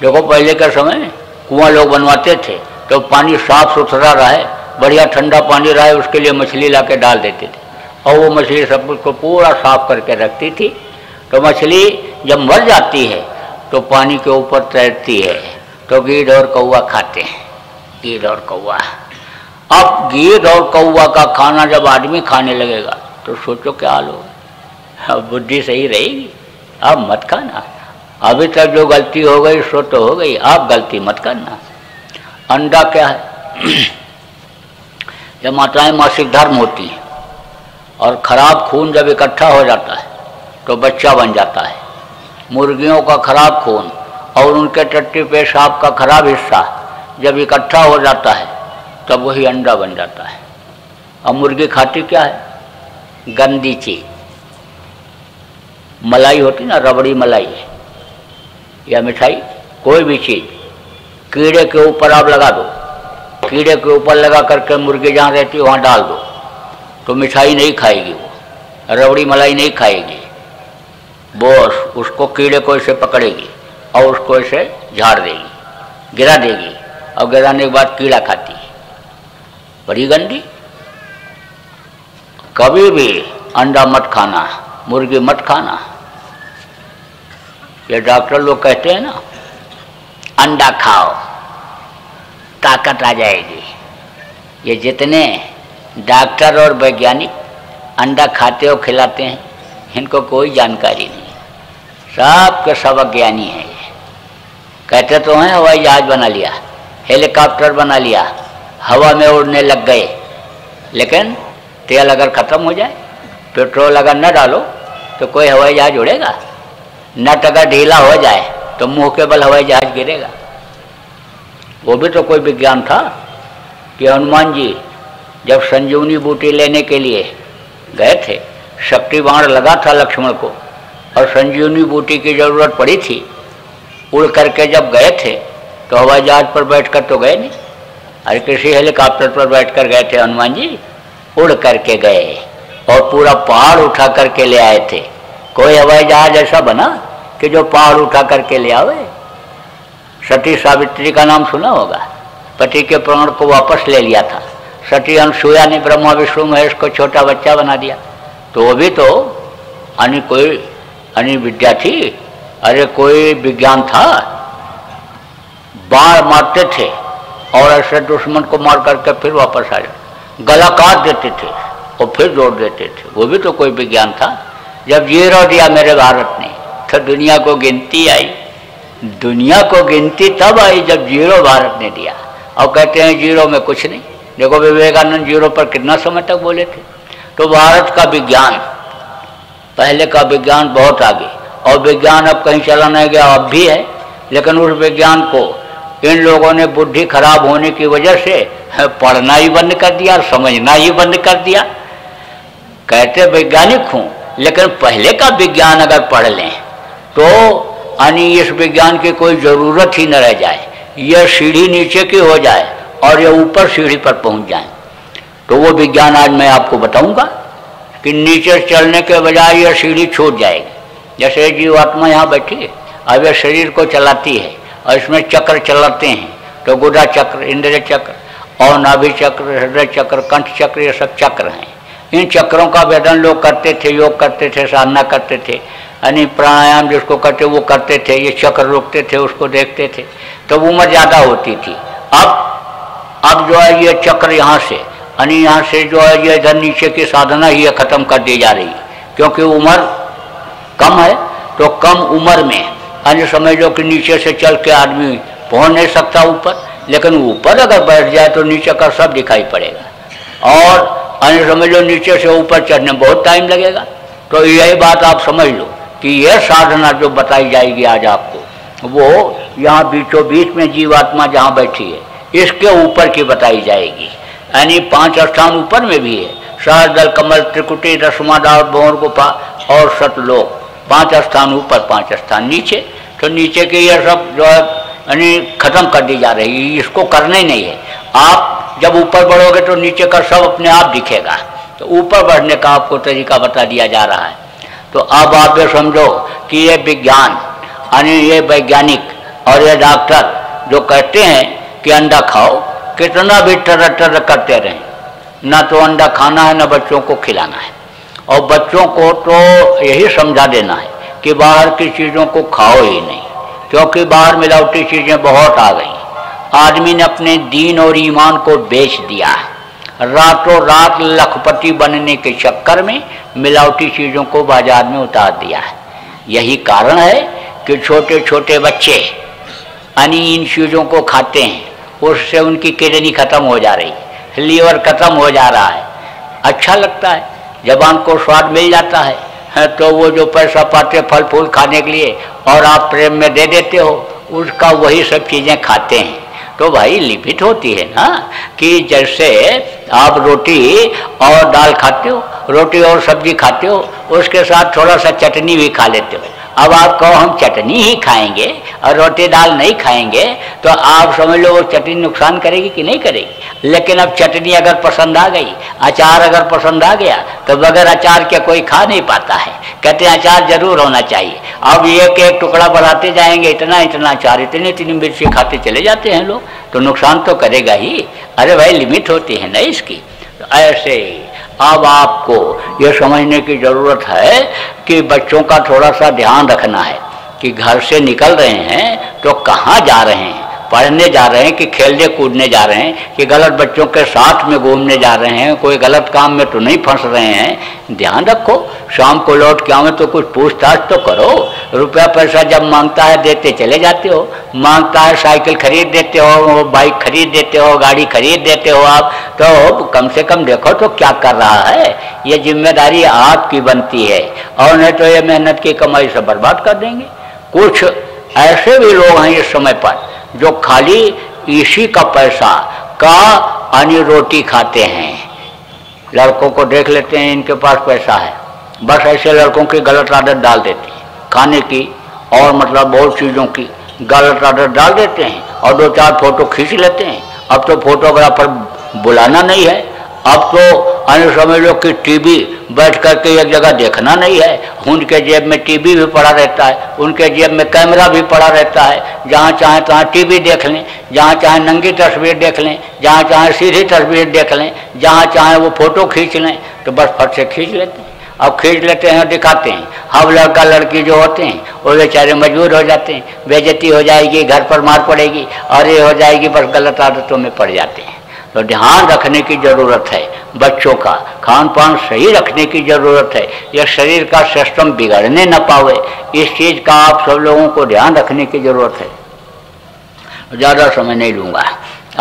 देखो, पहले के समय में कुआं लोग बनवाते थे तो पानी साफ सुथरा रहे, बढ़िया ठंडा पानी रहे, उसके लिए मछली ला के डाल देते थे और वो मछली सब उसको पूरा साफ करके रखती थी। तो मछली जब मर जाती है तो पानी के ऊपर तैरती है, तो गीद और कौवा खाते हैं, गीद और कौवा। अब गीद और कौवा का खाना जब आदमी खाने लगेगा तो सोचो क्या हाल होगा। अब बुद्धि सही रहेगी, अब मत खाना, अभी तक जो गलती हो गई सो तो हो गई, आप गलती मत करना। अंडा क्या है, जब माताएं मासिक धर्म होती हैं और ख़राब खून जब इकट्ठा हो जाता है तो बच्चा बन जाता है। मुर्गियों का खराब खून और उनके टट्टी पेशाब का खराब हिस्सा जब इकट्ठा हो जाता है तब वही अंडा बन जाता है। अब मुर्गी खाती क्या है, गंदी चीज़, मलाई होती ना, रबड़ी मलाई है या मिठाई, कोई भी चीज़ कीड़े के ऊपर आप लगा दो, कीड़े के ऊपर लगा करके मुर्गी जहाँ रहती है वहाँ डाल दो तो मिठाई नहीं खाएगी, वो रबड़ी मलाई नहीं खाएगी, बोस उसको कीड़े को ऐसे पकड़ेगी और उसको ऐसे झाड़ देगी, गिरा देगी और गिराने के बाद कीड़ा खाती है, बड़ी गंदी। कभी भी अंडा मत खाना, मुर्गी मत खाना। ये डॉक्टर लोग कहते हैं ना, अंडा खाओ ताकत आ जाएगी, ये जितने डॉक्टर और वैज्ञानिक अंडा खाते और खिलाते हैं इनको कोई जानकारी नहीं, सब के सब अज्ञानी हैं। कहते तो हैं हवाई जहाज बना लिया, हेलीकॉप्टर बना लिया, हवा में उड़ने लग गए, लेकिन तेल अगर ख़त्म हो जाए, पेट्रोल अगर न डालो तो कोई हवाई जहाज उड़ेगा। नट अगर ढीला हो जाए तो मुंह के बल हवाई जहाज गिरेगा। वो भी तो कोई विज्ञान था कि हनुमान जी जब संजीवनी बूटी लेने के लिए गए थे, शक्ति बाण लगा था लक्ष्मण को और संजीवनी बूटी की ज़रूरत पड़ी थी, उड़ करके जब गए थे तो हवाई जहाज पर बैठकर तो गए नहीं, अरे किसी हेलीकॉप्टर पर बैठकर गए थे हनुमान जी, उड़ करके गए और पूरा पहाड़ उठा करके ले आए थे। कोई हवाई जहाज ऐसा बना कि जो पहाड़ उठा करके ले आवे। सती सावित्री का नाम सुना होगा, पति के प्राण को वापस ले लिया था, सती अनसुया ने ब्रह्मा विष्णु महेश को छोटा बच्चा बना दिया, तो वो भी तो अन्य कोई अन्य विद्या थी, अरे कोई विज्ञान था। बाढ़ मारते थे और ऐसे दुश्मन को मार करके फिर वापस आ जाते, गला काट देते थे और फिर जोड़ देते थे, वो भी तो कोई विज्ञान था। जब जीरो दिया मेरे भारत ने तो दुनिया को गिनती आई, दुनिया को गिनती तब आई जब जीरो भारत ने दिया। और कहते हैं जीरो में कुछ नहीं, देखो विवेकानंद जीरो पर कितना समय तक बोले थे। तो भारत का विज्ञान, पहले का विज्ञान बहुत आगे, और विज्ञान अब कहीं चला नहीं गया, अब भी है, लेकिन उस विज्ञान को इन लोगों ने बुद्धि खराब होने की वजह से पढ़ना ही बंद कर दिया, समझना ही बंद कर दिया। कहते वैज्ञानिक हूँ, लेकिन पहले का विज्ञान अगर पढ़ लें तो यानी इस विज्ञान की कोई ज़रूरत ही न रह जाए, यह सीढ़ी नीचे की हो जाए और यह ऊपर सीढ़ी पर पहुँच जाए। तो वो विज्ञान आज मैं आपको बताऊंगा कि नीचे चलने के बजाय यह सीढ़ी छूट जाएगी। जैसे जीवात्मा यहाँ बैठी है, अब यह शरीर को चलाती है और इसमें चक्र चलाते हैं, तो गुदा चक्र, इंद्रिय चक्र और नाभि चक्र, हृदय चक्र, कंठ चक्र, ये सब चक्र हैं। इन चक्रों का वेदन लोग करते थे, योग करते थे, साधना करते थे, यानी प्राणायाम जिसको करते वो करते थे, ये चक्र रोकते थे, उसको देखते थे, तो उम्र ज़्यादा होती थी। अब अब जो है ये चक्र यहाँ से यानी यहाँ से जो है ये इधर नीचे की साधना ही ख़त्म कर दी जा रही है, क्योंकि उम्र कम है। तो कम उम्र में यानी समझ लो कि नीचे से चल के आदमी पहुँच नहीं सकता ऊपर, लेकिन ऊपर अगर बैठ जाए तो नीचे का सब दिखाई पड़ेगा, और यानी समझ लो नीचे से ऊपर चढ़ने में बहुत टाइम लगेगा। तो यही बात आप समझ लो कि यह साधना जो बताई जाएगी आज आपको, वो यहाँ बीचों बीच में जीवात्मा जहाँ बैठी है इसके ऊपर की बताई जाएगी, यानी पांच स्थान ऊपर में भी है, सहस्रदल, कमल, त्रिकुटी, रश्मादार, भंवर गुफा और सतलोक, पांच स्थान ऊपर, पांच स्थान नीचे। तो नीचे के ये सब जो है यानी खत्म कर दी जा रही है, इसको करना ही नहीं है। आप जब ऊपर बढ़ोगे तो नीचे का सब अपने आप दिखेगा, तो ऊपर बढ़ने का आपको तरीका बता दिया जा रहा है। तो अब आप ये समझो कि ये विज्ञान यानी ये वैज्ञानिक और ये डॉक्टर जो कहते हैं कि अंडा खाओ, कितना भी टर टर करते रहें, ना तो अंडा खाना है ना बच्चों को खिलाना है, और बच्चों को तो यही समझा देना है कि बाहर की चीज़ों को खाओ ही नहीं, क्योंकि बाहर मिलावटी चीज़ें बहुत आ गई। आदमी ने अपने दीन और ईमान को बेच दिया है, रातों रात लखपति बनने के चक्कर में मिलावटी चीज़ों को बाजार में उतार दिया है। यही कारण है कि छोटे छोटे बच्चे यानी इन चीज़ों को खाते हैं, उससे उनकी किडनी ख़त्म हो जा रही है, लीवर ख़त्म हो जा रहा है। अच्छा लगता है, जबान को स्वाद मिल जाता है, तो वो जो पैसा पाते फल फूल खाने के लिए और आप प्रेम में दे देते हो, उसका वही सब चीज़ें खाते हैं। तो भाई लिमिट होती है ना, कि जैसे आप रोटी और दाल खाते हो, रोटी और सब्जी खाते हो, उसके साथ थोड़ा सा चटनी भी खा लेते हो। अब आप कहो हम चटनी ही खाएंगे और रोटी दाल नहीं खाएंगे, तो आप समझ लो वो चटनी नुकसान करेगी कि नहीं करेगी। लेकिन अब चटनी अगर पसंद आ गई, अचार अगर पसंद आ गया, तो बगैर अचार के कोई खा नहीं पाता है। कहते हैं अचार जरूर होना चाहिए। अब एक एक टुकड़ा बढ़ाते जाएंगे, इतना इतना अचार, इतनी इतनी मिर्ची खाते चले जाते हैं लोग, तो नुकसान तो करेगा ही। अरे भाई लिमिट होती है ना इसकी। ऐसे अब आपको ये समझने की ज़रूरत है कि बच्चों का थोड़ा सा ध्यान रखना है कि घर से निकल रहे हैं तो कहाँ जा रहे हैं, पढ़ने जा रहे हैं कि खेलने कूदने जा रहे हैं, कि गलत बच्चों के साथ में घूमने जा रहे हैं, कोई गलत काम में तो नहीं फंस रहे हैं। ध्यान रखो, शाम को लौट के आओ तो कुछ पूछताछ तो करो। रुपया पैसा जब मांगता है देते चले जाते हो, मांगता है साइकिल खरीद देते हो, बाइक खरीद देते हो, गाड़ी खरीद देते हो आप, तो कम से कम देखो तो क्या कर रहा है। ये जिम्मेदारी आपकी बनती है, और नहीं तो ये मेहनत की कमाई से बर्बाद कर देंगे। कुछ ऐसे भी लोग हैं इस समय पर जो खाली इसी का पैसा का यानी रोटी खाते हैं। लड़कों को देख लेते हैं, इनके पास पैसा है, बस ऐसे लड़कों की गलत आदत डाल देते हैं खाने की, और मतलब बहुत चीज़ों की गलत आदत डाल देते हैं, और दो चार फोटो खींच लेते हैं। अब तो फोटोग्राफर बुलाना नहीं है, अब तो अन्य समझ लो कि टीवी बैठ करके एक जगह देखना नहीं है। उनके जेब में टीवी भी पड़ा रहता है, उनके जेब में कैमरा भी पड़ा रहता है, जहाँ चाहे तहाँ टीवी देख लें, जहाँ चाहे नंगी तस्वीर देख लें, जहाँ चाहे सीधी तस्वीर देख लें, जहाँ चाहे वो फ़ोटो खींच लें, तो बस फट से खींच लेते हैं। अब खींच लेते हैं और दिखाते हैं। हम लड़का लड़की जो होते हैं वो बेचारे मजबूर हो जाते हैं, बेइज्जती हो जाएगी, घर पर मार पड़ेगी, और ये हो जाएगी, बस गलत आदतों में पड़ जाते हैं। तो ध्यान रखने की ज़रूरत है, बच्चों का खान पान सही रखने की ज़रूरत है, यह शरीर का सिस्टम बिगड़ने न पावे, इस चीज़ का आप सब लोगों को ध्यान रखने की ज़रूरत है। ज़्यादा समय नहीं लूँगा,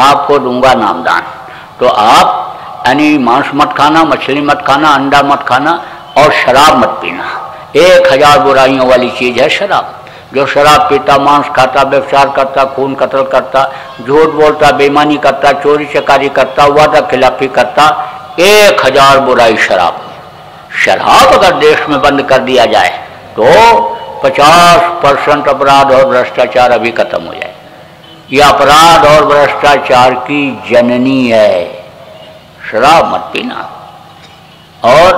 आपको दूंगा नामदान। तो आप यानी मांस मत खाना, मछली मत खाना, अंडा मत खाना, और शराब मत पीना। एक हज़ार बुराइयों वाली चीज़ है शराब। जो शराब पीता, मांस खाता, व्यभिचार करता, खून कत्ल करता, झूठ बोलता, बेईमानी करता, चोरी चकारी करता, वादा खिलाफी करता, एक हज़ार बुराई शराब। शराब अगर देश में बंद कर दिया जाए तो पचास परसेंट अपराध और भ्रष्टाचार अभी खत्म हो जाए। यह अपराध और भ्रष्टाचार की जननी है। शराब मत पीना और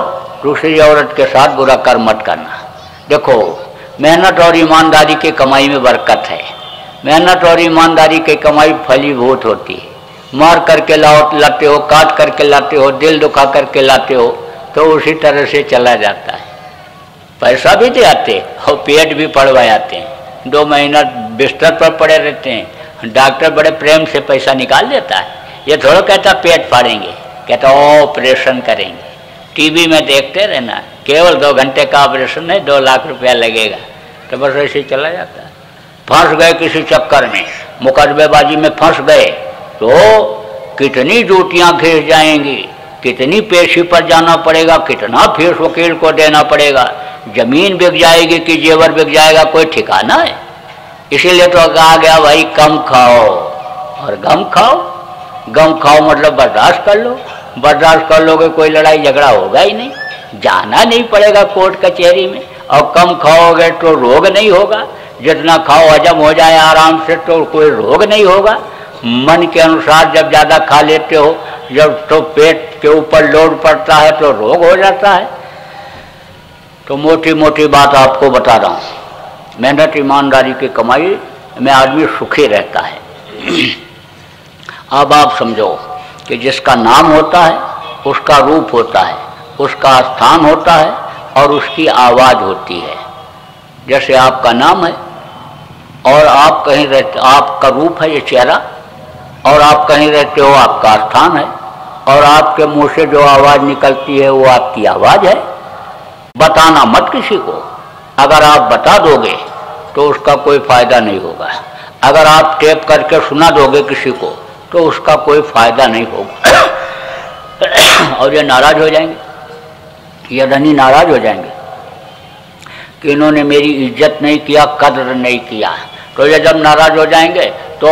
दूसरी औरत के साथ बुरा कर्म मत करना। देखो, मेहनत और ईमानदारी की कमाई में बरकत है। मेहनत और ईमानदारी की कमाई फलीभूत होती है। मार करके लाओ लाते हो, काट करके लाते हो, दिल दुखा करके लाते हो, तो उसी तरह से चला जाता है। पैसा भी दे आते और पेट भी पड़वा जाते हैं, दो महीना बिस्तर पर पड़े रहते हैं। डॉक्टर बड़े प्रेम से पैसा निकाल देता है, ये थोड़ा कहता पेट फाड़ेंगे, कहता ऑपरेशन करेंगे। टीवी में देखते रहना, केवल दो घंटे का ऑपरेशन है, दो लाख रुपया लगेगा, तो बस ऐसे ही चला जाता है। फंस गए किसी चक्कर में, मुकदमेबाजी में फंस गए, तो कितनी जूतियाँ घिस जाएंगी, कितनी पेशी पर जाना पड़ेगा, कितना फीस वकील को देना पड़ेगा, ज़मीन बिक जाएगी कि जेवर बिक जाएगा, कोई ठिकाना है। इसीलिए तो कहा गया भाई कम खाओ और गम खाओ। गम खाओ मतलब बर्दाश्त कर लो, बर्दाश्त कर लोगे कोई लड़ाई झगड़ा होगा ही नहीं, जाना नहीं पड़ेगा कोर्ट कचहरी में। और कम खाओगे तो रोग नहीं होगा, जितना खाओ हजम हो जाए आराम से, तो कोई रोग नहीं होगा। मन के अनुसार जब ज़्यादा खा लेते हो, जब तो पेट के ऊपर लोड पड़ता है तो रोग हो जाता है। तो मोटी मोटी बात आपको बता रहा हूँ, मेहनत ईमानदारी की कमाई में आदमी सुखी रहता है। अब आप समझो कि जिसका नाम होता है, उसका रूप होता है, उसका स्थान होता है, और उसकी आवाज़ होती है। जैसे आपका नाम है और आप कहीं रहते, आपका रूप है ये चेहरा, और आप कहीं रहते हो आपका स्थान है, और आपके मुंह से जो आवाज़ निकलती है वो आपकी आवाज़ है। बताना मत किसी को, अगर आप बता दोगे तो उसका कोई फ़ायदा नहीं होगा। अगर आप टेप करके सुना दोगे किसी को तो उसका कोई फ़ायदा नहीं होगा और ये नाराज़ हो जाएंगे, ये धनी नाराज़ हो जाएंगे कि इन्होंने मेरी इज्जत नहीं किया, कदर नहीं किया। तो ये जब नाराज़ हो जाएंगे तो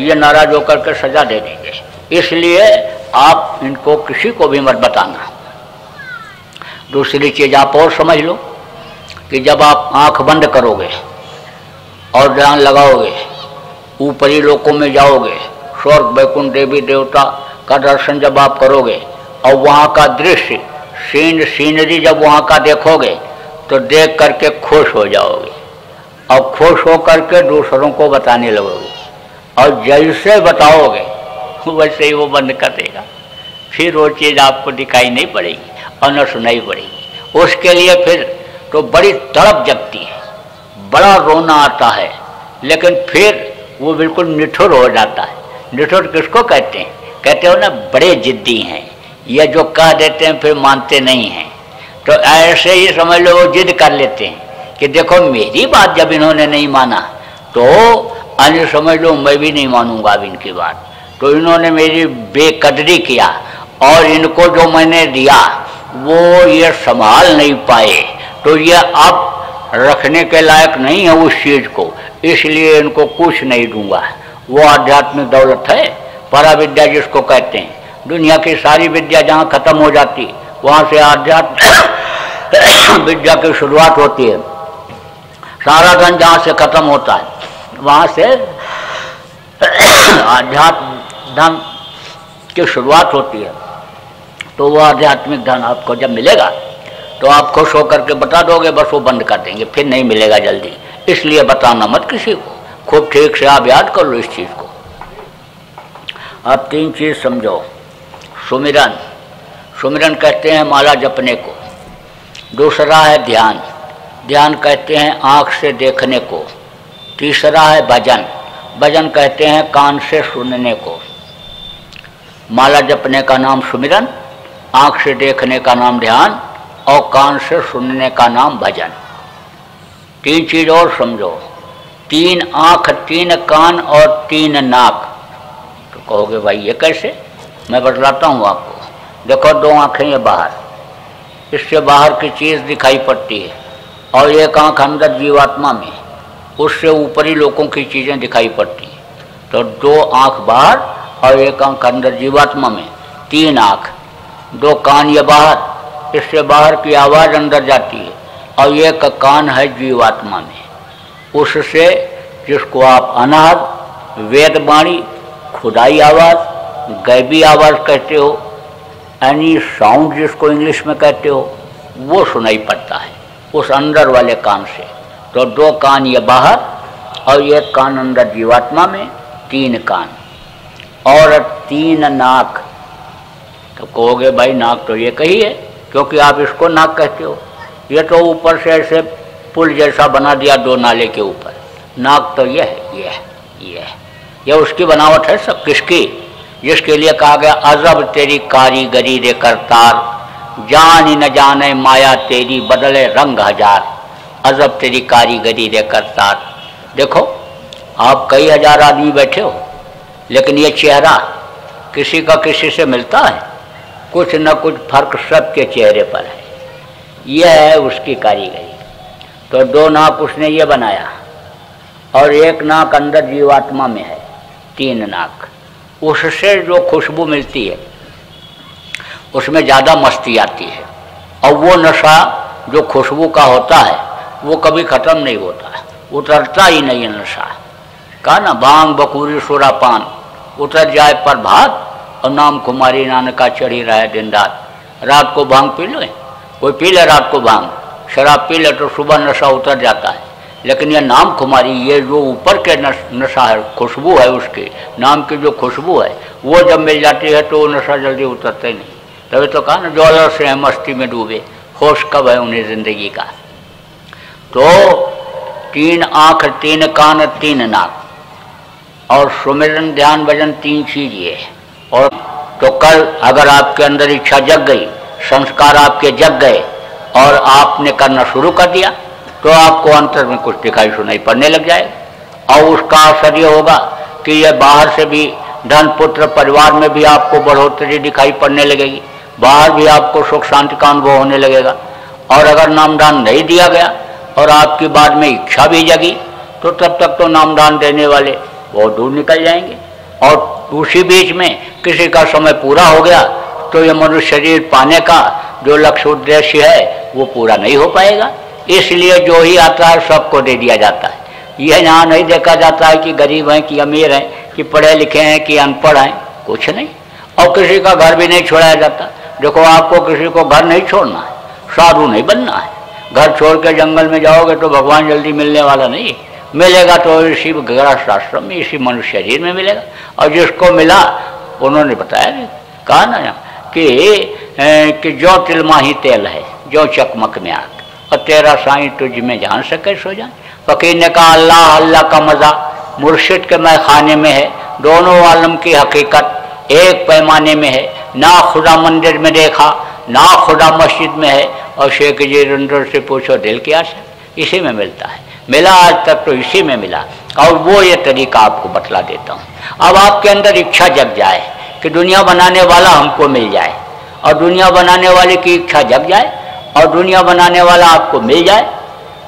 ये नाराज़ होकर के सजा दे देंगे। इसलिए आप इनको किसी को भी मत बताना। दूसरी चीज़ आप और समझ लो कि जब आप आंख बंद करोगे और ध्यान लगाओगे, ऊपरी लोकों में जाओगे, स्वर्ग वैकुंठ देवी देवता का दर्शन जब आप करोगे और वहाँ का दृश्य सीन सीनरी जब वहाँ का देखोगे तो देख करके खुश हो जाओगे और खुश हो करके दूसरों को बताने लगोगे, और जैसे बताओगे वैसे ही वो बंद कर देगा, फिर वो चीज़ आपको दिखाई नहीं पड़ेगी और न सुनाई पड़ेगी। उसके लिए फिर तो बड़ी तड़प जगती है, बड़ा रोना आता है, लेकिन फिर वो बिल्कुल निठुर हो जाता है। निठुर किसको कहते हैं? कहते हो ना, बड़े जिद्दी हैं, ये जो कह देते हैं फिर मानते नहीं हैं। तो ऐसे ही समझ लो वो जिद कर लेते हैं कि देखो मेरी बात जब इन्होंने नहीं माना तो अन्य समझ लो मैं भी नहीं मानूंगा अब इनकी बात। तो इन्होंने मेरी बेकदरी किया और इनको जो मैंने दिया वो ये संभाल नहीं पाए, तो ये अब रखने के लायक नहीं है उस चीज़ को, इसलिए इनको कुछ नहीं दूंगा। वो आध्यात्मिक दौलत है, परा विद्या जिसको कहते हैं। दुनिया की सारी विद्या जहाँ खत्म हो जाती वहाँ से आध्यात्मिक विद्या की शुरुआत होती है। सारा धन जहाँ से खत्म होता है वहाँ से आध्यात्मिक धन की शुरुआत होती है। तो वो आध्यात्मिक धन आपको जब मिलेगा तो आप खुश होकर के बता दोगे, बस वो बंद कर देंगे, फिर नहीं मिलेगा जल्दी। इसलिए बताना मत किसी को, खूब ठीक से आप याद कर लो इस चीज़ को। आप तीन चीज़ समझो। सुमिरन, सुमिरन कहते हैं माला जपने को। दूसरा है ध्यान, ध्यान कहते हैं आँख से देखने को। तीसरा है भजन, भजन कहते हैं कान से सुनने को। माला जपने का नाम सुमिरन, आँख से देखने का नाम ध्यान, और कान से सुनने का नाम भजन। तीन चीज़ और समझो, तीन आँख, तीन कान और तीन नाक। तो कहोगे भाई ये कैसे? मैं बतलाता हूँ आपको। देखो, दो आँखें ये बाहर, इससे बाहर की चीज़ दिखाई पड़ती है, और एक आँख अंदर जीवात्मा में, उससे ऊपरी लोगों की चीज़ें दिखाई पड़ती हैं। तो दो आँख बाहर और एक आँख अंदर जीवात्मा में, तीन आँख। दो कान ये बाहर, इससे बाहर की आवाज़ अंदर जाती है, और ये कान है जीवात्मा में, उससे जिसको आप अनाहत, वेदवाणी, खुदाई आवाज़, गैबी आवाज़ कहते हो, यानी साउंड जिसको इंग्लिश में कहते हो, वो सुनाई पड़ता है उस अंदर वाले कान से। तो दो कान ये बाहर और ये कान अंदर जीवात्मा में, तीन कान और तीन नाक। तो कहोगे भाई नाक तो ये कही है, क्योंकि आप इसको नाक कहते हो। ये तो ऊपर से ऐसे पुल जैसा बना दिया दो नाले के ऊपर। नाक तो ये है, ये है, ये है, ये उसकी बनावट है सब। किसकी? जिसके लिए कहा गया अजब तेरी कारीगरी रे करतार, जान न जाने माया तेरी बदले रंग हजार। अजब तेरी कारीगरी रे करतार। देखो, आप कई हजार आदमी बैठे हो, लेकिन ये चेहरा किसी का किसी से मिलता है, कुछ न कुछ फर्क सबके चेहरे पर है। यह है उसकी कारीगरी। तो दो नाक उसने ये बनाया, और एक नाक अंदर जीवात्मा में है, तीन नाक। उससे जो खुशबू मिलती है उसमें ज़्यादा मस्ती आती है, और वो नशा जो खुशबू का होता है वो कभी ख़त्म नहीं होता, उतरता ही नहीं है नशा। कहा ना, भांग बकूरी सुरापान, उतर जाए पर भात, और नाम कुमारी नानका चढ़ी रहा है दिन रात। रात को भांग पी लो, कोई पी ले रात को भांग, शराब पी ले, तो सुबह नशा उतर जाता है। लेकिन ये नाम कुमारी, ये जो ऊपर के नशा है, खुशबू है उसके नाम की जो खुशबू है, वो जब मिल जाती है तो नशा जल्दी उतरता ही नहीं। तभी तो कहा ना, जोलर से हैं मस्ती में डूबे, होश कब है उन्हें ज़िंदगी का। तो तीन आँख, तीन कान, तीन नाक, और सुमिरन ध्यान भजन तीन चीज ये है। और तो कल अगर आपके अंदर इच्छा जग गई, संस्कार आपके जग गए और आपने करना शुरू कर दिया तो आपको अंतर में कुछ दिखाई सुनाई पड़ने लग जाएगा। और उसका असर ये होगा कि यह बाहर से भी धन पुत्र परिवार में भी आपको बढ़ोतरी दिखाई पड़ने लगेगी, बाहर भी आपको सुख शांति का अनुभव होने लगेगा। और अगर नामदान नहीं दिया गया और आपकी बाद में इच्छा भी जगी तो तब तक तो नामदान देने वाले बहुत दूर निकल जाएंगे। और उसी बीच में किसी का समय पूरा हो गया तो यह मनुष्य शरीर पाने का जो लक्ष्य उद्देश्य है वो पूरा नहीं हो पाएगा। इसलिए जो ही आता है सबको दे दिया जाता है। यह यहाँ नहीं देखा जाता है कि गरीब हैं कि अमीर हैं, कि पढ़े लिखे हैं कि अनपढ़ हैं, कुछ नहीं। और किसी का घर भी नहीं छोड़ा जाता। देखो, आपको किसी को घर नहीं छोड़ना है, साधु नहीं बनना है। घर छोड़ के जंगल में जाओगे तो भगवान जल्दी मिलने वाला नहीं, मिलेगा तो इसी गृहस्थाश्रम में, इसी मनुष्य शरीर में मिलेगा। और जिसको मिला उन्होंने बताया, कहा ना कि, कि जो तिलमा ही तेल है, जो चकमक में आग, और तेरा साईं तुझ में जान सके सो जान। फकीर ने कहा अल्लाह अल्लाह का मज़ा मुर्शिद के मैं खाने में है, दोनों आलम की हकीकत एक पैमाने में है। ना खुदा मंदिर में देखा, ना खुदा मस्जिद में है। और शेख जी रंदर से पूछो दिल की आशा इसी में मिलता है, मिला आज तक तो इसी में मिला। और वो ये तरीका आपको बतला देता हूँ। अब आपके अंदर इच्छा जग जाए कि दुनिया बनाने वाला हमको मिल जाए, और दुनिया बनाने वाले की इच्छा जग जाए और दुनिया बनाने वाला आपको मिल जाए,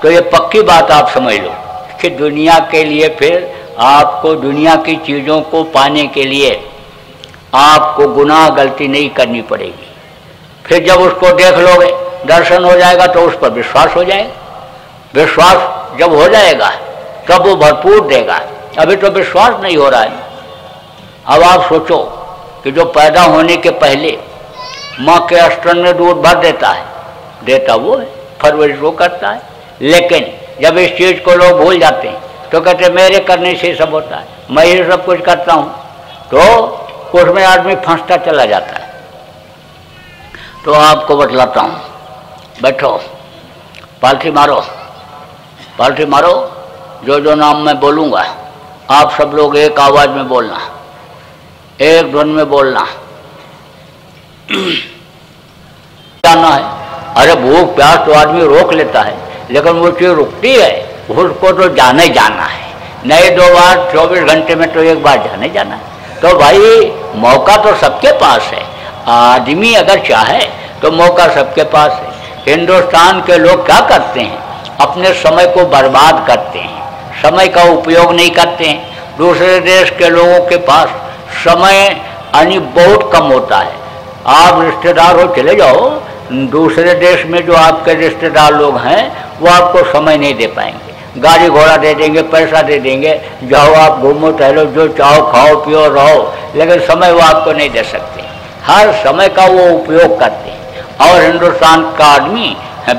तो ये पक्की बात आप समझ लो कि दुनिया के लिए फिर आपको दुनिया की चीज़ों को पाने के लिए आपको गुनाह गलती नहीं करनी पड़ेगी। फिर जब उसको देख लोगे, दर्शन हो जाएगा तो उस पर विश्वास हो जाएगा। विश्वास जब हो जाएगा तब वो भरपूर देगा। अभी तो विश्वास नहीं हो रहा है। अब आप सोचो कि जो पैदा होने के पहले माँ के अस्तन में दूध भर देता है, देता वो है, फरवरी वो करता है। लेकिन जब इस चीज़ को लोग भूल जाते हैं तो कहते हैं मेरे करने से सब होता है, मैं ही सब कुछ करता हूँ, तो उसमें आदमी फंसता चला जाता है। तो आपको बतलाता हूँ, बैठो, पालथी मारो, पालथी मारो। जो जो नाम मैं बोलूँगा आप सब लोग एक आवाज़ में बोलना, एक धुन में बोलना। जाना है, अरे भूख प्यास तो आदमी रोक लेता है लेकिन वो चीज़ रुकती है, उसको तो जाने जाना है, नहीं दो बार चौबीस घंटे में तो एक बार जाने जाना है। तो भाई मौका तो सबके पास है, आदमी अगर चाहे तो मौका सबके पास है। हिंदुस्तान के लोग क्या करते हैं, अपने समय को बर्बाद करते हैं, समय का उपयोग नहीं करते हैं। दूसरे देश के लोगों के पास समय यानी बहुत कम होता है। आप रिश्तेदार हो चले जाओ, दूसरे देश में जो आपके रिश्तेदार लोग हैं वो आपको समय नहीं दे पाएंगे। गाड़ी घोड़ा दे देंगे, पैसा दे देंगे, जाओ आप घूमो टहलो, जो चाहो खाओ पियो रहो, लेकिन समय वो आपको नहीं दे सकते। हर समय का वो उपयोग करते हैं। और हिंदुस्तान का आदमी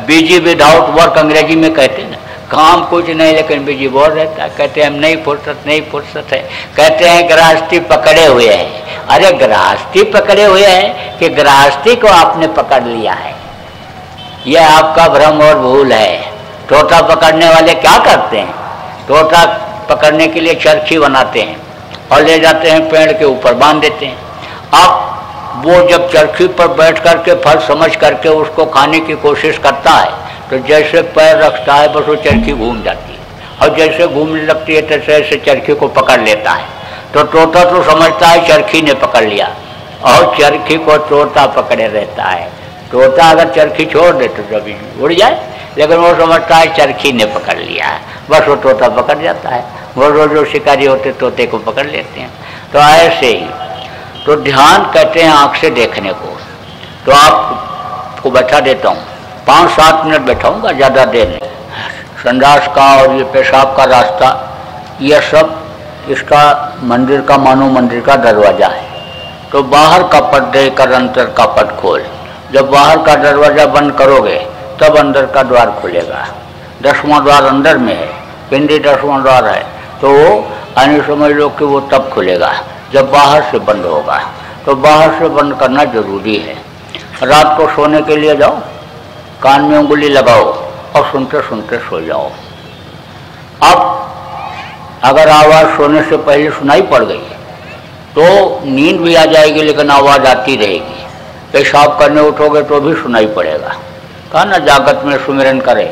बिजी विदाउट वर्क अंग्रेजी में कहते हैं ना, काम कुछ नहीं लेकिन बिजी बोर रहता है। कहते हैं हम नहीं फुर्सत, नहीं फुर्सत है। कहते हैं गृहस्थी पकड़े हुए हैं। अरे गृहस्थी पकड़े हुए हैं कि गृहस्थी को आपने पकड़ लिया है, यह आपका भ्रम और भूल है। तोता पकड़ने वाले क्या करते हैं, तोता पकड़ने के लिए चरखी बनाते हैं और ले जाते हैं पेड़ के ऊपर बांध देते हैं। अब वो जब चरखी पर बैठ करके फल समझ करके उसको खाने की कोशिश करता है तो जैसे पैर रखता है बस वो चरखी घूम जाती है, और जैसे घूमने लगती है तैसे ऐसे चरखी को पकड़ लेता है। तो तोता तो समझता है चरखी ने पकड़ लिया, और चरखी को तोता पकड़े रहता है। तोता अगर चरखी छोड़ दे तो कभी उड़ जाए, लेकिन वो समझता है चरखी ने पकड़ लिया है, बस वो तोता पकड़ जाता है। वो रोज रोज शिकारी होते तोते को पकड़ लेते हैं। तो ऐसे ही तो ध्यान कहते हैं आँख से देखने को। तो आपको बैठा देता हूँ, पाँच सात मिनट बैठाऊँगा, ज़्यादा देर नहीं। संडास का और ये पेशाब का रास्ता, यह सब इसका मंदिर का, मानो मंदिर का दरवाज़ा है। तो बाहर का पट दे कर अंतर का पट खोल। जब बाहर का दरवाज़ा बंद करोगे तब अंदर का द्वार खुलेगा। दसवां द्वार अंदर में है, पिंडी दसवां द्वार है, तो वो यानी समझ लो कि वो तब खुलेगा जब बाहर से बंद होगा। तो बाहर से बंद करना ज़रूरी है। रात को सोने के लिए जाओ, कान में उंगली लगाओ और सुनते सुनते सो जाओ। अब अगर आवाज़ सोने से पहले सुनाई पड़ गई तो नींद भी आ जाएगी लेकिन आवाज़ आती रहेगी। पेशाब करने उठोगे तो भी सुनाई पड़ेगा। कहा ना जागत में सुमिरन करे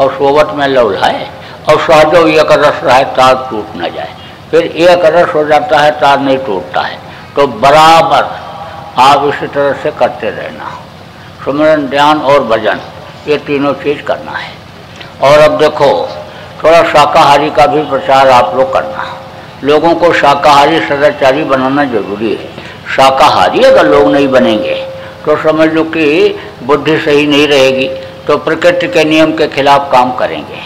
और सोवत में लौलाए और सहजो एक रस रहे तार टूट न जाए। फिर एक रस हो जाता है तार नहीं टूटता है। तो बराबर आप इसी तरह से करते रहना, सुमिरन, ध्यान और भजन, ये तीनों चीज़ करना है। और अब देखो थोड़ा शाकाहारी का भी प्रचार आप लोग करना। लोगों को शाकाहारी सदाचारी बनाना जरूरी है। शाकाहारी अगर लोग नहीं बनेंगे तो समझ लो कि बुद्धि सही नहीं रहेगी, तो प्रकृति के नियम के खिलाफ काम करेंगे।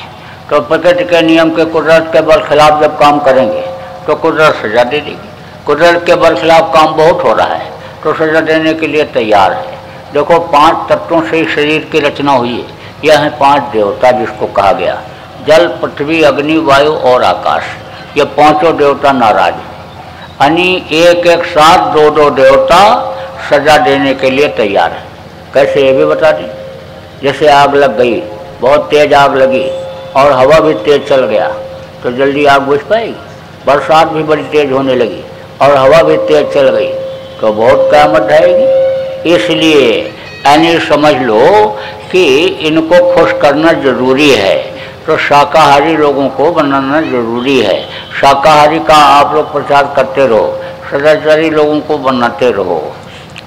तो प्रकृति के नियम के कुदरत के बल खिलाफ जब काम करेंगे तो कुदरत सजा दे देगी। कुदरत के बल खिलाफ काम बहुत हो रहा है तो सजा देने के लिए तैयार है। देखो पांच तत्वों से शरीर की रचना हुई है। यह है पांच देवता जिसको कहा गया, जल, पृथ्वी, अग्नि, वायु और आकाश। ये पांचों देवता नाराज हैं, यानी एक एक साथ दो दो देवता सजा देने के लिए तैयार है। कैसे ये भी बता दें। जैसे आग लग गई, बहुत तेज आग लगी और हवा भी तेज चल गया तो जल्दी आग बुझ पाएगी। बरसात भी बड़ी तेज होने लगी और हवा भी तेज चल गई तो बहुत क़यामत आएगी। इसलिए यानी समझ लो कि इनको खुश करना ज़रूरी है। तो शाकाहारी लोगों को बनाना ज़रूरी है। शाकाहारी का आप लोग प्रचार करते रहो, सदाचारी लोगों को बनाते रहो।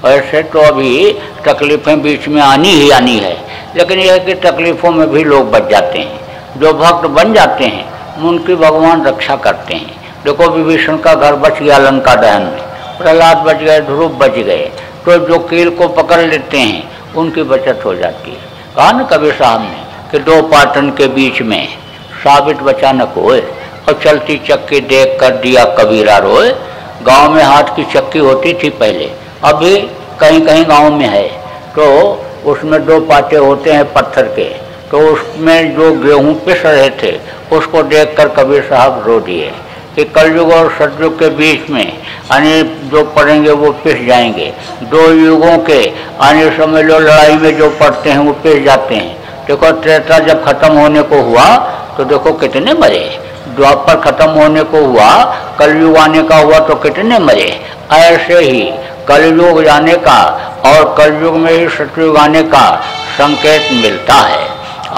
ऐसे तो अभी तकलीफ़ें बीच में आनी ही आनी है, लेकिन यह है कि तकलीफ़ों में भी लोग बच जाते हैं। जो भक्त बन जाते हैं उनकी भगवान रक्षा करते हैं। देखो विभीषण का घर बच गया लंका दहन में, प्रहलाद बच गए, ध्रुव बच गए। तो जो कील को पकड़ लेते हैं उनकी बचत हो जाती है। कहा न कबीर साहब ने कि दो पाटन के बीच में साबित बचानक होए और चलती चक्की देख कर दिया कबीरा रोए। गांव में हाथ की चक्की होती थी पहले, अभी कहीं कहीं गांव में है। तो उसमें दो पाटे होते हैं पत्थर के, तो उसमें जो गेहूं पिस रहे थे उसको देख कर कबीर साहब रो दिए कि कलयुग और सतयुग के बीच में यानी जो पड़ेंगे वो पिस जाएंगे। दो युगों के यानी समझ लो लड़ाई में जो पड़ते हैं वो पिस जाते हैं। देखो त्रेता जब खत्म होने को हुआ तो देखो कितने मरे, द्वापर खत्म होने को हुआ, कलयुग आने का हुआ तो कितने मरे। ऐसे ही कलयुग जाने का और कलयुग में ही सतयुग आने का संकेत मिलता है।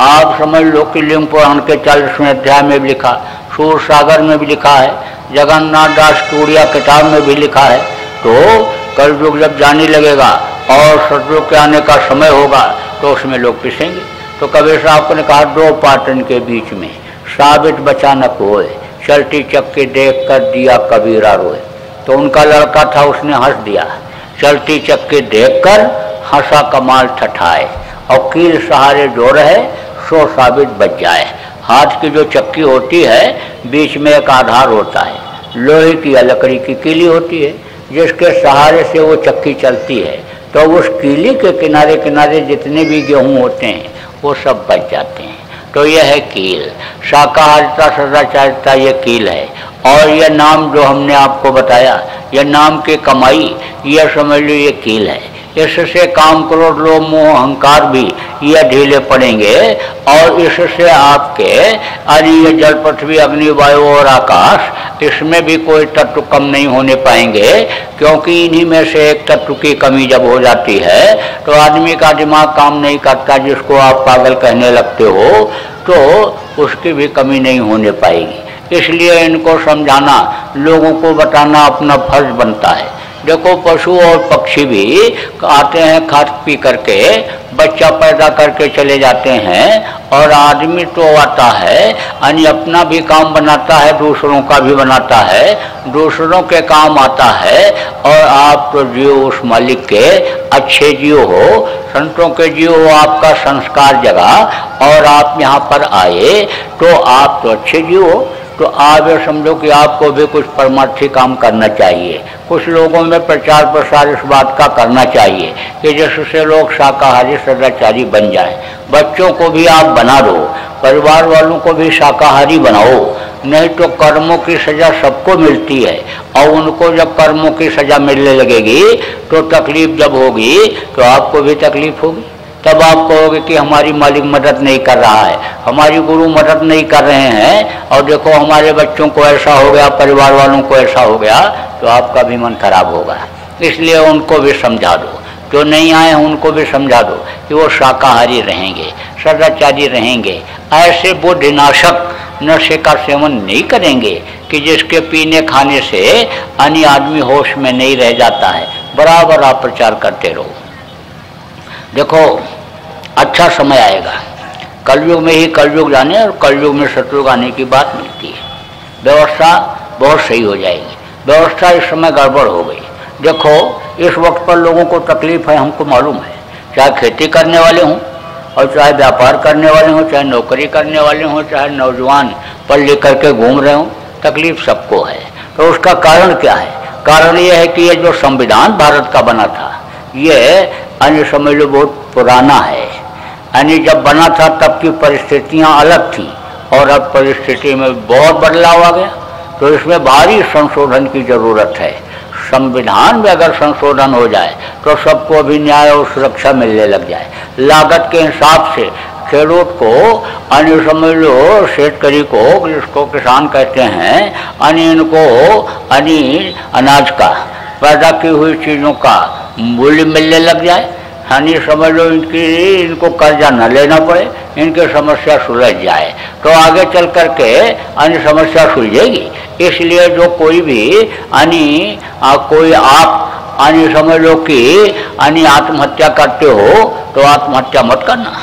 आप समझ लो कि लिंग पुराण के चालीसवें अध्याय में भी लिखा, सूर सागर में भी लिखा है, जगन्नाथ दास टूरिया किताब में भी लिखा है। तो कलयुग जब जाने लगेगा और सतयुग के आने का समय होगा तो उसमें लोग पिसेंगे। तो कबीर साहब को ने कहा दो पाटन के बीच में साबित बचानक होए, चलती चक्की देख कर दिया कबीरा रोए। तो उनका लड़का था उसने हंस दिया, चलती चक्की देख कर हंसा कमाल ठठाए। और कील सहारे जो रहे सो साबित बच जाए। हाथ की जो चक्की होती है बीच में एक आधार होता है, लोहे की या लकड़ी की कीली होती है जिसके सहारे से वो चक्की चलती है। तो उस कीली के किनारे किनारे जितने भी गेहूं होते हैं वो सब बच जाते हैं। तो यह है कील, शाकाहारिता, सदाचारिता, ये कील है। और यह नाम जो हमने आपको बताया, यह नाम की कमाई, यह समझ लो ये कील है। इससे काम क्रोध लोभ मोह अहंकार भी ये ढीले पड़ेंगे। और इससे आपके अरे ये जल, पृथ्वी, अग्नि, वायु और आकाश, इसमें भी कोई तत्व कम नहीं होने पाएंगे, क्योंकि इन्हीं में से एक तत्व की कमी जब हो जाती है तो आदमी का दिमाग काम नहीं करता, जिसको आप पागल कहने लगते हो, तो उसकी भी कमी नहीं होने पाएगी। इसलिए इनको समझाना, लोगों को बताना अपना फर्ज बनता है। देखो पशु और पक्षी भी आते हैं खा पी करके, बच्चा पैदा करके चले जाते हैं। और आदमी तो आता है यानी अपना भी काम बनाता है, दूसरों का भी बनाता है, दूसरों के काम आता है। और आप तो जियो उस मालिक के, अच्छे जियो हो, संतों के जियो, आपका संस्कार जगा और आप यहाँ पर आए तो आप तो अच्छे जियो। तो आप ये समझो कि आपको भी कुछ परमार्थी काम करना चाहिए। कुछ लोगों में प्रचार प्रसार इस बात का करना चाहिए कि जिससे लोग शाकाहारी सदाचारी बन जाएं। बच्चों को भी आप बना दो, परिवार वालों को भी शाकाहारी बनाओ। नहीं तो कर्मों की सज़ा सबको मिलती है, और उनको जब कर्मों की सज़ा मिलने लगेगी तो तकलीफ़ जब होगी तो आपको भी तकलीफ़ होगी। तब आप कहोगे कि हमारी मालिक मदद नहीं कर रहा है, हमारी गुरु मदद नहीं कर रहे हैं, और देखो हमारे बच्चों को ऐसा हो गया, परिवार वालों को ऐसा हो गया, तो आपका भी मन खराब होगा। इसलिए उनको भी समझा दो, जो नहीं आए हैं उनको भी समझा दो कि वो शाकाहारी रहेंगे, सदाचारी रहेंगे, ऐसे बुद्धिनाशक नशे का सेवन नहीं करेंगे कि जिसके पीने खाने से अन्य आदमी होश में नहीं रह जाता है। बराबर आप प्रचार करते रहो, देखो अच्छा समय आएगा। कलयुग में ही कलयुग जाने और कलयुग में सतयुग आने की बात मिलती है। व्यवस्था बहुत सही हो जाएगी। व्यवस्था इस समय गड़बड़ हो गई। देखो इस वक्त पर लोगों को तकलीफ है, हमको मालूम है, चाहे खेती करने वाले हों और चाहे व्यापार करने वाले हों, चाहे नौकरी करने वाले हों, चाहे नौजवान पढ़ लिख करके घूम रहे हों, तकलीफ सबको है। तो उसका कारण क्या है? कारण ये है कि ये जो संविधान भारत का बना था, ये अन्य समझ लो बहुत पुराना है। यानी जब बना था तब की परिस्थितियाँ अलग थीं और अब परिस्थिति में बहुत बदलाव आ गया। तो इसमें भारी संशोधन की ज़रूरत है। संविधान में अगर संशोधन हो जाए तो सबको भी न्याय और सुरक्षा मिलने लग जाए। लागत के हिसाब से खेड़ों को, अन्य समझ लो शेतकारी को, जिसको किसान कहते हैं, अन्य इनको अन्य अनाज का, पैदा की हुई चीज़ों का मूल्य मिलने लग जाए। अन्य समझ लो इनकी इनको कर्जा न लेना पड़े, इनकी समस्या सुलझ जाए, तो आगे चल करके अन्य समस्या सुलझेगी। इसलिए जो कोई भी अन्य कोई आप अन्य समझ लो कि अन्य आत्महत्या करते हो तो आत्महत्या मत करना,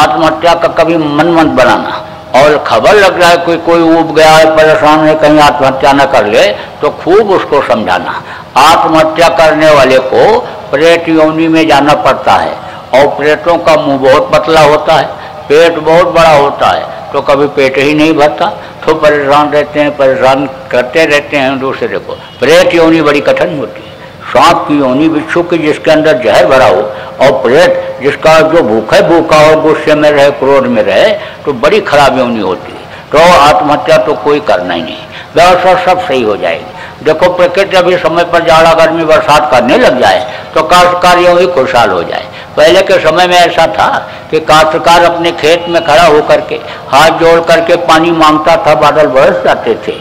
आत्महत्या का कभी मन मत बनाना। और खबर लग रहा है कोई कोई ऊब गया है, परेशान है, कहीं आत्महत्या न कर ले, तो खूब उसको समझाना। आत्महत्या करने वाले को प्रेत योनि में जाना पड़ता है और प्रेतों का मुंह बहुत पतला होता है, पेट बहुत बड़ा होता है, तो कभी पेट ही नहीं भरता, तो परेशान रहते हैं, परेशान करते रहते हैं दूसरे को। प्रेत योनि बड़ी कठिन होती है। सांप की योनि, बिच्छू की, जिसके अंदर जहर भरा हो, और प्रेत जिसका जो भूखा भूखा हो, गुस्से में रहे, क्रोध में रहे, तो बड़ी खराब योनि होती है। तो आत्महत्या तो कोई करना ही नहीं, व्यवस्था सब सही हो जाएगी। देखो प्रकृति अभी समय पर जाड़ा गर्मी बरसात करने लग जाए तो काश्तकार यूँ ही खुशहाल हो जाए। पहले के समय में ऐसा था कि काश्तकार अपने खेत में खड़ा होकर के हाथ जोड़ करके पानी मांगता था, बादल बरस जाते थे।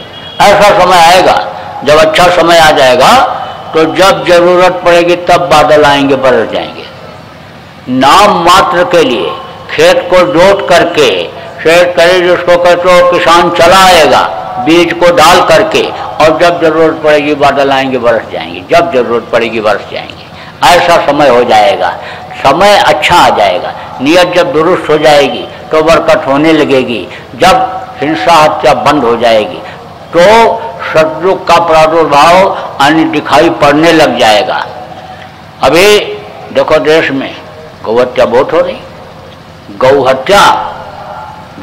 ऐसा समय आएगा, जब अच्छा समय आ जाएगा तो जब जरूरत पड़ेगी तब बादल आएंगे, बरस जाएंगे। नाम मात्र के लिए खेत को जोत करके, शेर करे जिसको कहते हो, किसान चला आएगा बीज को डाल करके, और जब जरूरत पड़ेगी बादल आएंगे, बरस जाएंगे, जब जरूरत पड़ेगी बरस जाएंगे। ऐसा समय हो जाएगा, समय अच्छा आ जाएगा। नियत जब दुरुस्त हो जाएगी तो बरकत होने लगेगी। जब हिंसा हत्या बंद हो जाएगी तो सतयुग का प्रादुर्भाव अन्य दिखाई पड़ने लग जाएगा। अभी देखो देश में गौहत्या बहुत हो रही। गौहत्या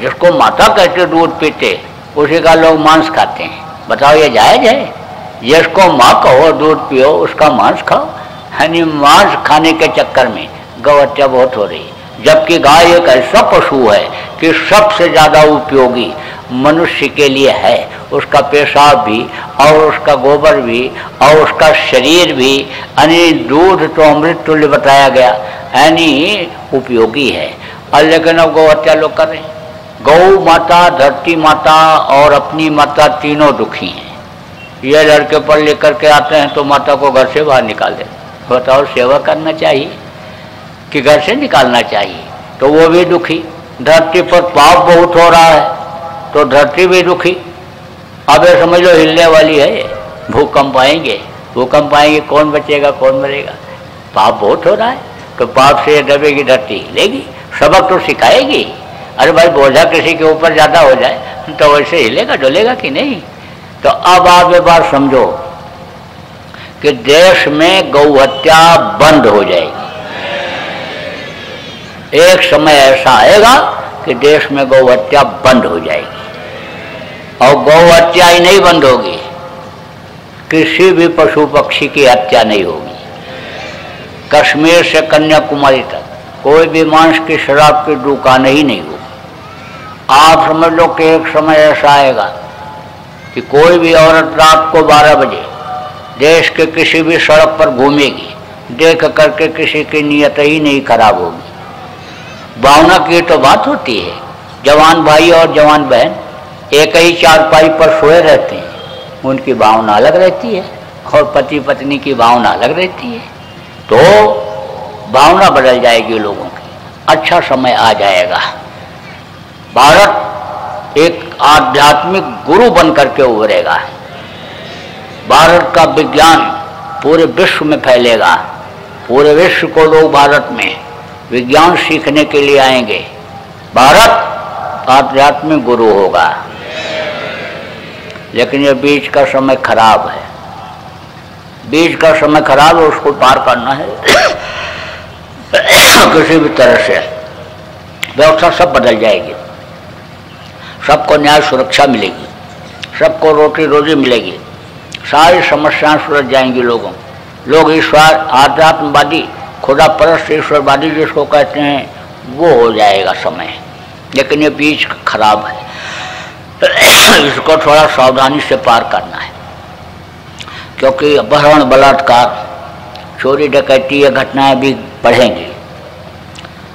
जिसको माता कहते, दूध पीते, उसी का लोग मांस खाते हैं। बताओ ये जायज है? जिसको माँ कहो, दूध पियो, उसका मांस खाओ। यानी मांस खाने के चक्कर में गौहत्या बहुत हो रही है। जबकि गाय एक ऐसा पशु है कि सबसे ज़्यादा उपयोगी मनुष्य के लिए है। उसका पेशाब भी और उसका गोबर भी और उसका शरीर भी, यानी दूध तो अमृत तुल्य बताया गया, यानी उपयोगी है। और लेकिन अब गौहत्या लोग कर रहे हैं। गौ माता, धरती माता और अपनी माता तीनों दुखी हैं। ये लड़के पर लेकर के आते हैं तो माता को घर से बाहर निकाल देते। बताओ सेवा करना चाहिए कि घर से निकालना चाहिए? तो वो भी दुखी। धरती पर पाप बहुत हो रहा है तो धरती भी दुखी। अब ये समझ लो हिलने वाली है, भूकंप आएंगे, भूकंप आएंगे, कौन बचेगा, कौन मरेगा? पाप बहुत हो रहा है तो पाप से दबेगी धरती, हिलेगी, सबक तो सिखाएगी। अरे भाई बोझा किसी के ऊपर ज़्यादा हो जाए तो वैसे हिलेगा डोलेगा कि नहीं? तो अब आप ये बात समझो कि देश में गौहत्या बंद हो जाएगी। एक समय ऐसा आएगा कि देश में गौहत्या बंद हो जाएगी। और गौहत्या ही नहीं बंद होगी, किसी भी पशु पक्षी की हत्या नहीं होगी। कश्मीर से कन्याकुमारी तक कोई भी मांस की, शराब की दुकान ही नहीं होगी। आप समझ लो कि एक समय ऐसा आएगा कि कोई भी औरत रात को बारह बजे देश के किसी भी सड़क पर घूमेगी, देख करके किसी की नीयत ही नहीं खराब होगी। भावना की तो बात होती है। जवान भाई और जवान बहन एक ही चारपाई पर सोए रहते हैं, उनकी भावना अलग रहती है और पति पत्नी की भावना अलग रहती है, तो भावना बदल जाएगी लोगों की। अच्छा समय आ जाएगा, भारत एक आध्यात्मिक गुरु बन करके उभरेगा, भारत का विज्ञान पूरे विश्व में फैलेगा, पूरे विश्व को लोग भारत में विज्ञान सीखने के लिए आएंगे, भारत आध्यात्मिक गुरु होगा। लेकिन ये बीच का समय खराब है, बीच का समय खराब है, उसको पार करना है किसी भी तरह से। व्यवस्था सब बदल जाएगी, सबको न्याय सुरक्षा मिलेगी, सबको रोटी रोजी मिलेगी, सारी समस्याएं सुलझ जाएंगी लोगों। लोग ईश्वर आध्यात्मवादी, खुदा परस्त, ईश्वरवादी जिसको कहते हैं वो हो जाएगा समय, लेकिन ये बीच खराब है, इसको थोड़ा सावधानी से पार करना है। क्योंकि अपहरण, बलात्कार, चोरी डकैती ये घटनाएं भी बढ़ेंगी,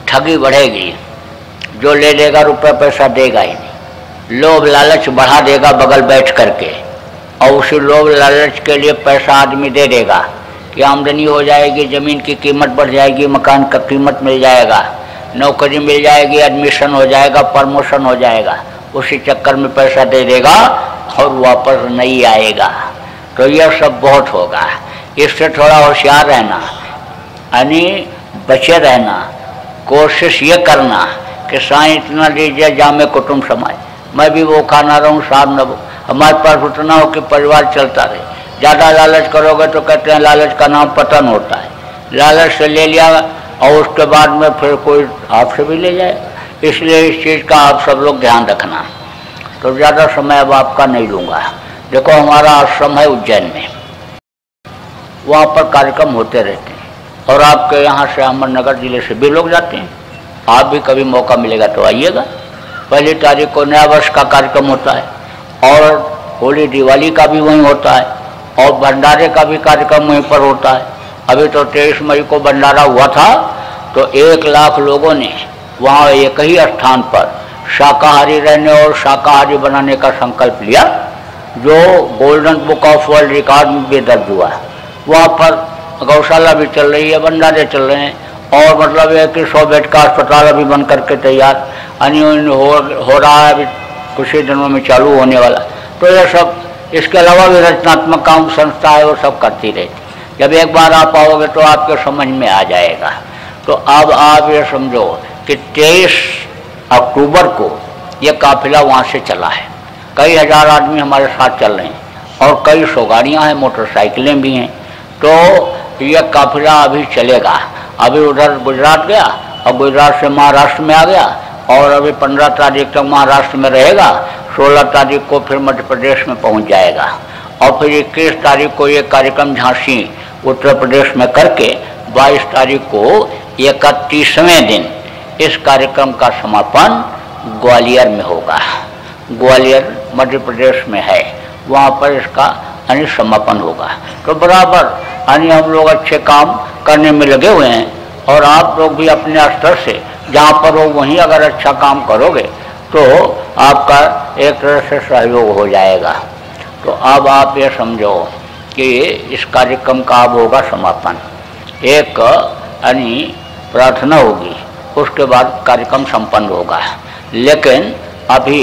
ठगी बढ़ेगी, जो ले लेगा रुपये पैसा देगा ही नहीं, लोभ लालच बढ़ा देगा बगल बैठ करके, और उसी लोभ लालच के लिए पैसा आदमी दे देगा कि आमदनी हो जाएगी, ज़मीन की कीमत बढ़ जाएगी, मकान का कीमत मिल जाएगा, नौकरी मिल जाएगी, एडमिशन हो जाएगा, प्रमोशन हो जाएगा, उसी चक्कर में पैसा दे देगा और वापस नहीं आएगा। तो यह सब बहुत होगा, इससे थोड़ा होशियार रहना, यानी बचे रहना, कोशिश ये करना कि साईं इतना दीजिए जामे कुटुंब समाज, मैं भी वो खा ना रहूँ, साहब न हमारे पास उतना हो कि परिवार चलता रहे। ज़्यादा लालच करोगे तो कहते हैं लालच का नाम पतन होता है, लालच से ले लिया और उसके बाद में फिर कोई आपसे भी ले जाए, इसलिए इस चीज़ का आप सब लोग ध्यान रखना। तो ज़्यादा समय अब आपका नहीं लूँगा। देखो हमारा आश्रम है उज्जैन में, वहाँ पर कार्यक्रम होते रहते हैं, और आपके यहाँ से अहमदनगर ज़िले से भी लोग जाते हैं, आप भी कभी मौका मिलेगा तो आइएगा। पहली तारीख को नया वर्ष का कार्यक्रम होता है, और होली दिवाली का भी वहीं होता है, और भंडारे का भी कार्यक्रम वहीं पर होता है। अभी तो तेईस मई को भंडारा हुआ था, तो एक लाख लोगों ने वहाँ एक ही स्थान पर शाकाहारी रहने और शाकाहारी बनाने का संकल्प लिया, जो golden book of world record में भी दर्ज हुआ है। वहाँ पर गौशाला भी चल रही है, भंडारे चल रहे हैं, और मतलब यह कि सौ बेड का अस्पताल अभी बन करके तैयार अनियन हो, हो रहा है, अभी कुछ ही दिनों में चालू होने वाला। तो यह सब, इसके अलावा भी रचनात्मक काम संस्था है वो सब करती रहती। जब एक बार आप आओगे तो आपके समझ में आ जाएगा। तो अब आप ये समझो कि तेईस अक्टूबर को ये काफिला वहाँ से चला है, कई हज़ार आदमी हमारे साथ चल रहे हैं, और कई सौ गाड़ियाँ हैं, मोटरसाइकिलें भी हैं। तो यह काफिला अभी चलेगा, अभी उधर गुजरात गया और गुजरात से महाराष्ट्र में आ गया, और अभी पंद्रह तारीख तक महाराष्ट्र में रहेगा, सोलह तारीख को फिर मध्य प्रदेश में पहुंच जाएगा, और फिर इक्कीस तारीख को ये कार्यक्रम झांसी उत्तर प्रदेश में करके बाईस तारीख को इकतीसवें दिन इस कार्यक्रम का समापन ग्वालियर में होगा। ग्वालियर मध्य प्रदेश में है, वहाँ पर इसका यानी समापन होगा। तो बराबर यानी हम लोग अच्छे काम करने में लगे हुए हैं, और आप लोग भी अपने स्तर से जहाँ पर हो वहीं अगर अच्छा काम करोगे तो आपका एक तरह से सहयोग हो जाएगा। तो अब आप ये समझो कि इस कार्यक्रम का अब होगा समापन, एक यानी प्रार्थना होगी, उसके बाद कार्यक्रम संपन्न होगा। लेकिन अभी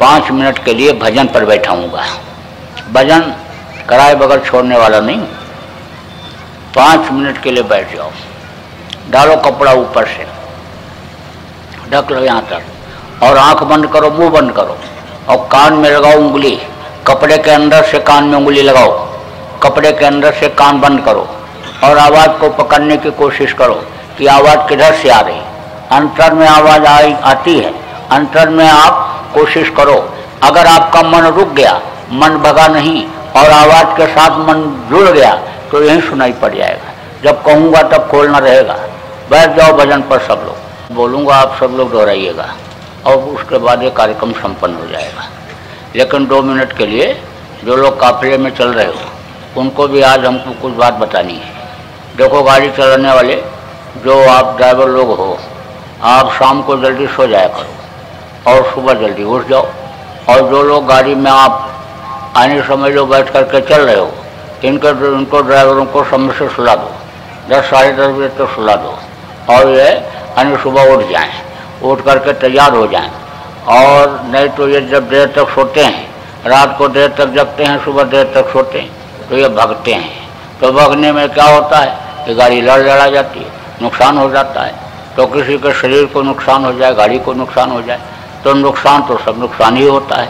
पाँच मिनट के लिए भजन पर बैठाऊँगा, भजन कराए बगैर छोड़ने वाला नहीं, पाँच मिनट के लिए बैठ जाओ, डालो कपड़ा ऊपर से, ढक लो यहाँ तक, और आंख बंद करो, मुंह बंद करो, और कान में लगाओ उंगली, कपड़े के अंदर से कान में उंगली लगाओ, कपड़े के अंदर से कान बंद करो, और आवाज़ को पकड़ने की कोशिश करो कि आवाज़ किधर से आ रही। अंतर में आवाज़ आई आती है, अंतर में आप कोशिश करो। अगर आपका मन रुक गया, मन भगा नहीं, और आवाज़ के साथ मन जुड़ गया, तो यहीं सुनाई पड़ जाएगा। जब कहूँगा तब खोलना रहेगा। बैठ जाओ भजन पर सब लोग, बोलूँगा आप सब लोग दोहराइएगा, और उसके बाद ये कार्यक्रम संपन्न हो जाएगा। लेकिन दो मिनट के लिए जो लोग काफिले में चल रहे हो उनको भी आज हमको कुछ बात बतानी है। देखो गाड़ी चलाने वाले जो आप ड्राइवर लोग हो, आप शाम को जल्दी सो जाया करो और सुबह जल्दी उठ जाओ। और जो लोग गाड़ी में आप आने समय जो बैठ करके चल रहे हो इनको इनको ड्राइवरों को समय से सुला दो, दस साढ़े दस बजे तक सुला दो और ये यानी सुबह उठ जाएं, उठ करके तैयार हो जाएं। और नहीं तो ये जब देर तक सोते हैं, रात को देर तक जगते हैं, सुबह देर तक सोते हैं, तो ये भगते हैं। तो भगने में क्या होता है कि गाड़ी लड़ लड़ा जाती है, नुकसान हो जाता है। तो किसी के शरीर को नुकसान हो जाए, गाड़ी को नुकसान हो जाए, तो नुकसान तो सब नुकसान ही होता है।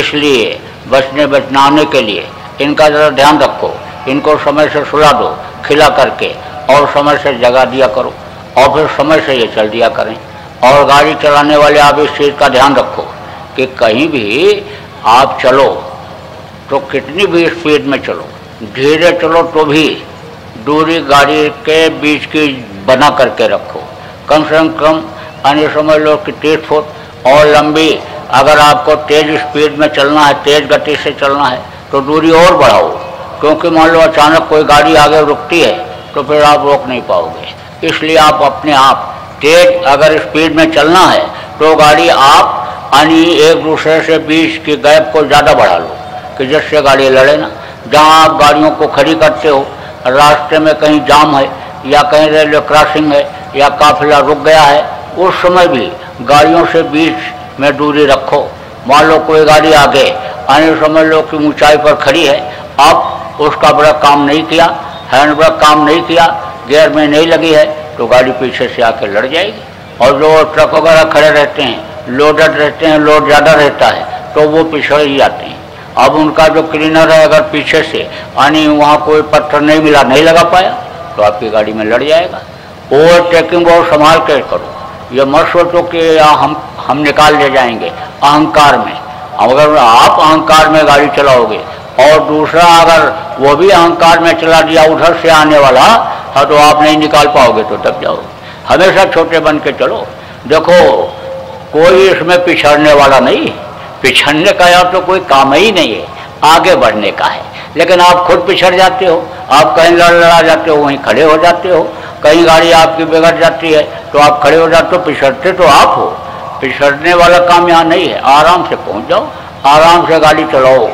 इसलिए बचने बचनाने के लिए इनका ज़रा ध्यान रखो, इनको समय से सुला दो खिला करके और समय से जगा दिया करो और फिर समय से ये चल दिया करें। और गाड़ी चलाने वाले आप इस चीज़ का ध्यान रखो कि कहीं भी आप चलो तो कितनी भी स्पीड में चलो, धीरे चलो तो भी दूरी गाड़ी के बीच की बना करके रखो, कम से कम अन्य समय लो कि तीस फुट। और लंबी अगर आपको तेज़ स्पीड में चलना है, तेज़ गति से चलना है तो दूरी और बढ़ाओ, क्योंकि मान लो अचानक कोई गाड़ी आगे रुकती है तो फिर आप रोक नहीं पाओगे। इसलिए आप अपने आप तेज अगर स्पीड में चलना है तो गाड़ी आप यानी एक दूसरे से बीच के गैप को ज़्यादा बढ़ा लो कि जिससे गाड़ी लड़े ना। जहाँ आप गाड़ियों को खड़ी करते हो, रास्ते में कहीं जाम है या कहीं रेलवे क्रॉसिंग है या काफिला रुक गया है, उस समय भी गाड़ियों से बीच में दूरी रखो। मान लो कोई गाड़ी आगे यानी समझ लो कि ऊंचाई पर खड़ी है, अब उसका ब्रेक काम नहीं किया, हैंड ब्रेक काम नहीं किया, गियर में नहीं लगी है तो गाड़ी पीछे से आके लड़ जाएगी। और जो ट्रक वगैरह खड़े रहते हैं, लोडेड रहते हैं, लोड ज़्यादा रहता है तो वो पिछड़ ही जाते हैं। अब उनका जो क्लीनर है अगर पीछे से यानी वहाँ कोई पत्थर नहीं मिला, नहीं लगा पाया तो आपकी गाड़ी में लड़ जाएगा। ओवरटेकिंग और संभाल के करो, ये मत सोचो कि हम हम निकाल ले जाएंगे अहंकार में। अगर आप अहंकार में गाड़ी चलाओगे और दूसरा अगर वो भी अहंकार में चला दिया उधर से आने वाला हाँ तो आप नहीं निकाल पाओगे तो दब जाओगे। हमेशा छोटे बन के चलो। देखो कोई इसमें पिछड़ने वाला नहीं, पिछड़ने का या तो कोई काम ही नहीं है, आगे बढ़ने का है। लेकिन आप खुद पिछड़ जाते हो, आप कहीं लड़ लड़ा जाते हो, वहीं खड़े हो जाते हो, कहीं गाड़ी आपकी बिगड़ जाती है तो आप खड़े हो जाते हो, पिछड़ते तो आप हो। पिछड़ने वाला काम यहाँ नहीं है, आराम से पहुँच जाओ, आराम से गाड़ी चलाओ।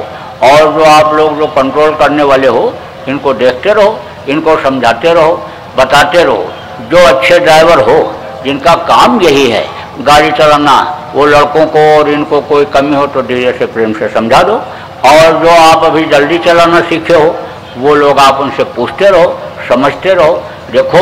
और जो आप लोग जो कंट्रोल करने वाले हो इनको देखते रहो, इनको समझाते रहो, बताते रहो। जो अच्छे ड्राइवर हो जिनका काम यही है गाड़ी चलाना, वो लड़कों को और इनको कोई कमी हो तो धीरे से प्रेम से समझा दो। और जो आप अभी जल्दी चलाना सीखे हो वो लोग आप उनसे पूछते रहो, समझते रहो। देखो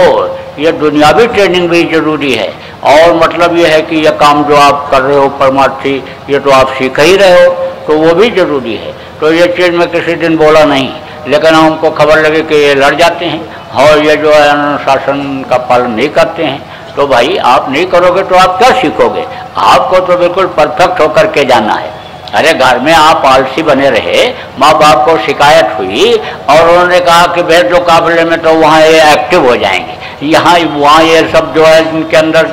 ये दुनियावी ट्रेनिंग भी ज़रूरी है और मतलब ये है कि ये काम जो आप कर रहे हो परमार्थी ये तो आप सीख ही रहे हो तो वो भी ज़रूरी है। तो ये चीज़ मैं किसी दिन बोला नहीं, लेकिन हमको खबर लगे कि ये लड़ जाते हैं और ये जो है अनुशासन का पालन नहीं करते हैं, तो भाई आप नहीं करोगे तो आप क्या सीखोगे? आपको तो बिल्कुल परफेक्ट होकर के जाना है। अरे घर में आप आलसी बने रहे, माँ बाप को शिकायत हुई और उन्होंने कहा कि भैया जो काबले में तो वहाँ ये एक्टिव हो जाएंगे, यहाँ वहाँ ये सब जो है इनके अंदर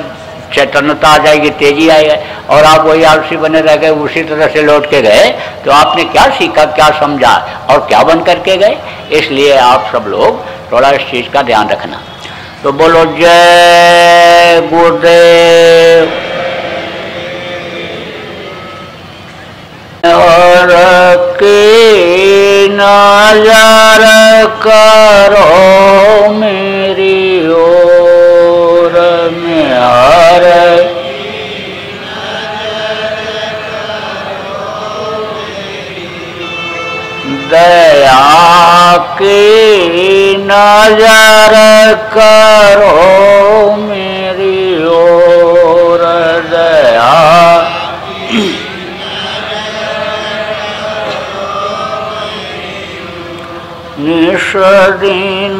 चैतन्यता आ जाएगी, तेजी आई है, और आप वही आलसी बने रह गए, उसी तरह से लौट के गए। तो आपने क्या सीखा, क्या समझा और क्या बन करके गए? इसलिए आप सब लोग थोड़ा इस चीज़ का ध्यान रखना। तो बोलो जय गुरुदेव और की नजर करो मेरी ओर में हर दया की नजर करो मेरी ओर दया निष्दिन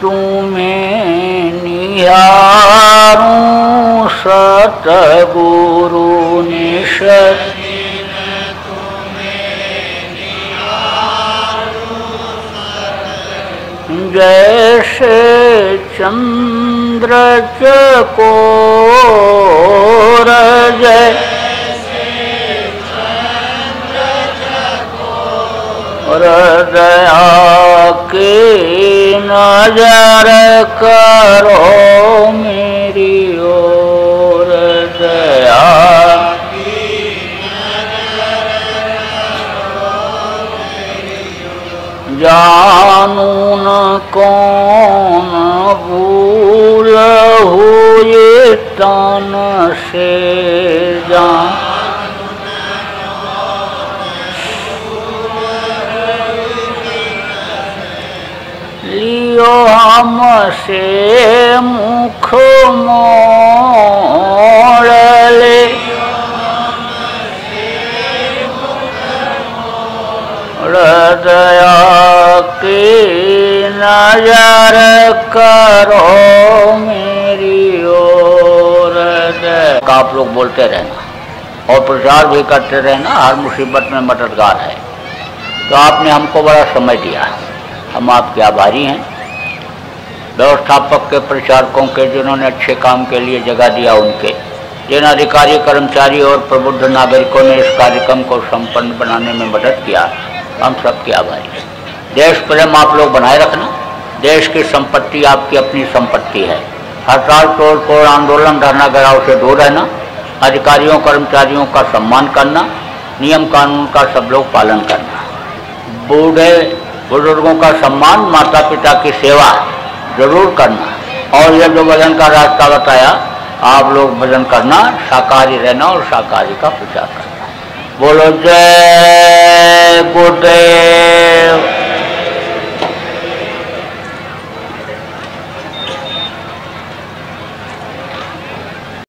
तुम्हें निहारूं सतगुरु निष्दिन तुम्हें निहारूं जैसे चंद्र चकोर जय दया की नजर करो मेरी ओर कौन भूल हो ये तान से जान, लियो हमसे मुख मोड़ ले, हृदय की नजर करो मेरी ओर। आप लोग बोलते रहना और प्रचार भी करते रहना, हर मुसीबत में मददगार है। तो आपने हमको बड़ा समय दिया, हम आपके आभारी हैं। व्यवस्थापक के, प्रचारकों के, जिन्होंने अच्छे काम के लिए जगह दिया उनके, जिन अधिकारी, कर्मचारी और प्रबुद्ध नागरिकों ने इस कार्यक्रम को संपन्न बनाने में मदद किया, हम सबके आभारी हैं। देश प्रेम आप लोग बनाए रखना। देश की संपत्ति आपकी अपनी संपत्ति है। हड़ताल, तोड़ फोड़, आंदोलन, धरना घेराव से दूर रहना। अधिकारियों, कर्मचारियों का सम्मान करना, नियम कानून का सब लोग पालन करना। बूढ़े बुजुर्गों का सम्मान, माता पिता की सेवा जरूर करना। और यह जो भजन का रास्ता बताया, आप लोग भजन करना, शाकाहारी रहना और शाकाहारी का प्रचार करना। बोलो जय गुरुदेव।